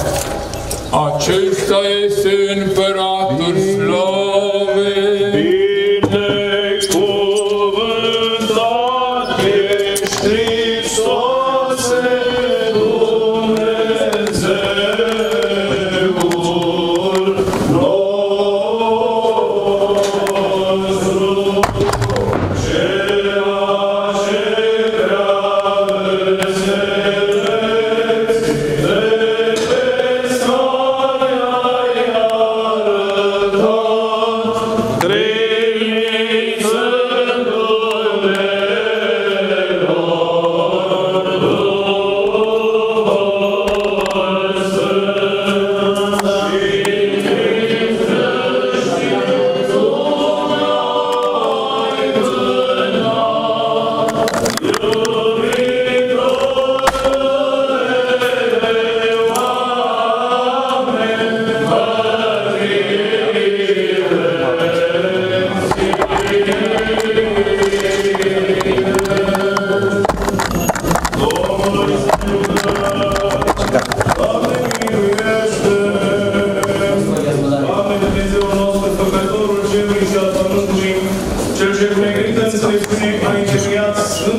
acesta este Împăratul Slavei.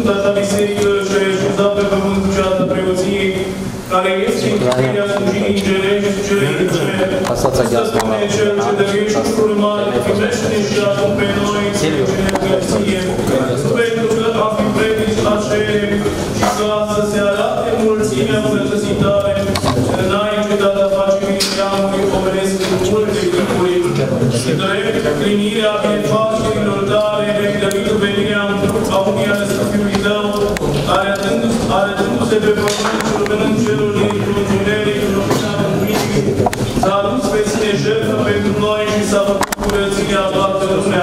Binecuvântat ești, Hristoase Dumnezeul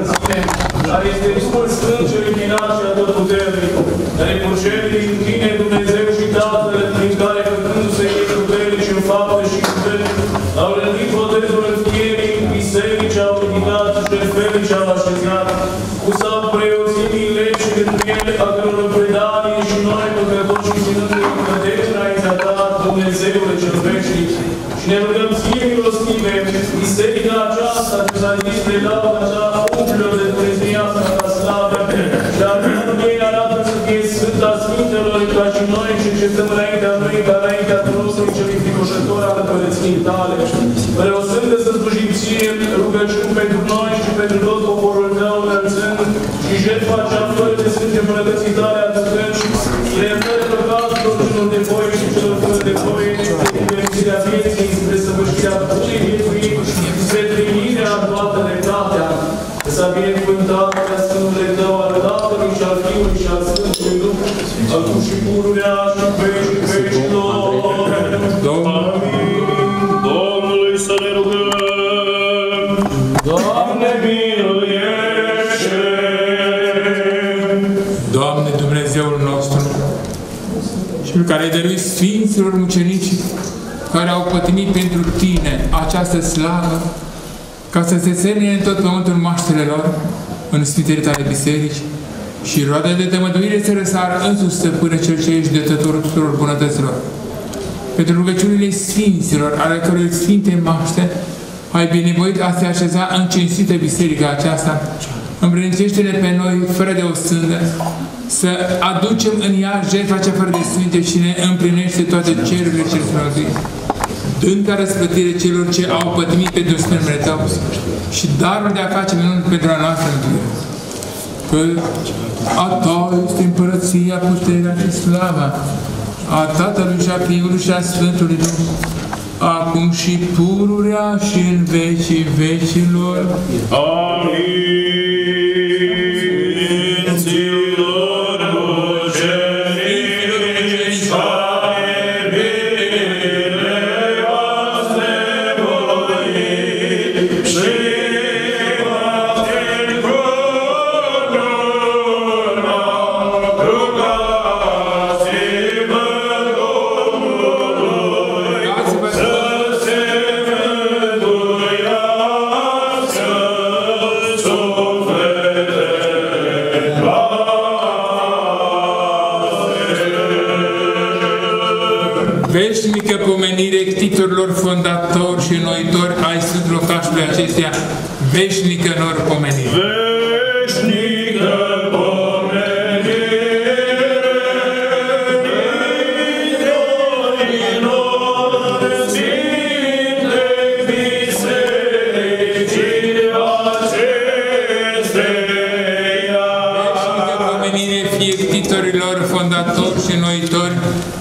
nostru. Este discurs strâns și eliminat și atotputernic. Dumnezeule cel veșnic, și ne rugăm fie milostive, biserica aceasta ce s-a zis de lauda cea a umplilor de Dumnezeia ta slavă, dar pentru ei arată să fie Sfânta Sfintelor, ca și noi și ce stăm înaintea Lui, ca înaintea Dumnezeului celui fricoșător al Părinților tale. Preosfântă să slujim ție rugăciuni pentru noi și pentru tot poporul tău, înălțând și jertfa cea fără de sânge bunătății tale adăugând și le învăță cazul celor de voi și celor fără de voi, de viețirea vieții, spre săvârșirea puterii vieții, spre primirea toată dreptatea. S-a binecuvântat de Sfântului Tău, al Tatălui și al Fiului și al Sfântului Duh, acum și pururea și în vecii vecilor. Amin. Domnului să ne rugăm. Doamne, biruiește! Doamne, Dumnezeul nostru, Cel care ai dăruit Sfinților mucenici care au pătimit pentru Tine această slavă, ca să se semne în tot pământul maștele lor, în sfintele Tale biserici, și roadele de tămăduire să răsară însuși Stăpâne Cel ce ești dătătorul tuturor bunătăților. Pentru rugăciunile Sfinților, ale căror Sfinte Maște, ai binevoit a se așeza în cinstită biserica aceasta, îmbrâncește-ne pe noi, fără de o sândă, să aducem în ea jertfa cea fără de sfinte și ne împlinește toate cerurile cele sfântite, dând ca răsplătire celor ce au pătimit pentru spermele Tău și darul de a face minuni pentru a noastră mântuire. Că a Ta este împărăția, puterea și slava a Tatălui și a Fiului și a Sfântului Duh, acum și pururea și în vecii vecilor. Amin. Veșnică pomenire ctitorilor fondatori și înnoitori ai sunt locașului acestea, veșnică lor pomenire. Veșnică pomenire fie ctitorilor fondatori și înnoitori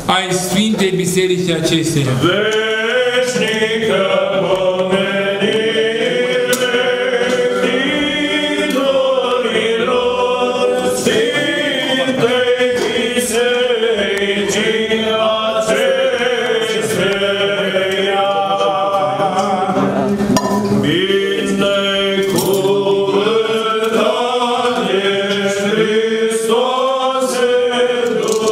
ai Sfintei Bisericii acesteia. Veșnică pomenire ctitorilor Sfintei Bisericii acesteia. Binecuvântat ești Hristoase, Dumnezeu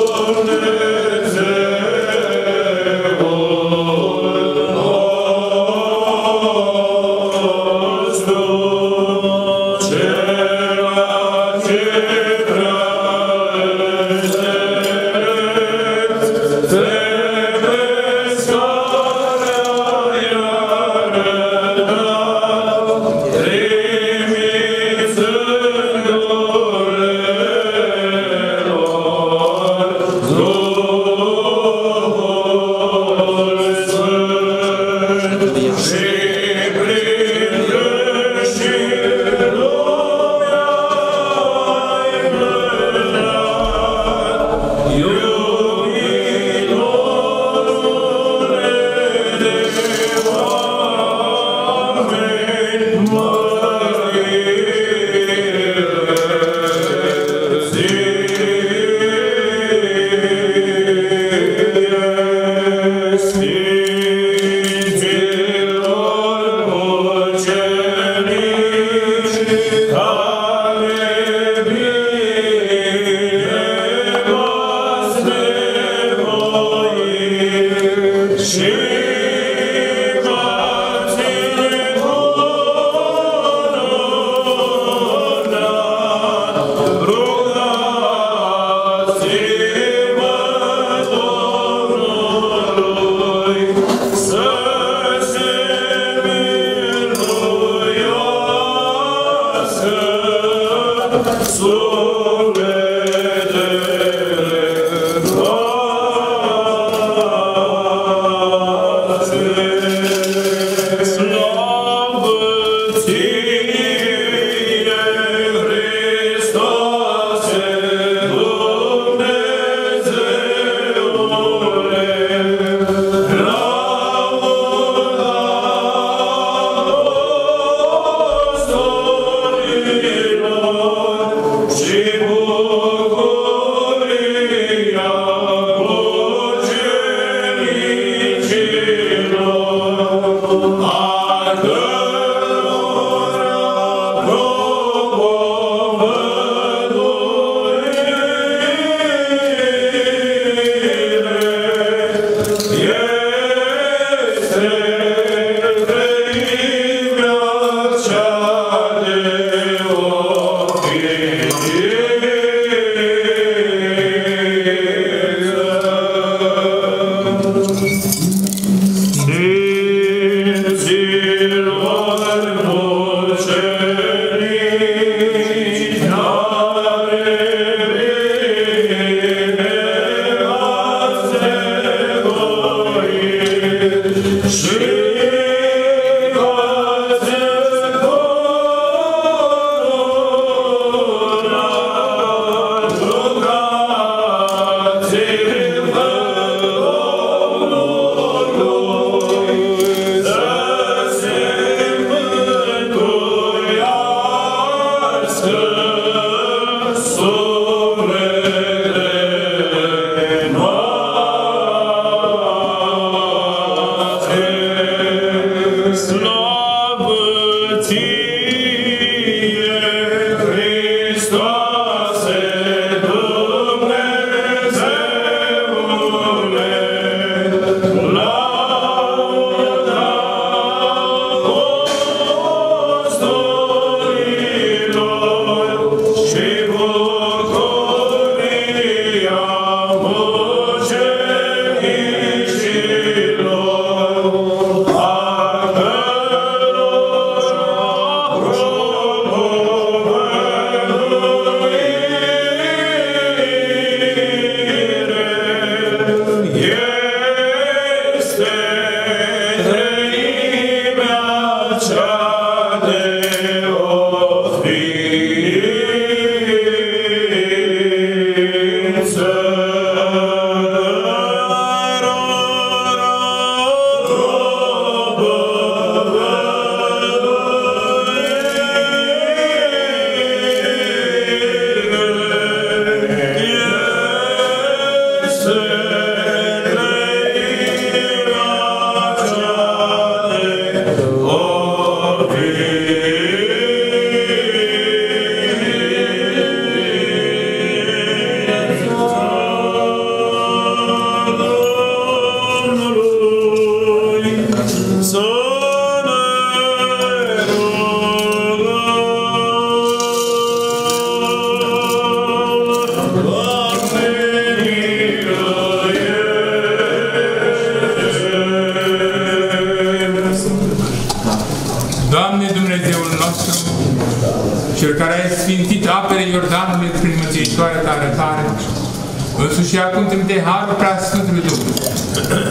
Și acum trimite harul preasfântului Dumnezeu.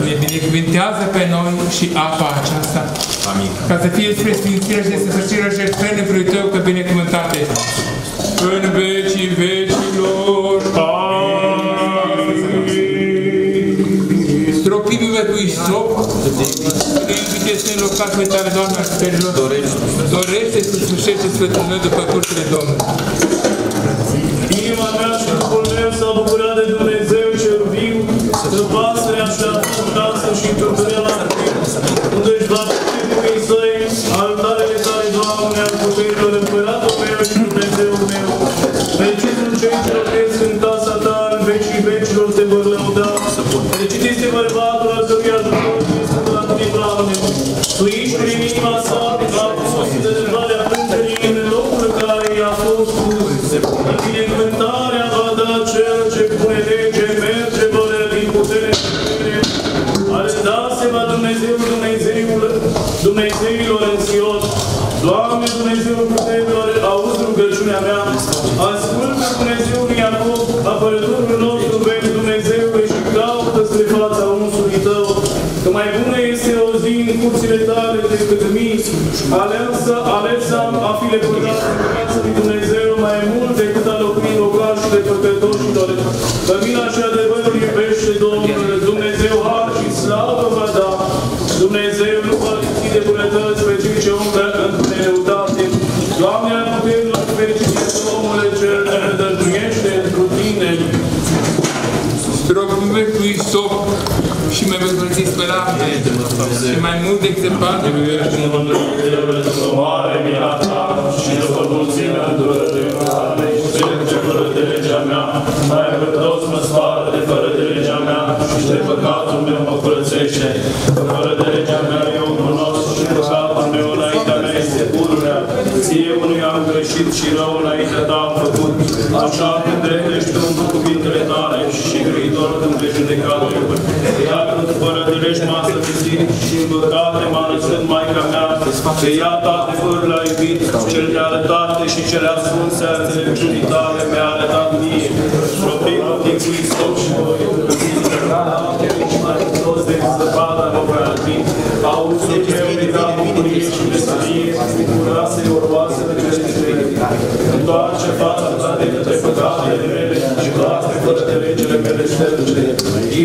Ne binecuvintează pe noi și apa aceasta. Amin. Ca să fie spre sfințirea și desăvârșirea jertfei nevoiului tău, că binecuvântat ești. În vecii vecilor. Amin. Stropindu-vă cu isop, ne inviteți să înlocați pe tale, Doamne, și perilor. Dorește să sfârșește Sfântul meu după cursurile Domnului. Inima mea și Duhul meu s-au bucurat de Dumnezeu cel viu, să pasărea așa fructasă și turturea la tine, unde-și va pute cu ei săi, altarele tale, Doamne, al puterilor, Împăratul meu și Dumnezeul meu. Fericit sunt cei ce locuiesc în casa ta, în vecii vecilor te vor lăuda. Fericit este bărbatul al cărui ajutor este la tine, Doamne. Tu ești prin inima sa, a fost de valea plânterii în locul în care i-a fost pus. Binecuvântarea va da cel ce pune lege, merge vorea din putere și putere. Arătați-vă Dumnezeu, Dumnezeilor în Sion. Doamne Dumnezeu puterilor, auzi rugăciunea mea. Ascultă Dumnezeu lui Iacob, apărătorul nostru vezi Dumnezeule și caută spre fața unsului tău. Că mai bună este o zi în curțile tale decât mii. Aleasa a fi lepădat în fața lui Dumnezeu mai mult decât a locui în locași de păcătoșilor. Că mila și adevărul iubește Domnul, Dumnezeu har și slavă va da. Dumnezeu nu va lipsi de bunătăți pe cei ce umblă în nereutate. Doamne, al puterilor fericite, omule cel ce ne dăruiește pentru tine. Rogumesc lui Iisop și mai văzvălțiți pe lapte și mai mult decât se poate. Mare mila ta și după mulțimea îndurării tale și ce fără de legea mea, mai păcătos mă spară de fără de legea mea și de păcatul meu mă curățește. Că fără de legea mea eu cunosc și păcatul meu înaintea mea este pururea. Ție unui am greșit și rău înaintea ta am făcut. Așa când dreptești tu cu cuvintele tale și gritor când vei judeca dreptul. Ea când fără de legi m-a săvizit și în păcate m-a născut Maica mea, că ea Tatăl l-a iubit, cel de-a arătat și cel de-a ascuns a înțelepciunii tale mi-a arătat mie. Propriu din cui stop și voi, când zice că noapte nici mai toți de zăpada nu voi albin. Auzul meu de da bucurie și veselie, curase orboase de creștere. Întoarce fața ta de către păcatele mele și toate fără de legele mele șterge.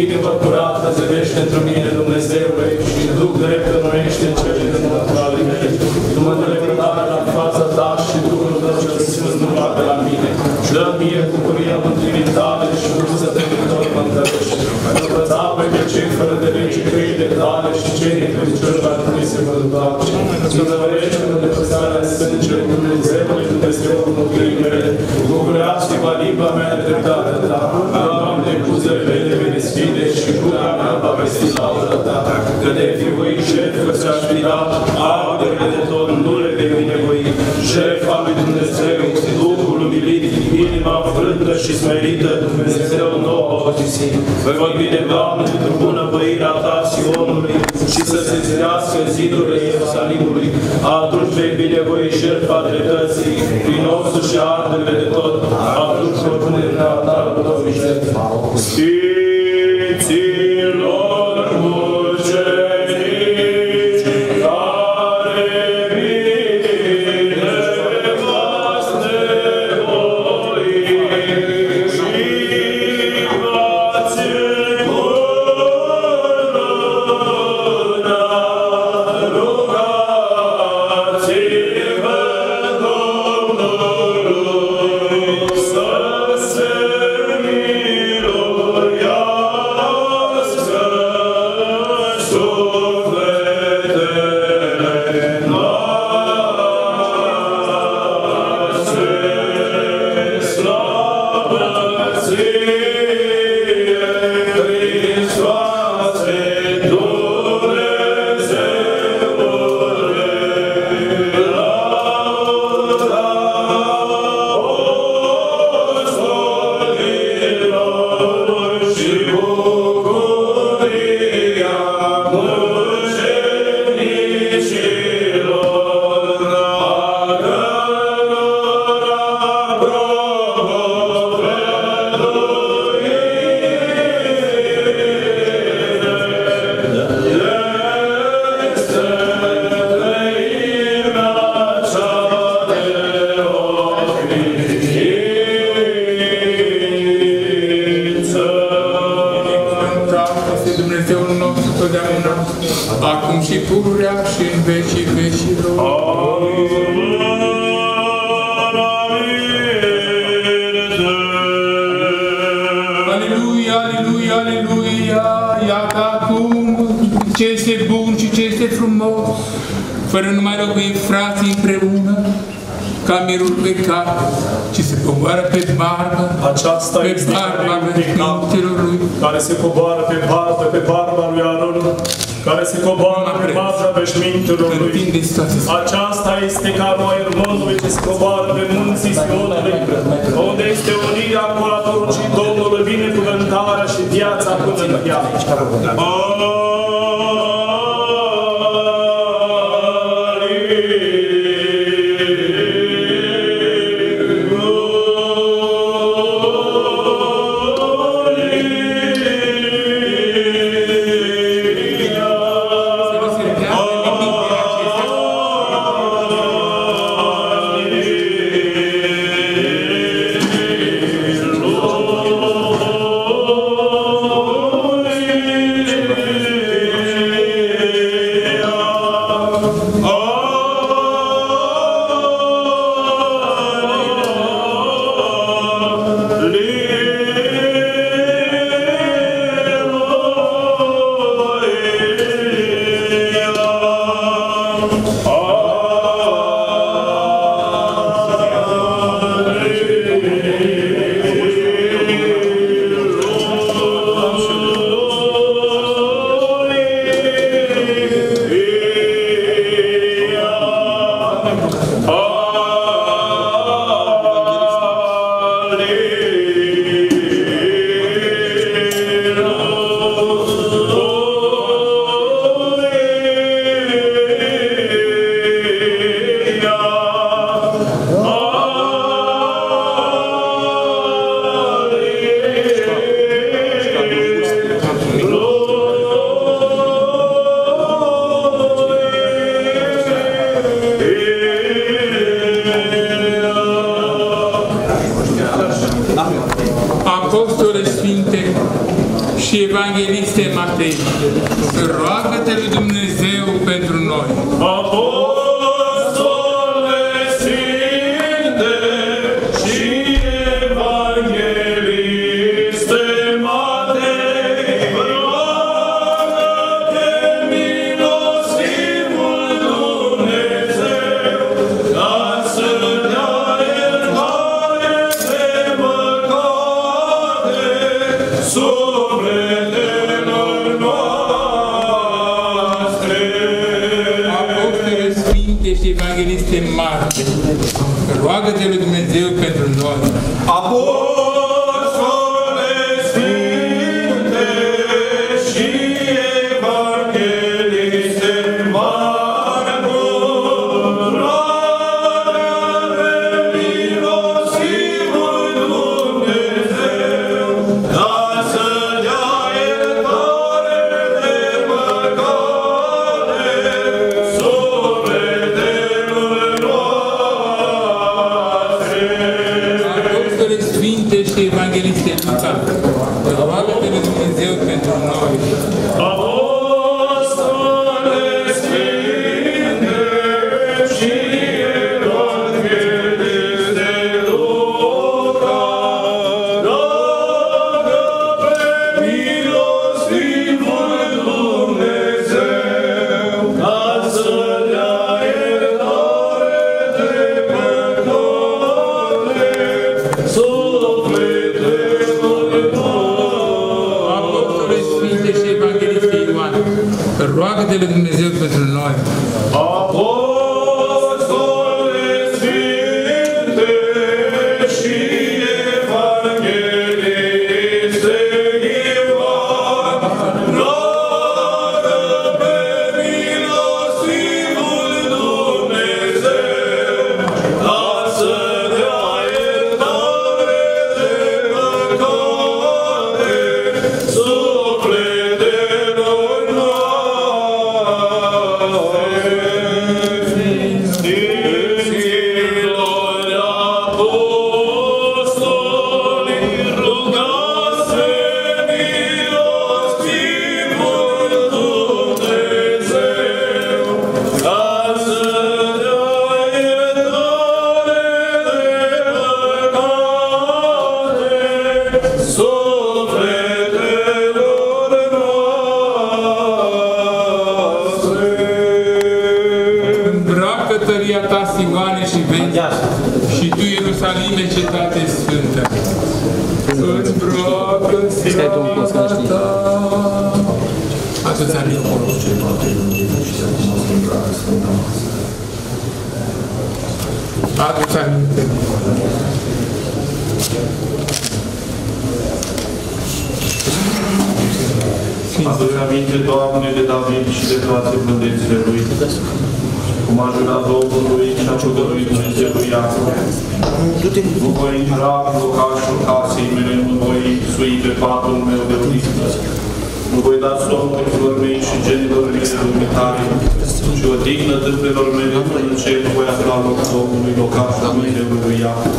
Inima curată zărește într-o mine Dumnezeule și duc drept înoiește în cele din următoarele mele. Nu mă delectare la fața ta și Duhul tău cel Sfânt nu va de la mine. Dă mie bucuria mântuirii tale și urță de viitor mă întărești. Învăța pe că cei fără de lege creide tale și cei necrăciuni la tine se vă întoarce. Zărește-mă de păsarea sângele Dumnezeului Dumnezeului mântuirii mele. Bucureați-vă limba mea de dreptate ta. Doamne, buzele de deschide și gura mea va vesti laudă ta. Că de fiul șeful ți-aș fi dat, ardele de tot nu le vei binevoi. Șefa lui Dumnezeu, Duhul umilit, inima frântă și smerită, Dumnezeu nouă a otisit. Vă voi bine, Doamne, într-o bună păirea ta Sionului și să se zidească zidurile Ierusalimului. Atunci vei binevoi șerpa dreptății, prin osul și ardele de tot, atunci vor pune în altarul tău mișterii. Sfinților, Mulțumim! totdeauna, acum și pururea și în vecii vecilor. Amin. Ce este bun și ce este frumos, fără nu mai rogui frații împreună, ca mirul pe cap, ci se coboară pe barba, aceasta pe este barba Sfinților lui, care se coboară pe barba, lui Aron, care se coboară pe barba veșmintelor lui. Aceasta este canoa Ermodului ce se coboară pe munții Sionului, unde este unirea cu Atorul și Domnului, binecuvântarea și viața până în viață. Roagă-te lui Dumnezeu pentru noi! Apostole Sfinte și Evangheliste Matei, roagă-te milostivul Dumnezeu, ca să dea iertare de păcate sufletului. Și evangheliste Matei, roagă-te lui Dumnezeu pentru noi. Apostole Sfinte și evangheliste Marcu, roagă-te milostivul Dumnezeu, ca să dea iertare de păcate sufletului. Și evangheliste Luca, roagă-te lui Dumnezeu pentru noi. Apostole Sfinte și evangheliste Luca, roagă-te milostivul Dumnezeu, ca să dea iertare de păcate. Roagă-te lui Dumnezeu pentru noi! Apostole Sfinte și evangheliste Ioan, roagă-te milostivul Dumnezeu, ca să dea iertare de păcate sufletului. tăria ta, Sioane, și vezi, și tu, Ierusalime, cetate sfântă, să-ți broacă slava ta. Atâția din corul ce toate lumii și acum sunt dragă Sfânta Masă. Adu-ți aminte. Adu-ți aminte, Doamne, de David și de toate blândețile lui, cum a jurat Domnului și a jugăruit Dumnezeului Iacov. Nu voi injura în locașul casei mele, nu voi sui pe patul meu de odihnă. Nu voi da somnului mei și genilor mele lumitare, și odihnă tâmplelor mele în ce nu voi afla loc Domnului, locașul Dumnezeului Iacov.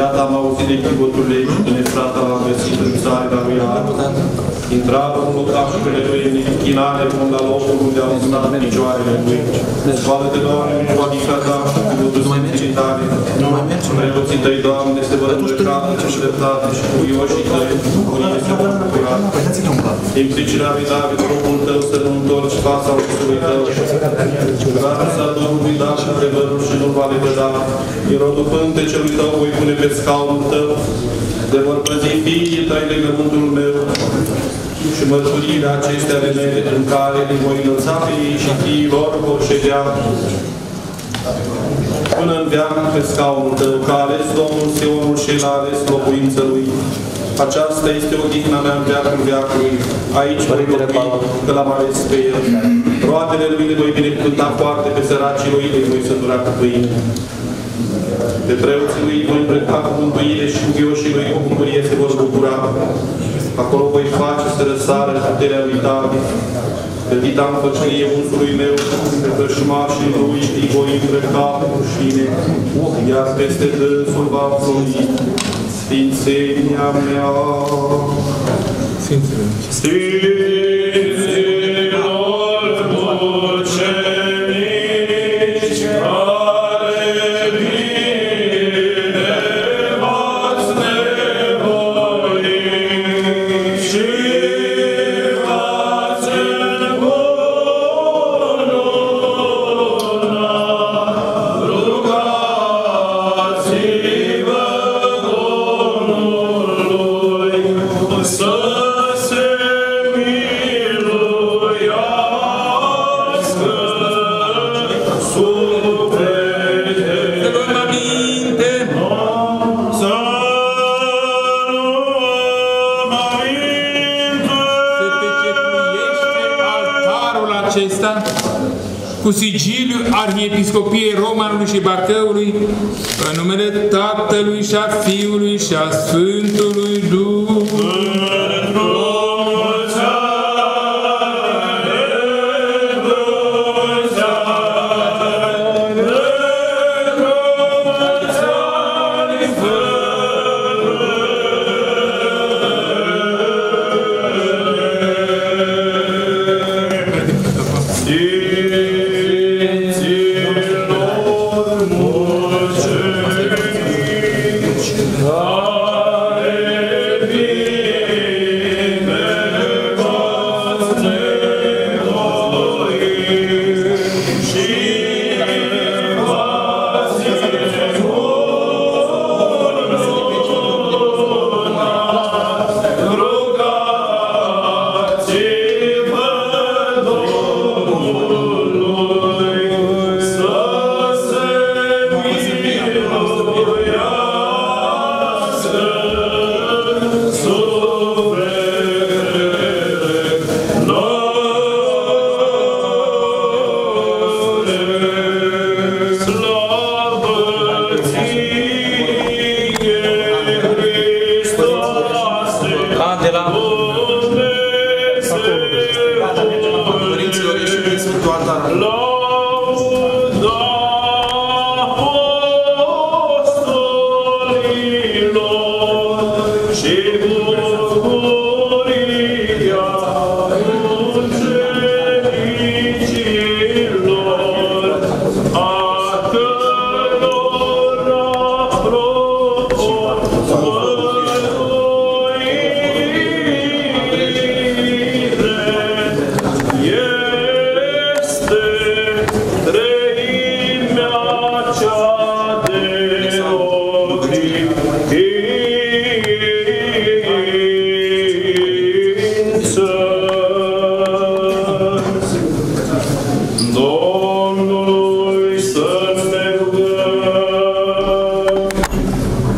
Iată, am auzit de chivotul ei și de nefrata l-am găsit în țarina lui Iacov. Intra în locașurile lui, în închinare, până la locul unde au stat picioarele lui. Scoală-te, Doamne, în joadica ta și cu dușniții tale. Preoții tăi, Doamne, se vor îndrepta în dreptate și cu ioșii tăi, cu ei se vor bucura. Din pricina lui David, robul tău să nu întorci fața ursului tău. Gradul s-a Domnului dat și prevărul și nu va le vedea. În rodul pântecelui tău voi pune pe scaunul tău. De vor păzi fiii tăi legământul meu. Și mărturile acestea ale mele în care îi voi înălța pe ei și fiilor vor ședea până în veac pe scaunul tău, că a ales Domnul Sionul și el a ales locuința lui. Aceasta este odihna mea în veacul veacului. Aici voi vorbi că l-am ales pe el. Roadele lui le voi binecânta foarte pe săracii lui, îi voi sătura cu pâine. Pe preoții lui voi îmbrăca cu mântuire și cu ghioșii lui cu mânturie se vor bucura. Acolo voi face să răsară puterea lui David. Pe vita înfăcărie unsului meu, pe vrășmașii lui îi voi îmbrăca cu rușine, iar peste dânsul va pluni sfințenia mea. Cu sigiliul Arhiepiscopiei Romanului și Bacăului, în numele Tatălui și a Fiului și a Sfântului Duh. Domnului să ne rugăm.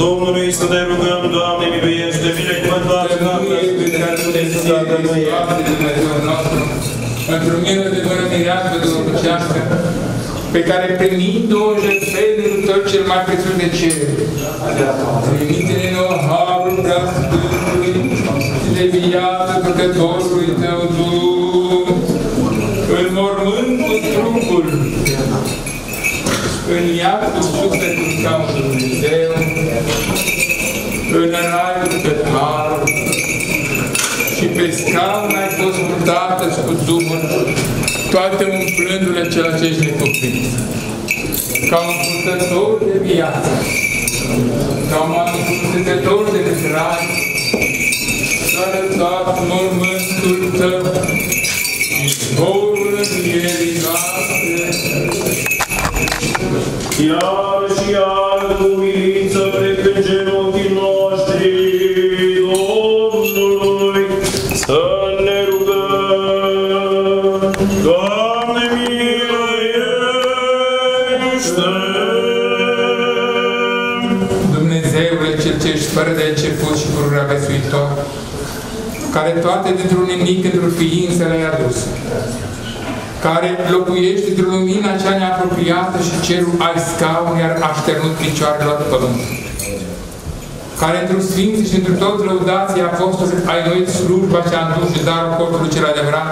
Domnului să ne rugăm, Doamne, miluiește, binecuvântare noastră, într-o milă de bună mireasmă duhovnicească, pe care primind-o jertfește din tot cel mai prețos de cer, primite-ne nouă harul prea Sfântului și de viață păcătorului Tău, în mormânt cu trupul, în iad cu sufletul ca un Dumnezeu, în raiul pe harul, și pe scaun ai fost purtată și cu Duhul, toate umplându-le ceea ce ești necoprit. Ca un purtător de viață, ca un purtător de rai, s-a arătat mormântul Tău și zborul învierii noastre. Iar și iar cu umilință plecând genunchii noștri, Domnului, să ne rugăm. Doamne, miluiește! Dumnezeule, Cel ce ești fără de început și pururea veșnică, care toate dintr-un nimic, într-un ființă le-ai adus, care locuiești într-o lumină cea neapropiată și cerul ai scaun, iar așternut picioarelor pământ, care într-un sfinț și într-un tot lăudații apostolului ai noit slujba ce-a dus și darul corpului cel adevărat,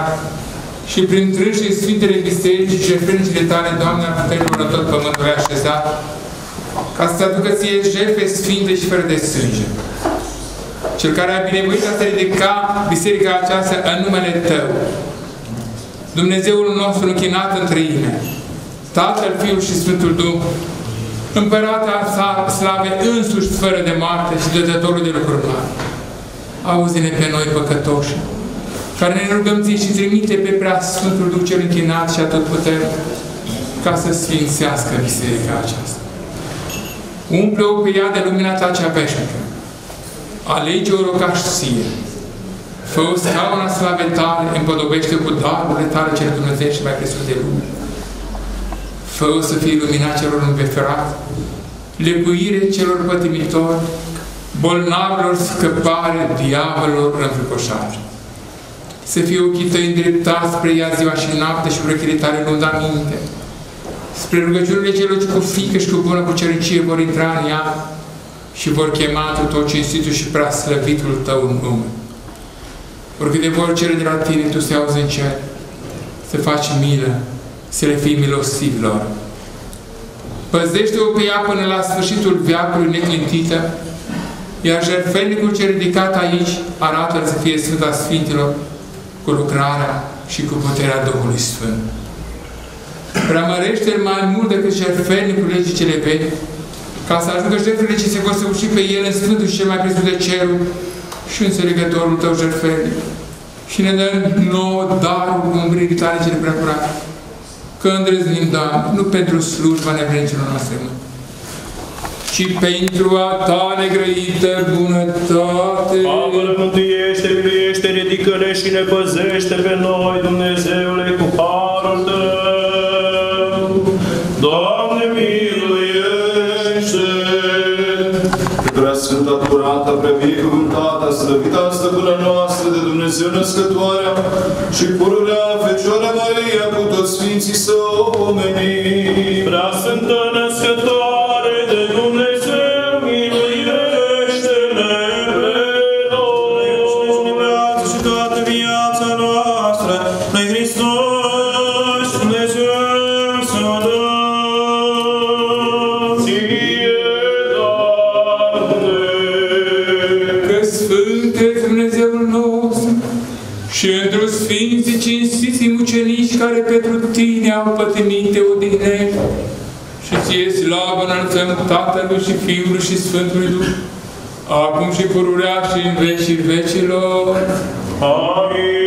și prin trâșii Sfintele Biserici și jertfele Tale, Doamne, a puterilor tot pământul ai așezat, ca să-ți aducă ție jertfe sfinte și fără de sânge. Cel care a binevoit a se ridica biserica aceasta în numele Tău, Dumnezeul nostru închinat în trăime, Tatăl, Fiul și Sfântul Duh, Împărata Sa slave însuși fără de moarte și dătătorul de lucruri mari. Auzi-ne pe noi, păcătoși, care ne rugăm Ție și trimite pe prea Sfântul Duh cel închinat și atotputernic, ca să sfințească biserica aceasta. Umple-o pe ea de lumina Ta cea veșnică. Alege-o rocașție, fă-o scauna slavei Tale, împodobește cu darurile Tale cele dumnezeiești și mai presus de lume. Fă-o să fie lumina celor înveferate, lecuire celor pătimitori, bolnavilor scăpare, diavolilor înfricoșare. Să fie ochii Tăi îndreptați spre ea ziua și noapte și urechile Tale luând aminte, spre rugăciunile celor ce cu frică și cu bună cucericie vor intra în ea, și vor chema tot cinstitul și preaslăvitul Tău în lume. Oricât de vor cere de la Tine, Tu se auzi în cer, să faci milă, să le fii milosiv lor. Păzește-o pe ea până la sfârșitul veacului neclintită, iar jertfelnicul ce ridicat aici arată să fie Sfânta Sfintilor, cu lucrarea și cu puterea Duhului Sfânt. Preamărește-l mai mult decât jertfelnicul legii cele vechi, ca să ajungă jertfele ce se vor săvârși pe ele în Sfântul și cel mai presus de cerul și înțelegătorul Tău jertfelnic. Și ne dă nouă darul umbririi Tale cele prea curate, că îndrăznim, Doamne, nu pentru slujba nevrednicilor noastre, ci pentru a Ta negrăită bunătate. Apără, mântuiește, miluiește, ridică-ne și ne păzește pe noi, Dumnezeule, cu harul Tău. Doamne, Sfânta, curată, prebiecuvântată, slăvită stăpână noastră de Dumnezeu născătoarea și pururea Fecioară Maria cu toți Sfinții să o pomenim. Prea Sfântă născătoare de Dumnezeu, miluiește-ne pe noi! Miluiește-ne viața și toată viața noastră, pe Hristos Dumnezeu să o dă. Și într-o sfinții cinstiții mucenici care pentru Tine au pătimit, te odihnești și Ție slavă înălțăm Tatălui și Fiului și Sfântului Duh, acum și pururea și în vecii vecilor. Amin.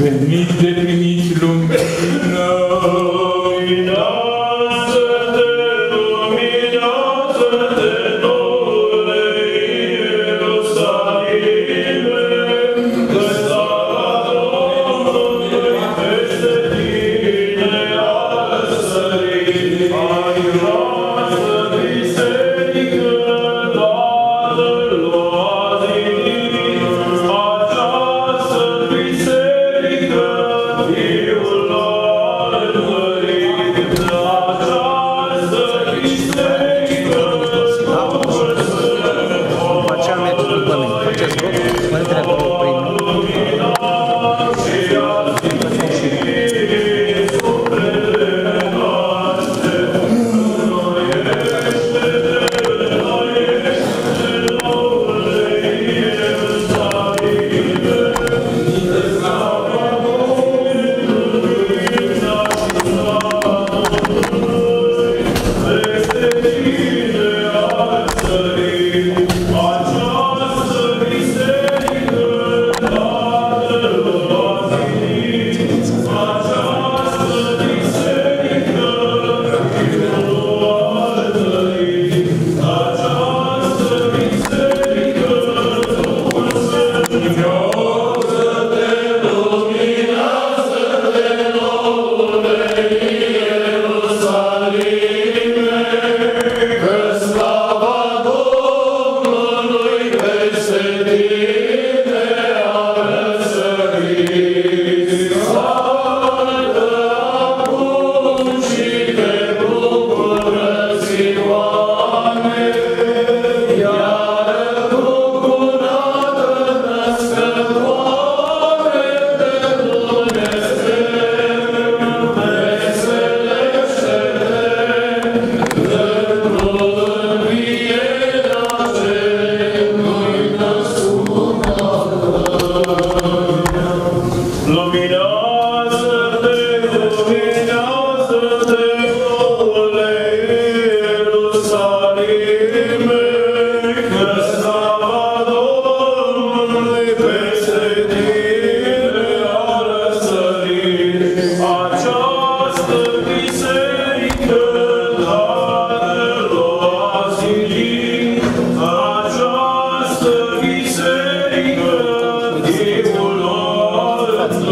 Gândit de primiți lume luminează-te, luminează-te, Doamne, Ierusalime, că slava Domnului peste tine a sărit. Ai luasă biserică toată lumea din această biserică. Să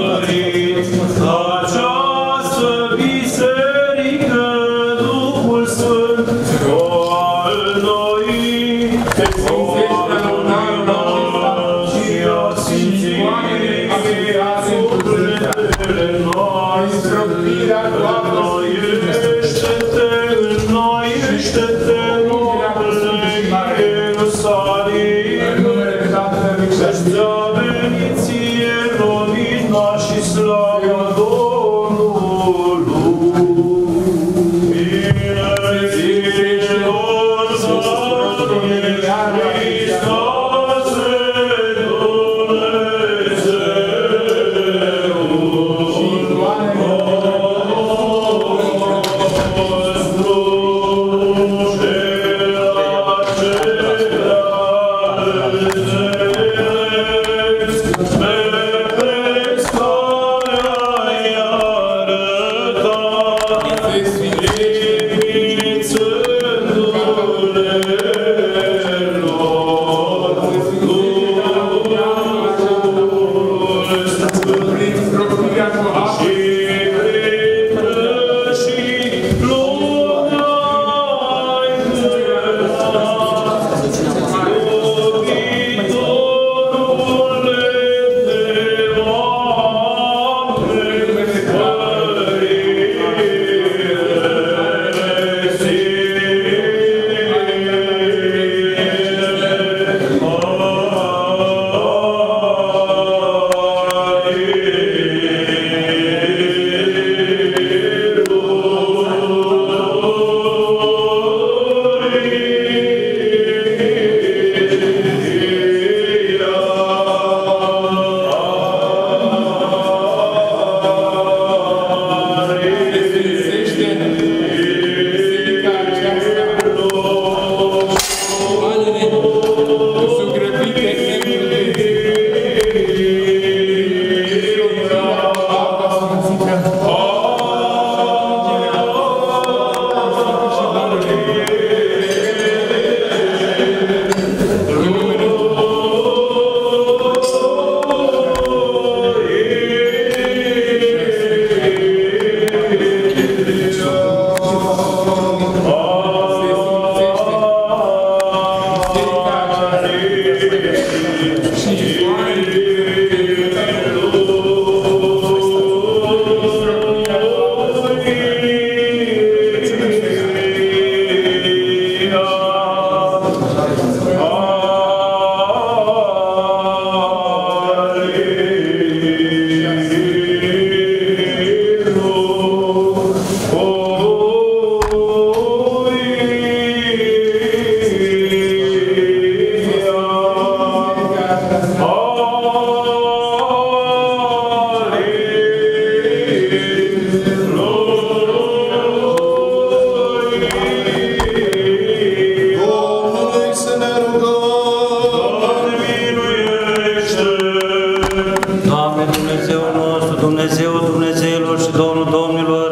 Dumnezeu nostru, Dumnezeu Dumnezeilor și Domnul Domnilor,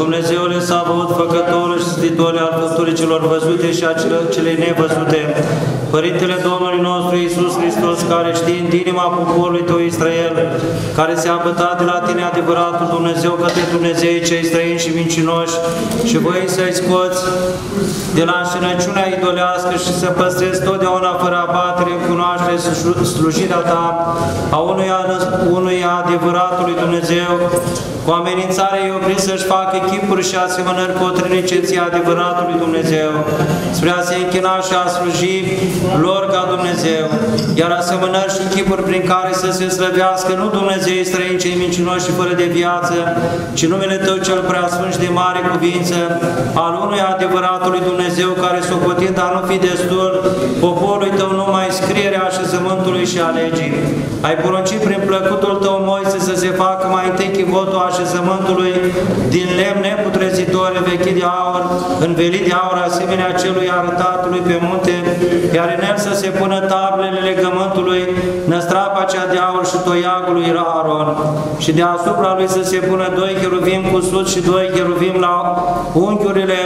Dumnezeule Sabaot, Făcătorul și Stătitoare al făpturii celor văzute și a celei nevăzute, Părintele Domnului nostru Iisus Hristos, care știi în inima poporului Tău Israel, care se-a apătat de la Tine adevăratul Dumnezeu către Dumnezeii cei străini și mincinoși, și voi să-i scoți de la înșinăciunea idolească și să păstrezi totdeauna fără abatere în cunoaștere slujirea Ta a unui adevăratului Dumnezeu, cu amenințare i-a oprit să-și facă chipuri și asemănări potrivnice ție adevăratului Dumnezeu, spre a se închina și a sluji lor ca Dumnezeu, iar asemănări și chipuri prin care să se slăvească nu Dumnezeii străini cei mincinoși și fără de viață, ci numele Tău cel preasfânt și de mare cuvință, al unui adevăratului Dumnezeu care s-o socotind a nu fi destul poporului Tău numai scrierea și sământului și a legii. Ai poruncit prin plăcutul Tău, Moise, să se facă mai întâi chivotul așezământului din lemn neputrezitor, învelit de aur, asemenea celui arătatului pe munte, iar în el să se pună tablele legământului, năstrapa cea de aur și toiagul lui Aaron, și deasupra lui să se pună doi cheruvim cu sud și doi cheruvim la unghiurile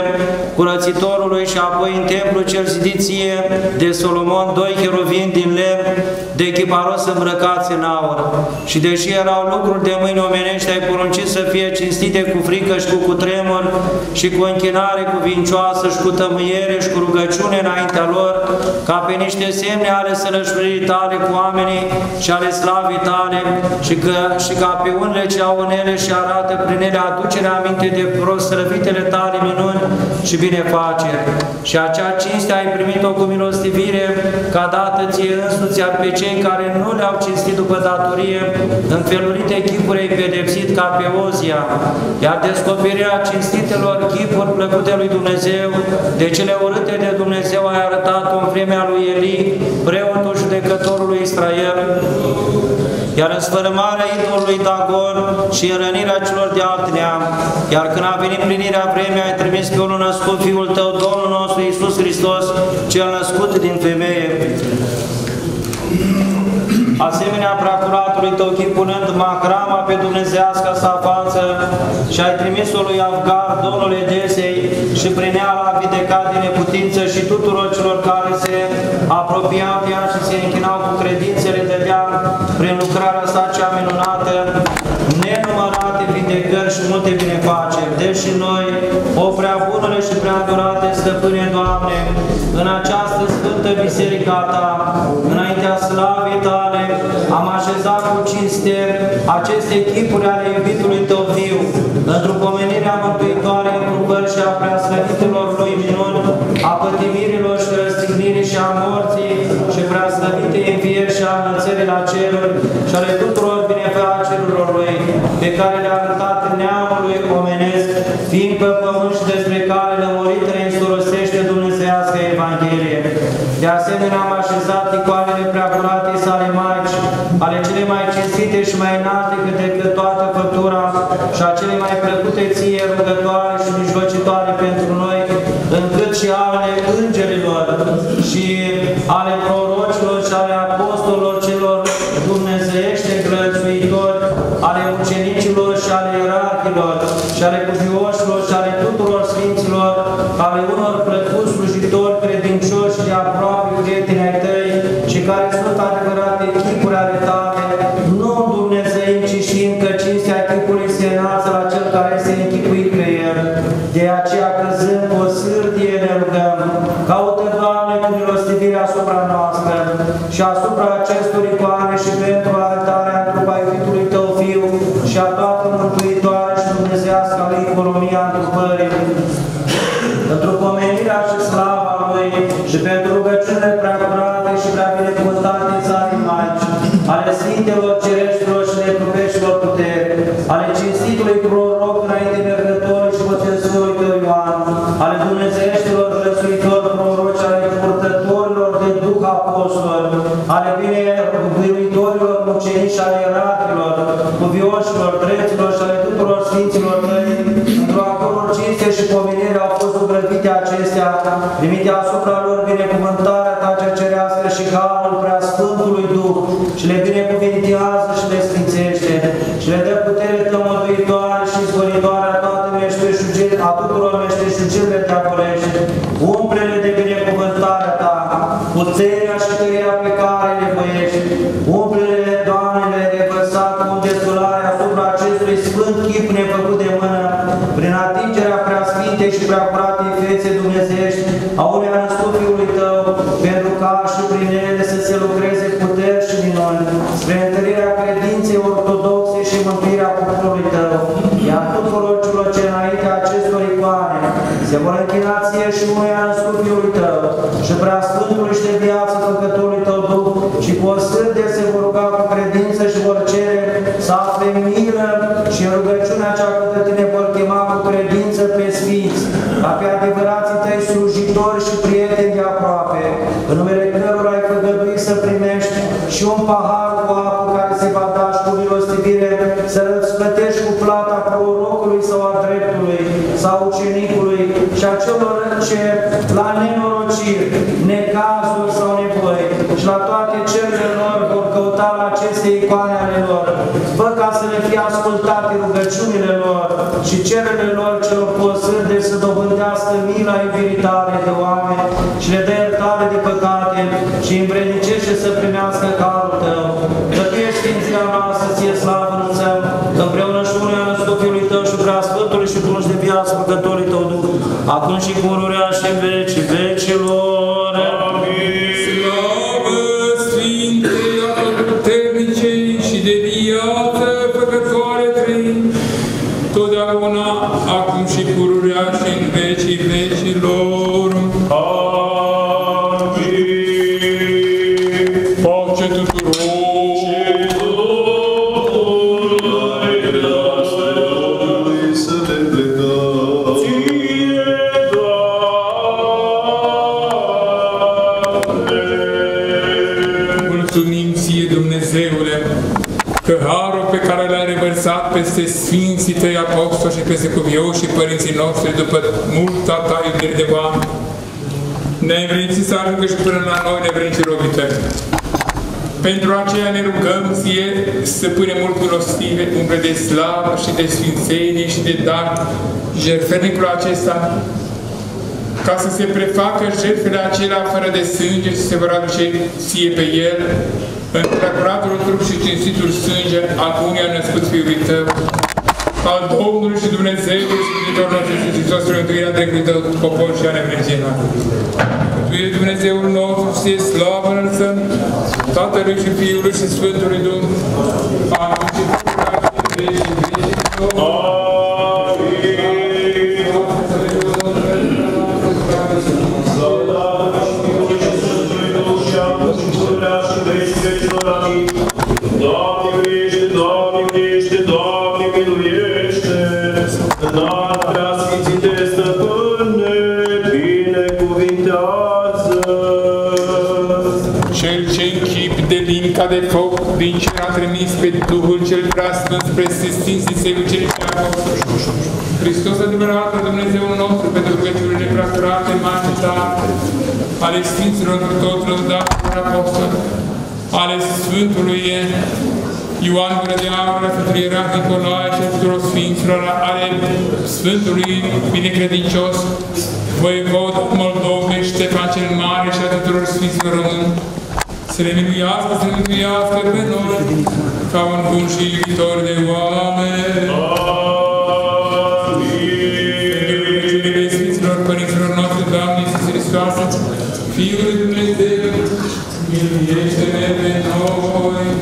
curățitorului, și apoi în templul cel zidit ție de Solomon, doi cheruvim din lemn de chiparos îmbrăcați în aur. Și deși erau lucruri de mâini omenești, ai poruncit să fie cinstite cu frică și cu cutremur și cu închinare cuvincioasă și cu tămâiere și cu rugăciune înaintea lor, ca pe niște semne ale sălășluirii Tale cu oamenii și ale slavii Tale, și ca pe unele ce au în ele și arată prin ele aducerea aminte de proslăvitele Tale minuni și binefaceri. Și acea cinste ai primit-o cu milostivire, ca dată Ție însuți, pe cei care nu le-au cinstit după datorie, în felurite chipuri ai pedepsit ca pe Ozia, iar descoperirea cinstitelor chipuri plăcute lui Dumnezeu, de cele urâte de Dumnezeu ai arătat-o în vremea lui Eli, preotul judecătorului Israel, iar în sfârmarea idolului Dagon și în rănirea celor de alt neam, iar când a venit plinirea vremii, ai trimis pe unul născut Fiul Tău, Domnul nostru Iisus Hristos, cel născut din femeie. Asemenea preacuratului Tău, chipunând macrama pe dumnezeiasca sa față, și ai trimis-o lui Avgar, domnul Edesei, și prin ea l-a vindecat din neputință și tuturor celor care se apropiau de ea și se închinau cu credințele de ea, prin lucrarea sa cea minunată, nenumărate vindecări și multe binefaceri. Deși noi, o prea bună și prea durate stăpâne, Doamne, în această sfântă biserică a Ta, înaintea slavei Tale, am așezat cu cinste aceste chipuri ale iubitului Tău viu, într-o pomenirea mântuitoare în rugări și a preaslăvitelor lui minuni, a pătimirilor și răstignirii și a morții și preaslăvitei învieri și a înălțării la ceruri și ale tuturor binefacerilor lui, pe care le-a arătat neamului omenesc, fiind pe pământ și despre care lămurit reînsorosește dumnezeiască Evanghelie. De asemenea, am așezat icoanele preacuratei sale mari, ale cele mai cinstite și mai înalte decât toată făptura și a cele mai plăcute Ție, rugătoare și mijlocitoare pentru noi, încât și ale îngerilor și ale prorocilor și ale apostolilor celor dumnezeiește glățuitori, ale ucenicilor și ale ierarhilor și ale cuvioșilor și ale tuturor sfinților, ale unor plăcuți slujitori credincioși de aproape prieteni ai Tăi și care sunt adevărate chipuri ale Tale, nu dumnezeim, ci știind că cinstea chipului se înalță la Cel care se închipui pe El. De aceea, căzând cu o sârdie, ne rugăm, caută, Doamne, cu milostivire asupra noastră și asupra acestor icoane și pentru arătarea în trupa iubitului Tău Fiu și a toată mântuitoare și dumnezeiască lui economia întrupării, pentru pomenirea și slava Lui și pentru rugăciunile preacurate și prea binecuvântate țarii maici, ale Sfintelor Cereștilor și netrupeștilor puteri, ale cinstitului proroc înainte mergătorului și botezului Tău Ioan, ale dumnezeieștilor răsuitori proroci, ale purtătorilor de Duh Apostol, ale binevoitorilor mucenici și ale ierarhilor, cuvioșilor, dreptilor și ale tuturor sfinților Tăi, într-o acolo cinste și pomenire au fost ugrăvite acestea, primite asupra lor binecuvântarea Ta cea cerească și harul preasfântului Duh, și le binecuvintează și le sfințește. desfășurare asupra acestui sfânt chip nefăcut de mână, prin atingerea preasfinte și preacuratei fețe dumnezeiești a unei în Fiului Tău, pentru ca și prin ele să se lucreze puteri și din noi, spre întărirea credinței ortodoxe și mântuirea poporului Tău. Iar tuturor celor ce înainte acestor icoane se vor închina Ție și unuia în Fiului Tău și preasfântului și de viață făcătorului Tău Duh și cu o sânde se vor ruga cu credință și vor cere să afle milă și în rugăciunea cea către Tine vor chema cu credință pe Sfinți, ca pe adevărații Tăi slujitori și prieteni de aproape, în numele cărora ai făgăduit să primești și un pahar cu apă care se va da și cu milostivire să răsplătești cu plata prorocului sau a dreptului sau ucenicului și a celor ce la nenorociri, necazuri sau nevoi și la toate cerurile lor vor căuta la aceste icoane ale lor. Fă ca să le fie ascultate rugăciunile lor și cerurile lor celor posâde să dobândească mila iubirii Tale de oameni și le dă iertare de păcate și îmbrănicește să primească carul Tău. Să fie sfinția noastră, Ție slavă înălțăm, împreună și unuia în Fiului Tău și preasfântului și bun de viață făcătorii Tău Duh, acum și pururea și în vecii vecilor. Amin. Slavă Sfintei Atotputernicei și de viață făcătoare Tăi, totdeauna, acum și pururea și în vecii vecilor. Amin. Pace tuturor. Peste Sfinții Tăi Apostoli și peste cuvioșii și părinții noștri, după multa Ta iubire de oameni, ne-ai învrednițit să ajungă și până la noi nevredniții robii Tăi. Pentru aceea ne rugăm Ție să punem mult milostive, umple de slavă și de sfințenie și de dar jertfernicul acesta, ca să se prefacă jertfele acelea fără de sânge și se vor aduce Ție pe el, în preacuratul trup și cinstitul sânge al unia născut Fiului Tău, al Domnului și Dumnezeu și Dumnezeul nostru și Hristos, în întâlnirea dreptului Tău, popor și a nevrednicei noastre. Tu ești Dumnezeul nostru, Ție slavă înălțăm, Tatălui și Fiului și Sfântului Duh, acum și pururea și vecii vecilor. De foc din cer a trimis pe Duhul cel preasfânt spre Sfinții Săi ucenici ai apostoli. Hristos adevăratul Dumnezeul nostru pentru rugăciunile preacurate, mari ale Sfinților cu tot lăudatul apostol, ale Sfântului Ioan Gură de Aur, a Sfântului Ierah Nicolae și tuturor Sfinților, ale Sfântului Binecredincios, Voivod Moldovei, Ștefan cel Mare și a tuturor Sfinților Români, să ne minuiască, să ne minuiască pe noi, ca un bun și iubitor de oameni. Amin. În Sfinților Părinților noastre, Doamne Iisus Hristoase, Fiul lui Dumnezeu, miluiește-ne pe noi. Amin.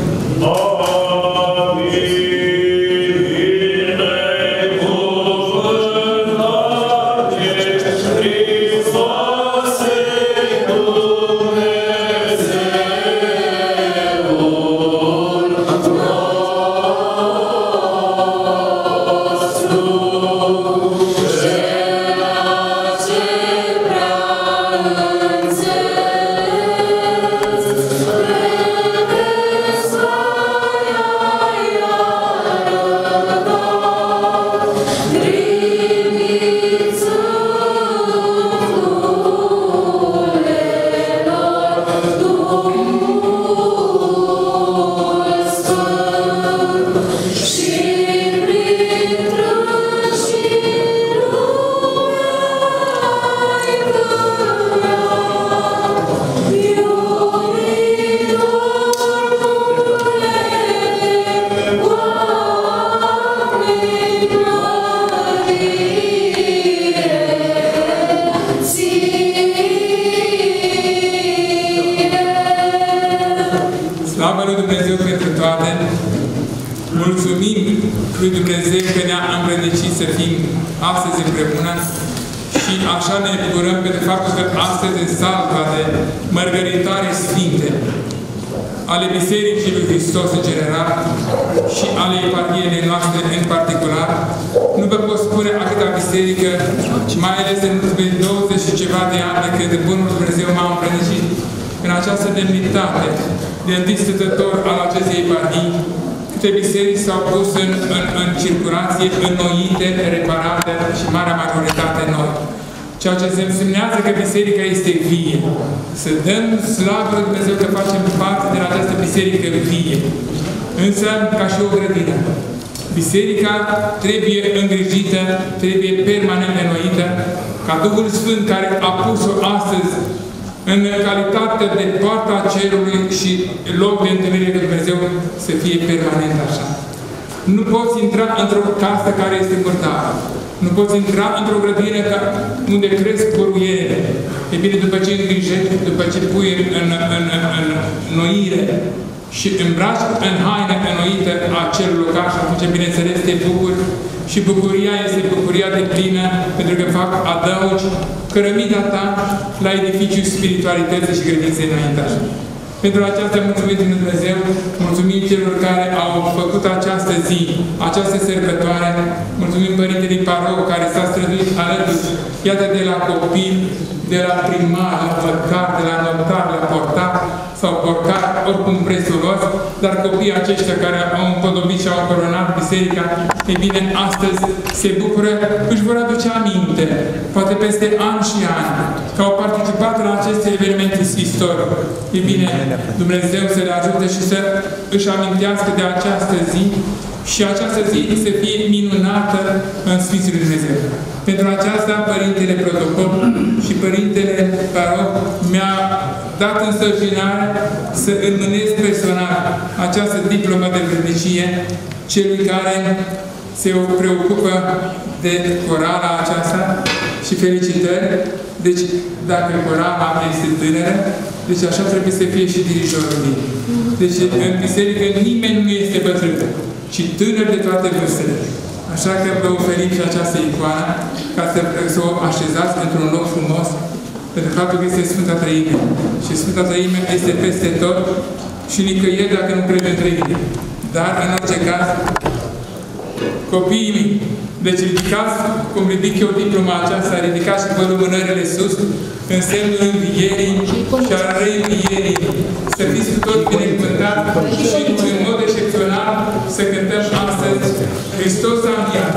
mulțumim lui Dumnezeu că ne-a îmbrădăcit să fim astăzi împreună și așa ne bucurăm pentru faptul că astăzi e salva de mărgăritare sfinte ale Bisericii lui Hristos în general și ale eparhiei noastre în particular. Nu vă pot spune a câta biserică, mai ales în 20 și ceva de ani de când Bunul Dumnezeu m-a îmbrădăcit în această demnitate de întâi stătător al acestei eparhii, câte biserici s-au pus în circulație, înnoite, reparate și marea majoritate noi. Ceea ce se însemnează că biserica este vie. Să dăm slavă lui Dumnezeu că facem parte din această biserică vie. Însă, ca și o grădină, biserica trebuie îngrijită, trebuie permanent înnoită, ca Duhul Sfânt care a pus-o astăzi în calitate de poarta cerului și loc de întâlnire de Dumnezeu să fie permanent așa. Nu poți intra într-o casă care este murdară. Nu poți intra într-o grădină unde cresc poruiele. E bine, după ce îngrijești, după ce pui în noire și îmbraci în haină înnoită acel locaș, atunci, bineînțeles, te bucuri și bucuria este bucuria deplină, pentru că adaugi cărămida ta la edificiul spiritualității și credinței înaintașe. Pentru aceasta mulțumim din Dumnezeu, mulțumim celor care au făcut această zi, această sărbătoare, mulțumim părintele din paroh care s-a străduit alături, iată de la copii, de la primar, la văcar, de la notar, la portar sau portar, oricum prețulos, dar copiii aceștia care au împodobit și au coronat biserica, e bine, astăzi se bucură, își vor aduce aminte, poate peste ani și ani, că au participat la aceste evenimente istorice. E bine, Dumnezeu să le ajute și să își amintească de această zi și această zi să fie minunată în Sfinții lui Dumnezeu. Pentru aceasta, Părintele Protocol și Părintele Paroh mi-a dat însărcinare să înmânesc personal această diplomă de vrednicie celui care se preocupă de corala aceasta și felicitări. Deci, dacă corala este tânără, deci așa trebuie să fie și dirijorul ei. Deci, în biserică nimeni nu este bătrân, ci tânăr de toate vârstele. Așa că vă oferim și această icoană ca să o așezați într-un loc frumos, pentru faptul că este Sfânta Trăime. Și Sfânta Trăime este peste tot și nicăieri dacă nu crede în Trăime. Dar, în orice caz, copiii mei, deci ridicați, cum ridic eu diploma aceasta, ridicați și vă lumânările sus, în semnul învierii și a reînvierii. Să fiți cu toți binecuvântați și, în mod excepțional, să cântăm astăzi Hristos a înviat.